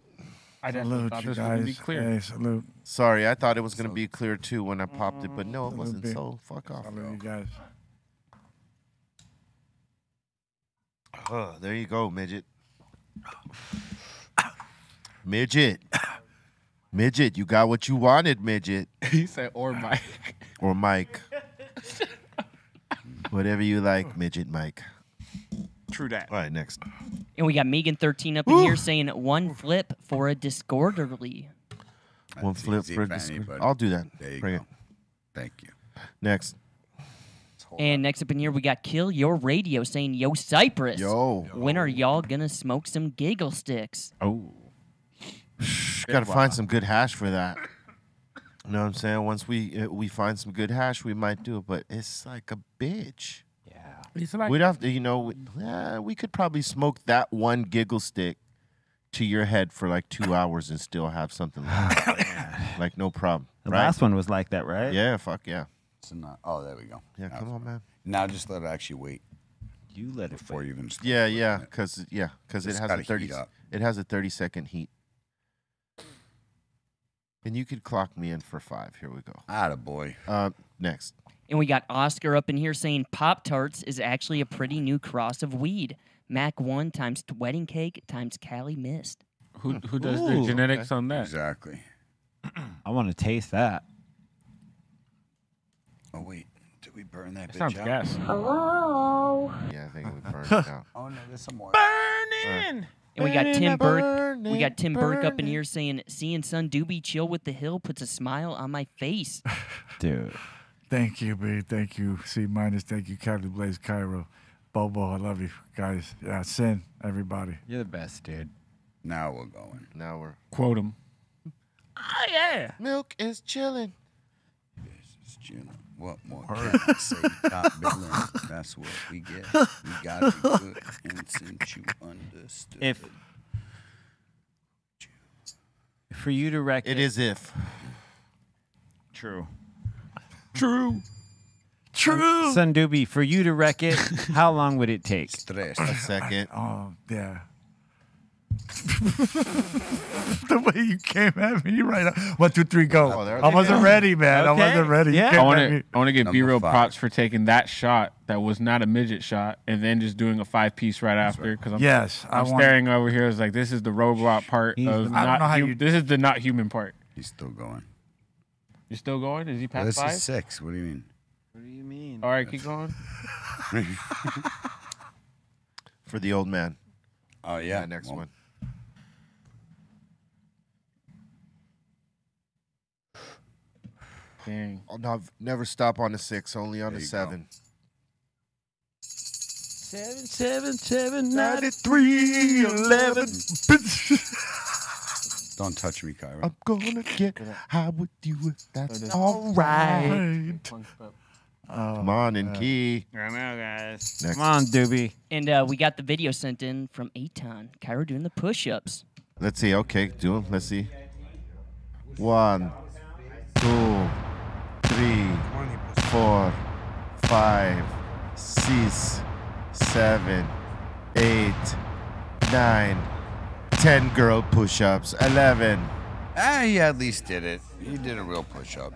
I salute, thought this would be clear. Hey, salute. Sorry, I thought it was going to be clear too when I popped it, but no, it wasn't. So fuck off. Salute, you guys. There you go, midget. Midget. Midget, you got what you wanted, midget. He said, or Mike. Or Mike. Whatever you like, midget Mike. True that. All right, next. And we got Megan13 up in here saying one flip for a discorderly. One flip for a discorderly. I'll do that. There you go. Thank you. Next. And next up in here, we got Kill Your Radio saying, yo, Cypress. Yo. When are y'all going to smoke some giggle sticks? Oh. Got to find some good hash for that. You know what I'm saying? Once we find some good hash, we might do it. But it's like a bitch. Yeah. It's like, we'd have to, you know, we could probably smoke that one giggle stick to your head for like 2 hours and still have something like no problem. The last one was like that, right? Yeah, fuck yeah. There we go. Yeah, come on, man. Now just let it actually wait. You let it before you even start. Yeah, because it has a 30-second heat. And you could clock me in for 5. Here we go. Attaboy. Next. And we got Oscar up in here saying Pop-Tarts is actually a pretty new cross of weed. Mac 1 times wedding cake times Callie Mist. Who does the genetics on that? Exactly. I want to taste that. Oh, wait. Did we burn that bitch out? Gas. Hello? Yeah, I think we burned it out. Oh, no, there's some more. Burning! And we got Tim Burke. We got Tim Burke up in here saying, "Seeing Sun Doobie chill with the hill puts a smile on my face." Dude, thank you, B. Thank you, C-Minus. Thank you, Callie Blaze, Cairo, Bobo. I love you guys. Yeah, Sin, everybody. You're the best, dude. Now we're going. Now we're quote him. Oh yeah. Milk is chilling. This is chilling. What more can I say? Top billing. That's what we get. We gotta be good, and since you understood, if for you to wreck it. It is if. True. True. True. Sun Doobie, for you to wreck it, how long would it take? A second. Oh, yeah. The way you came at me right now. 1, 2, 3, go. Oh, I wasn't ready, man. Okay. I wasn't ready. Yeah. I want to give B-Roll props for taking that shot that was not a midget shot and then just doing a 5-piece right after. Because I'm staring over here. I was like, this is the robot part. This is the not human part. He's still going. You're still going? Is he past five? This is 6. What do you mean? What do you mean? All right, keep going. For the old man. Oh, yeah. Yeah, next one. Dang. I'll never stop on the 6, only on the 7. Go. 7, 7, 7, 93, 11. Don't touch me, Cairo. I'm gonna get high with you if that's all right. Come on, in key. Come on, guys. Next. Come on, Doobie. And we got the video sent in from Eitan. Cairo doing the push-ups. Let's see. Okay, do them. Let's see. 1, 2, 3, 4, 5, 6, 7, 8, 9, 10 girl push-ups. 11. Ah, you at least did it. You did a real push-up.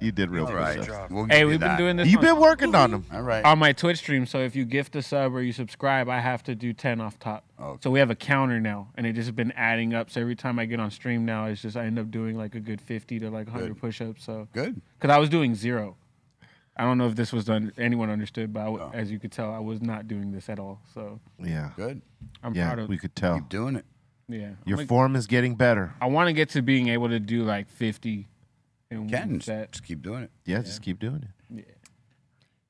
You did real push-ups. Right. We'll hey, we've been doing this. You've been working on them. All right. On my Twitch stream, so if you gift a sub or you subscribe, I have to do 10 off top. Okay. So we have a counter now, and it just has been adding up. So every time I get on stream now, it's just I end up doing like a good 50 to like 100 push-ups. So good. Because I was doing 0. I don't know if this was done. Anyone understood, but as you could tell, I was not doing this at all. So yeah, good. I'm proud of. We could tell. Keep doing it. Yeah, your form is getting better. I want to get to being able to do like 50. And just keep doing it. Yeah, just keep doing it. Yeah.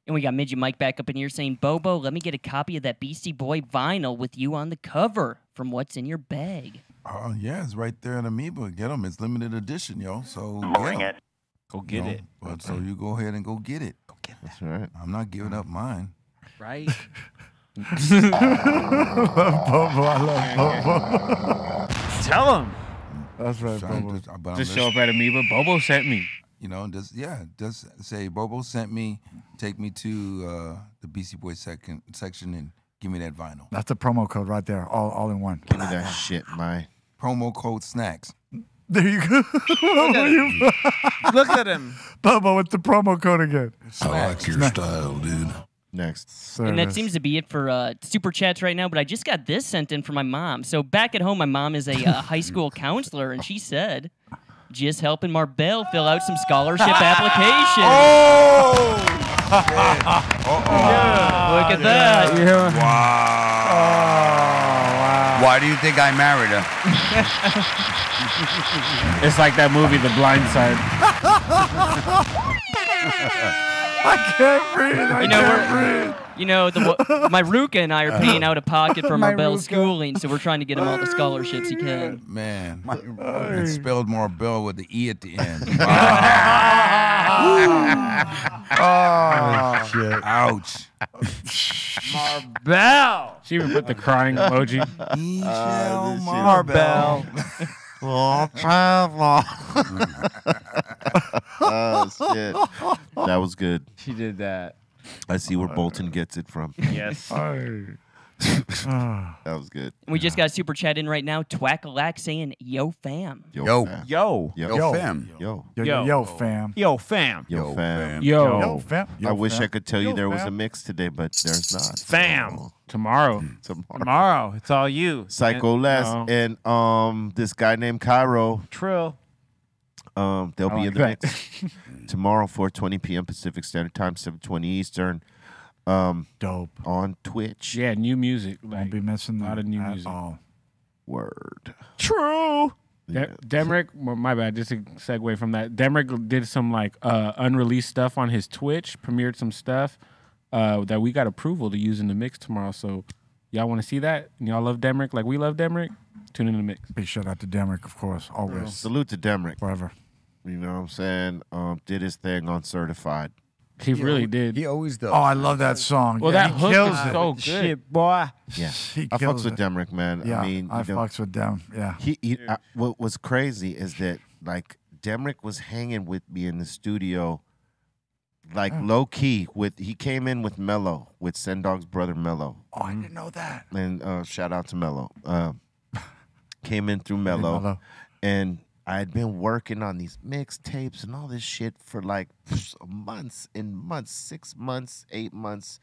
And we got Midget Mike back up in here saying, "Bobo, let me get a copy of that Beastie Boy vinyl with you on the cover from What's in Your Bag." Oh yeah, it's right there in Amoeba. Get them. It's limited edition, yo. So bring it. Go get it. But so you go ahead and go get it. Go get that. That's right. I'm not giving up mine. Right. Bobo, I love Bobo. Tell him. That's right, Bobo. Just show up at Amoeba. Bobo sent me. You know, just say Bobo sent me. Take me to the BC Boy section and give me that vinyl. That's a promo code right there. All in one. Give me that shit, man. Promo code snacks. There you go. Look at him. Bobo with the promo code again. I like your style, dude. Next. Service. And that seems to be it for Super Chats right now, but I just got this sent in from my mom. So back at home, my mom is a high school counselor, and she said, just helping Marbelle fill out some scholarship applications. Oh! Look at that. Yeah. Wow. Why do you think I married her? It's like that movie, The Blind Side. I can't breathe. I can't breathe. You know, my Ruka and I are paying out of pocket for Marbelle's schooling, so we're trying to get him all the scholarships he can. Man, it spelled Marbelle with the E at the end. Oh, shit. Ouch. Marbelle. She even put the crying emoji. Marbelle. Oh, shit. That was good. She did that. I see where Bolton gets it from. Yes. That was good. We just got a super chat in right now. Twack-a-lack saying, yo, fam. Yo. Yo. Yo, fam. Yo. Yo, fam. Yo, fam. Yo, fam. Yo, fam. I wish I could tell you there was a mix today, but there's not. Fam. Tomorrow. It's all you. Psycho Less and this guy named Cairo. Trill. They'll be in the mix tomorrow, 4:20 p.m. Pacific Standard Time, 7:20 Eastern. Dope on Twitch. Yeah, new music. Like, won't be missing a lot of new music. All. Word. True. Yeah. Demrick, my bad. Just a segue from that. Demrick did some like unreleased stuff on his Twitch. Premiered some stuff that we got approval to use in the mix tomorrow. So y'all want to see that? And y'all love Demrick like we love Demrick. Tune in the mix. Big shout out to Demrick, of course. Always. Salute to Demrick. Forever. You know what I'm saying? Did his thing on Certified. He really did. He always does. Oh, I love that song. Well, yeah, that hook kills is so good. Shit, boy. Yeah. I fucks with Demrick, man. Yeah, I mean, I fucks with Dem. Yeah. What was crazy is that, like, Demrick was hanging with me in the studio, like, low key. He came in with Mello, with Sendog's brother Mello. Oh, I didn't know that. And shout out to Mello. Came in through Mello, and I had been working on these mixtapes and all this shit for like months and months, 6 months, 8 months,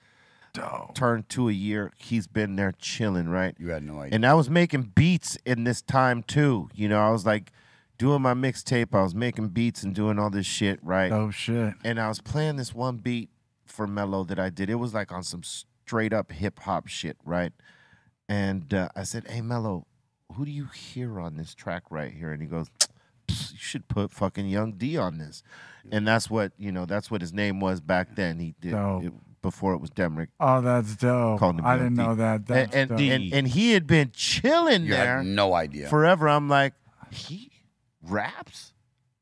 turned to a year. He's been there chilling, right? You had no idea. And I was making beats in this time too. You know, I was like doing my mixtape. I was making beats and doing all this shit, right? Oh, shit. And I was playing this one beat for Mello that I did. It was like on some straight up hip hop shit, right? And I said, hey, Mello, who do you hear on this track right here? And he goes, you should put fucking Young D on this. And that's what, you know, that's what his name was back then. He did it, before it was Demrick. Oh, that's dope. I didn't know that. That's and he had been chilling there. Had no idea. Forever. I'm like, he raps?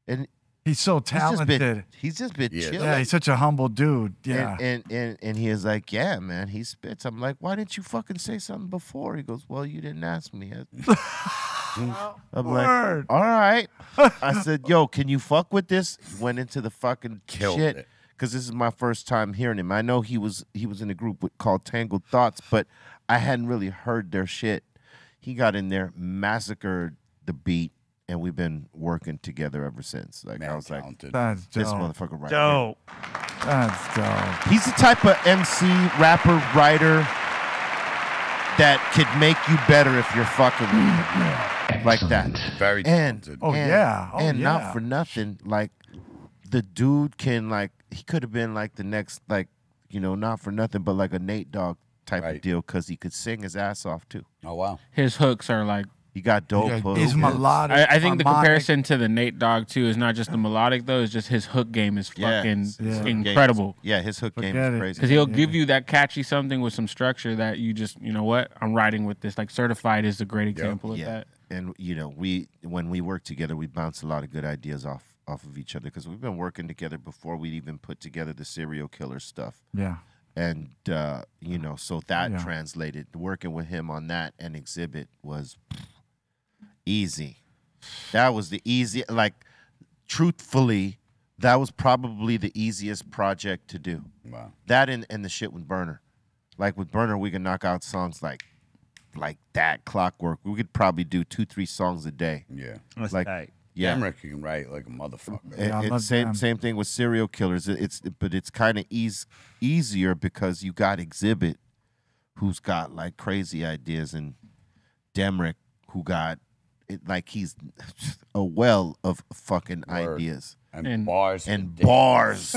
And he's so talented. He's just been chilling. Yeah, he's such a humble dude. Yeah. And he is like, yeah, man, he spits. I'm like, why didn't you fucking say something before? He goes, well, you didn't ask me. I'm like, all right. I said, yo, can you fuck with this? He went into the fucking shit. Because this is my first time hearing him. I know he was in a group called Tangled Thoughts, but I hadn't really heard their shit. He got in there, massacred the beat. And we've been working together ever since. Like, man, I was talented. Like, that's this dope. Motherfucker right dope. Here. That's dope. He's the type of MC, rapper, writer that could make you better if you're fucking with him. Like that. Very talented. And not for nothing, like, the dude can, like, he could have been, like, the next, like, you know, not for nothing, but like a Nate Dogg type of deal, because he could sing his ass off, too. Oh, wow. His hooks are, like, you got dope hooks. He's melodic. I think the comparison to the Nate Dogg, too, is not just the melodic, though. It's just his hook game is fucking incredible. Yeah, his hook game is crazy. Because he'll give you that catchy something with some structure that you just, you know what, I'm riding with this. Like, Certified is a great example of that. And, you know, when we work together, we bounce a lot of good ideas off of each other. Because we've been working together before we even put together the serial killer stuff. Yeah. And, you know, so that translated. Working with him on that and Exhibit was... easy. That was the easy, like, truthfully, that was probably the easiest project to do. Wow. That and the shit with Burner. Like, with Burner, we could knock out songs like that, clockwork. We could probably do 2-3 songs a day. Yeah. That's like, tight. Yeah. Demrick can write like a motherfucker. Yeah, same thing with serial killers. But it's kind of easier because you got Exhibit, who's got, like, crazy ideas, and Demrick, who got, like, he's a well of fucking ideas. And bars. And bars.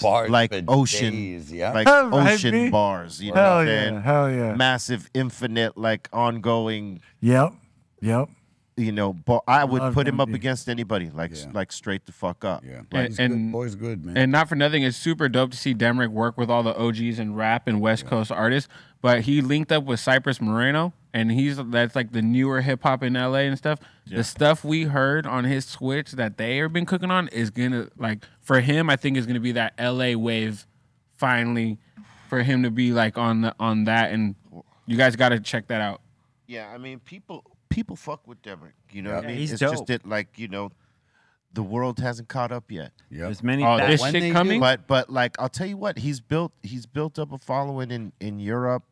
Bars. Like ocean. Days, yeah. Like ocean bars. You know what I'm saying? Hell yeah. Massive, infinite, like, ongoing. Yep. Yep. You know, but I would put him up against anybody, like straight the fuck up. Yeah, boy's good, man. And not for nothing, it's super dope to see Demrick work with all the OGs and rap and West Coast artists. But he linked up with Cypress Moreno, and that's like the newer hip hop in LA and stuff. Yeah. The stuff we heard on his Switch that they have been cooking on is gonna, like, for him, I think is gonna be that LA wave. Finally, for him to be like on that, and you guys got to check that out. Yeah, I mean, people fuck with Demrick, you know what I mean? It's dope. Just that, like, you know, the world hasn't caught up yet. Yeah, there's many. Oh, this shit coming. But like, I'll tell you what, he's built up a following in Europe,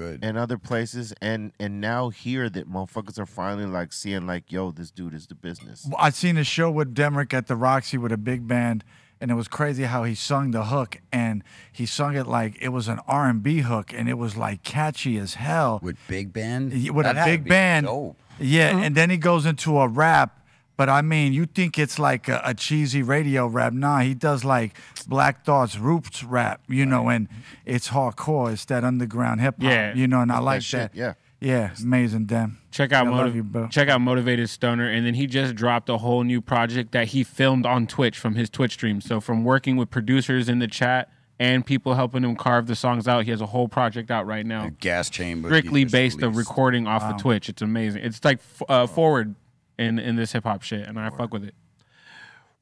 and other places, and now here that motherfuckers are finally like seeing like, yo, this dude is the business. I seen a show with Demrick at the Roxy with a big band, and it was crazy how he sung the hook, and he sung it like it was an R&B hook, and it was like catchy as hell. With big band, with a big band. Dope. Yeah, and then he goes into a rap, but I mean, you think it's like a cheesy radio rap. Nah, he does like Black Thought's roots rap, you know, and it's hardcore. It's that underground hip-hop, you know, and I like that. Yeah. Yeah, amazing, damn. Check out Motivated Stoner, and then he just dropped a whole new project that he filmed on Twitch from his Twitch stream. So from working with producers in the chat and people helping him carve the songs out, he has a whole project out right now. The Gas Chamber. Strictly based on recording off of Twitch. It's amazing. It's like forward in this hip hop shit, and I fuck with it.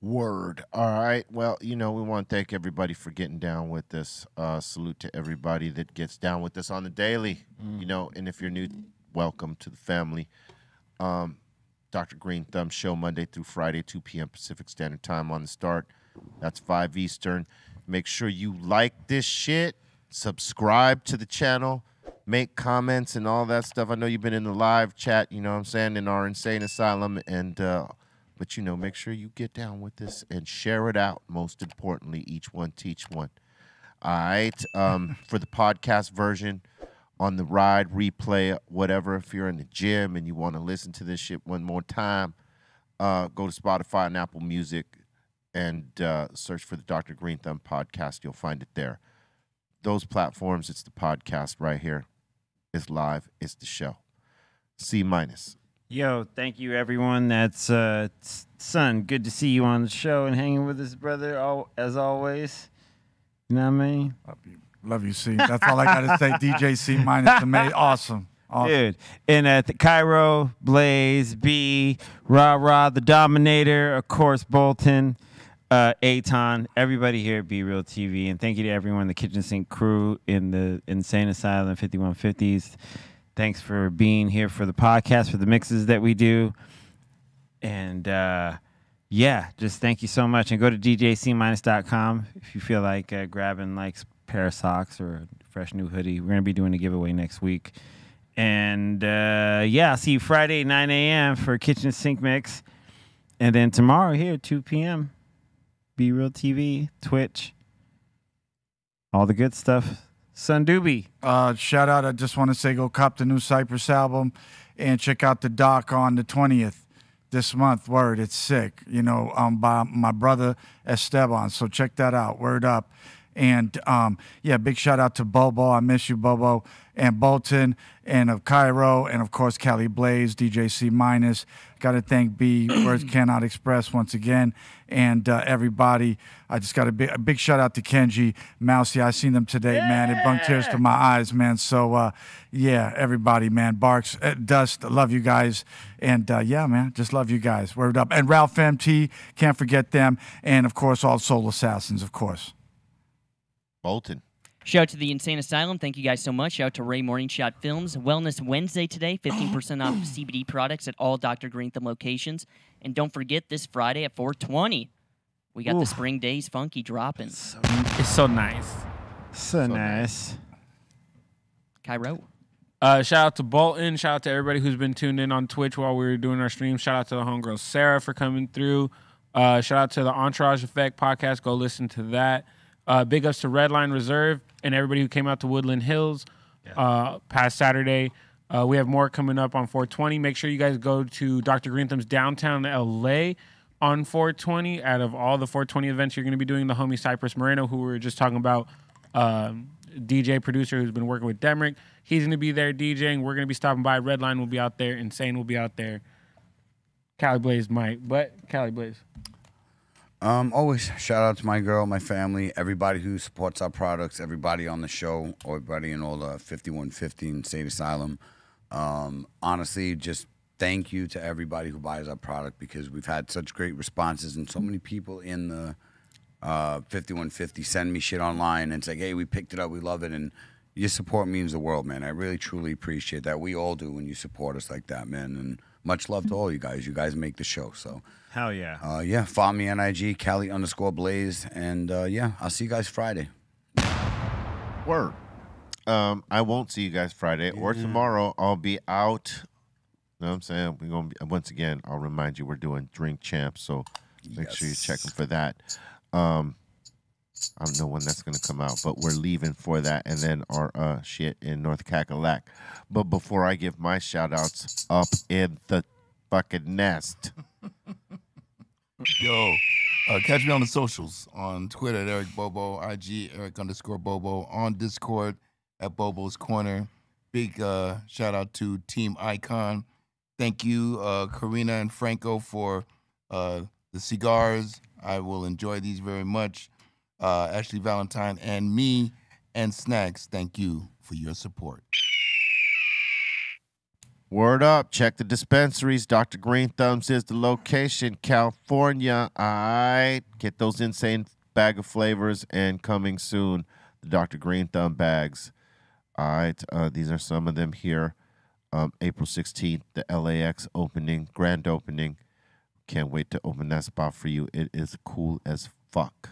Word. All right. Well, you know, we want to thank everybody for getting down with us. Salute to everybody that gets down with us on the daily. You know, and if you're new, welcome to the family. Dr. Green Thumb Show, Monday through Friday, 2 p.m. Pacific Standard Time on the start. That's 5 Eastern. Make sure you like this shit. Subscribe to the channel. Make comments and all that stuff. I know you've been in the live chat, you know what I'm saying, in our insane asylum. And but, you know, make sure you get down with this and share it out. Most importantly, each one teach one. All right. For the podcast version, on the ride, replay, whatever, if you're in the gym and you want to listen to this shit one more time, go to Spotify and Apple Music and search for the Dr. Green Thumb podcast. You'll find it there. Those platforms, it's the podcast right here. It's live. It's the show. C-Minus. Yo, thank you, everyone. That's Son. Good to see you on the show and hanging with us, brother, as always. You know what I mean? Love you, C. That's all I got to say. DJ C-Minus to me. Awesome. Awesome. Dude. And at the Cairo, Blaze, B, Ra-Ra, the Dominator, of course, Bolton, Eitan, everybody here at Be Real TV, and thank you to everyone, the Kitchen Sink crew in the Insane Asylum 5150s. Thanks for being here for the podcast, for the mixes that we do, and yeah, just thank you so much. And go to djcminus.com if you feel like grabbing like a pair of socks or a fresh new hoodie. We're gonna be doing a giveaway next week, and yeah, I'll see you Friday 9 a.m. for Kitchen Sink Mix, and then tomorrow here 2 p.m. Be Real TV, Twitch, all the good stuff. Sun Doobie. Shout out. I just want to say go cop the new Cypress album and check out the doc on the 20th this month. Word, it's sick. You know, by my brother Esteban. So check that out. Word up. And yeah, big shout out to Bobo. I miss you, Bobo. And Bolton and of Cairo. And of course, Callie Blaze, DJ C-Minus. Got to thank B, words cannot express once again, and everybody. I just got a big shout out to Kenji, Mousy. I seen them today, man. It brought tears to my eyes, man. So yeah, everybody, man. Barks, Dust, love you guys, and yeah, man, just love you guys. Word up, and Ralph MT, can't forget them, and of course, all Soul Assassins, of course. Bolton. Shout out to the Insane Asylum. Thank you guys so much. Shout out to Ray Morningshot Films. Wellness Wednesday today, 15% off CBD products at all Dr. Green Thumb locations. And don't forget this Friday at 420, we got the Spring Days Funky dropping. It's so nice. So nice. Cairo. Shout out to Bolton. Shout out to everybody who's been tuned in on Twitch while we were doing our stream. Shout out to the homegirl Sarah for coming through. Shout out to the Entourage Effect podcast. Go listen to that. Big ups to Redline Reserve and everybody who came out to Woodland Hills past Saturday. We have more coming up on 420. Make sure you guys go to Dr. Green Thumb's downtown LA on 420. Out of all the 420 events, you're going to be doing the homie Cypress Moreno, who we were just talking about, DJ producer who's been working with Demrick. He's going to be there DJing. We're going to be stopping by. Redline will be out there. Insane will be out there. Callie Blaze might, but Callie Blaze. Always shout out to my girl, my family, everybody who supports our products, everybody on the show, everybody in all the 5150 and State Asylum. Honestly, just thank you to everybody who buys our product, because we've had such great responses, and so many people in the 5150 send me shit online and say, hey, we picked it up, we love it, and your support means the world, man. I really, truly appreciate that. We all do when you support us like that, man, and much love to all you guys. You guys make the show, so. Hell yeah. Yeah, follow me on IG, Callie_Blaze, and yeah, I'll see you guys Friday. Word. I won't see you guys Friday or tomorrow. I'll be out. You know what I'm saying? We're gonna be, once again, I'll remind you, we're doing Drink Champs, so make sure you check them for that. I don't know when that's going to come out, but we're leaving for that. And then our shit in North Cackalack. But before I give my shout-outs, up in the fucking nest. Yo, catch me on the socials. On Twitter, at Eric Bobo. IG, Eric_Bobo. On Discord, at Bobo's Corner. Big shout-out to Team Icon. Thank you, Karina and Franco, for the cigars. I will enjoy these very much. Ashley Valentine and me and Snacks, thank you for your support. Word up. Check the dispensaries. Dr. Green Thumb says the location, California. All right. Get those insane bag of flavors and coming soon, the Dr. Green Thumb bags. All right. These are some of them here. April 16th, the LAX opening, grand opening. Can't wait to open that spot for you. It is cool as fuck.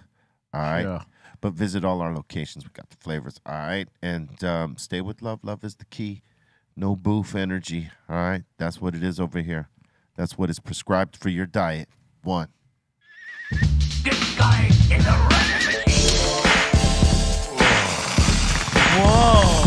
All right. Yeah. But visit all our locations. We got the flavors. All right. And stay with love. Love is the key. No boof energy. All right. That's what it is over here. That's what is prescribed for your diet. One. This guy is a radical. Whoa.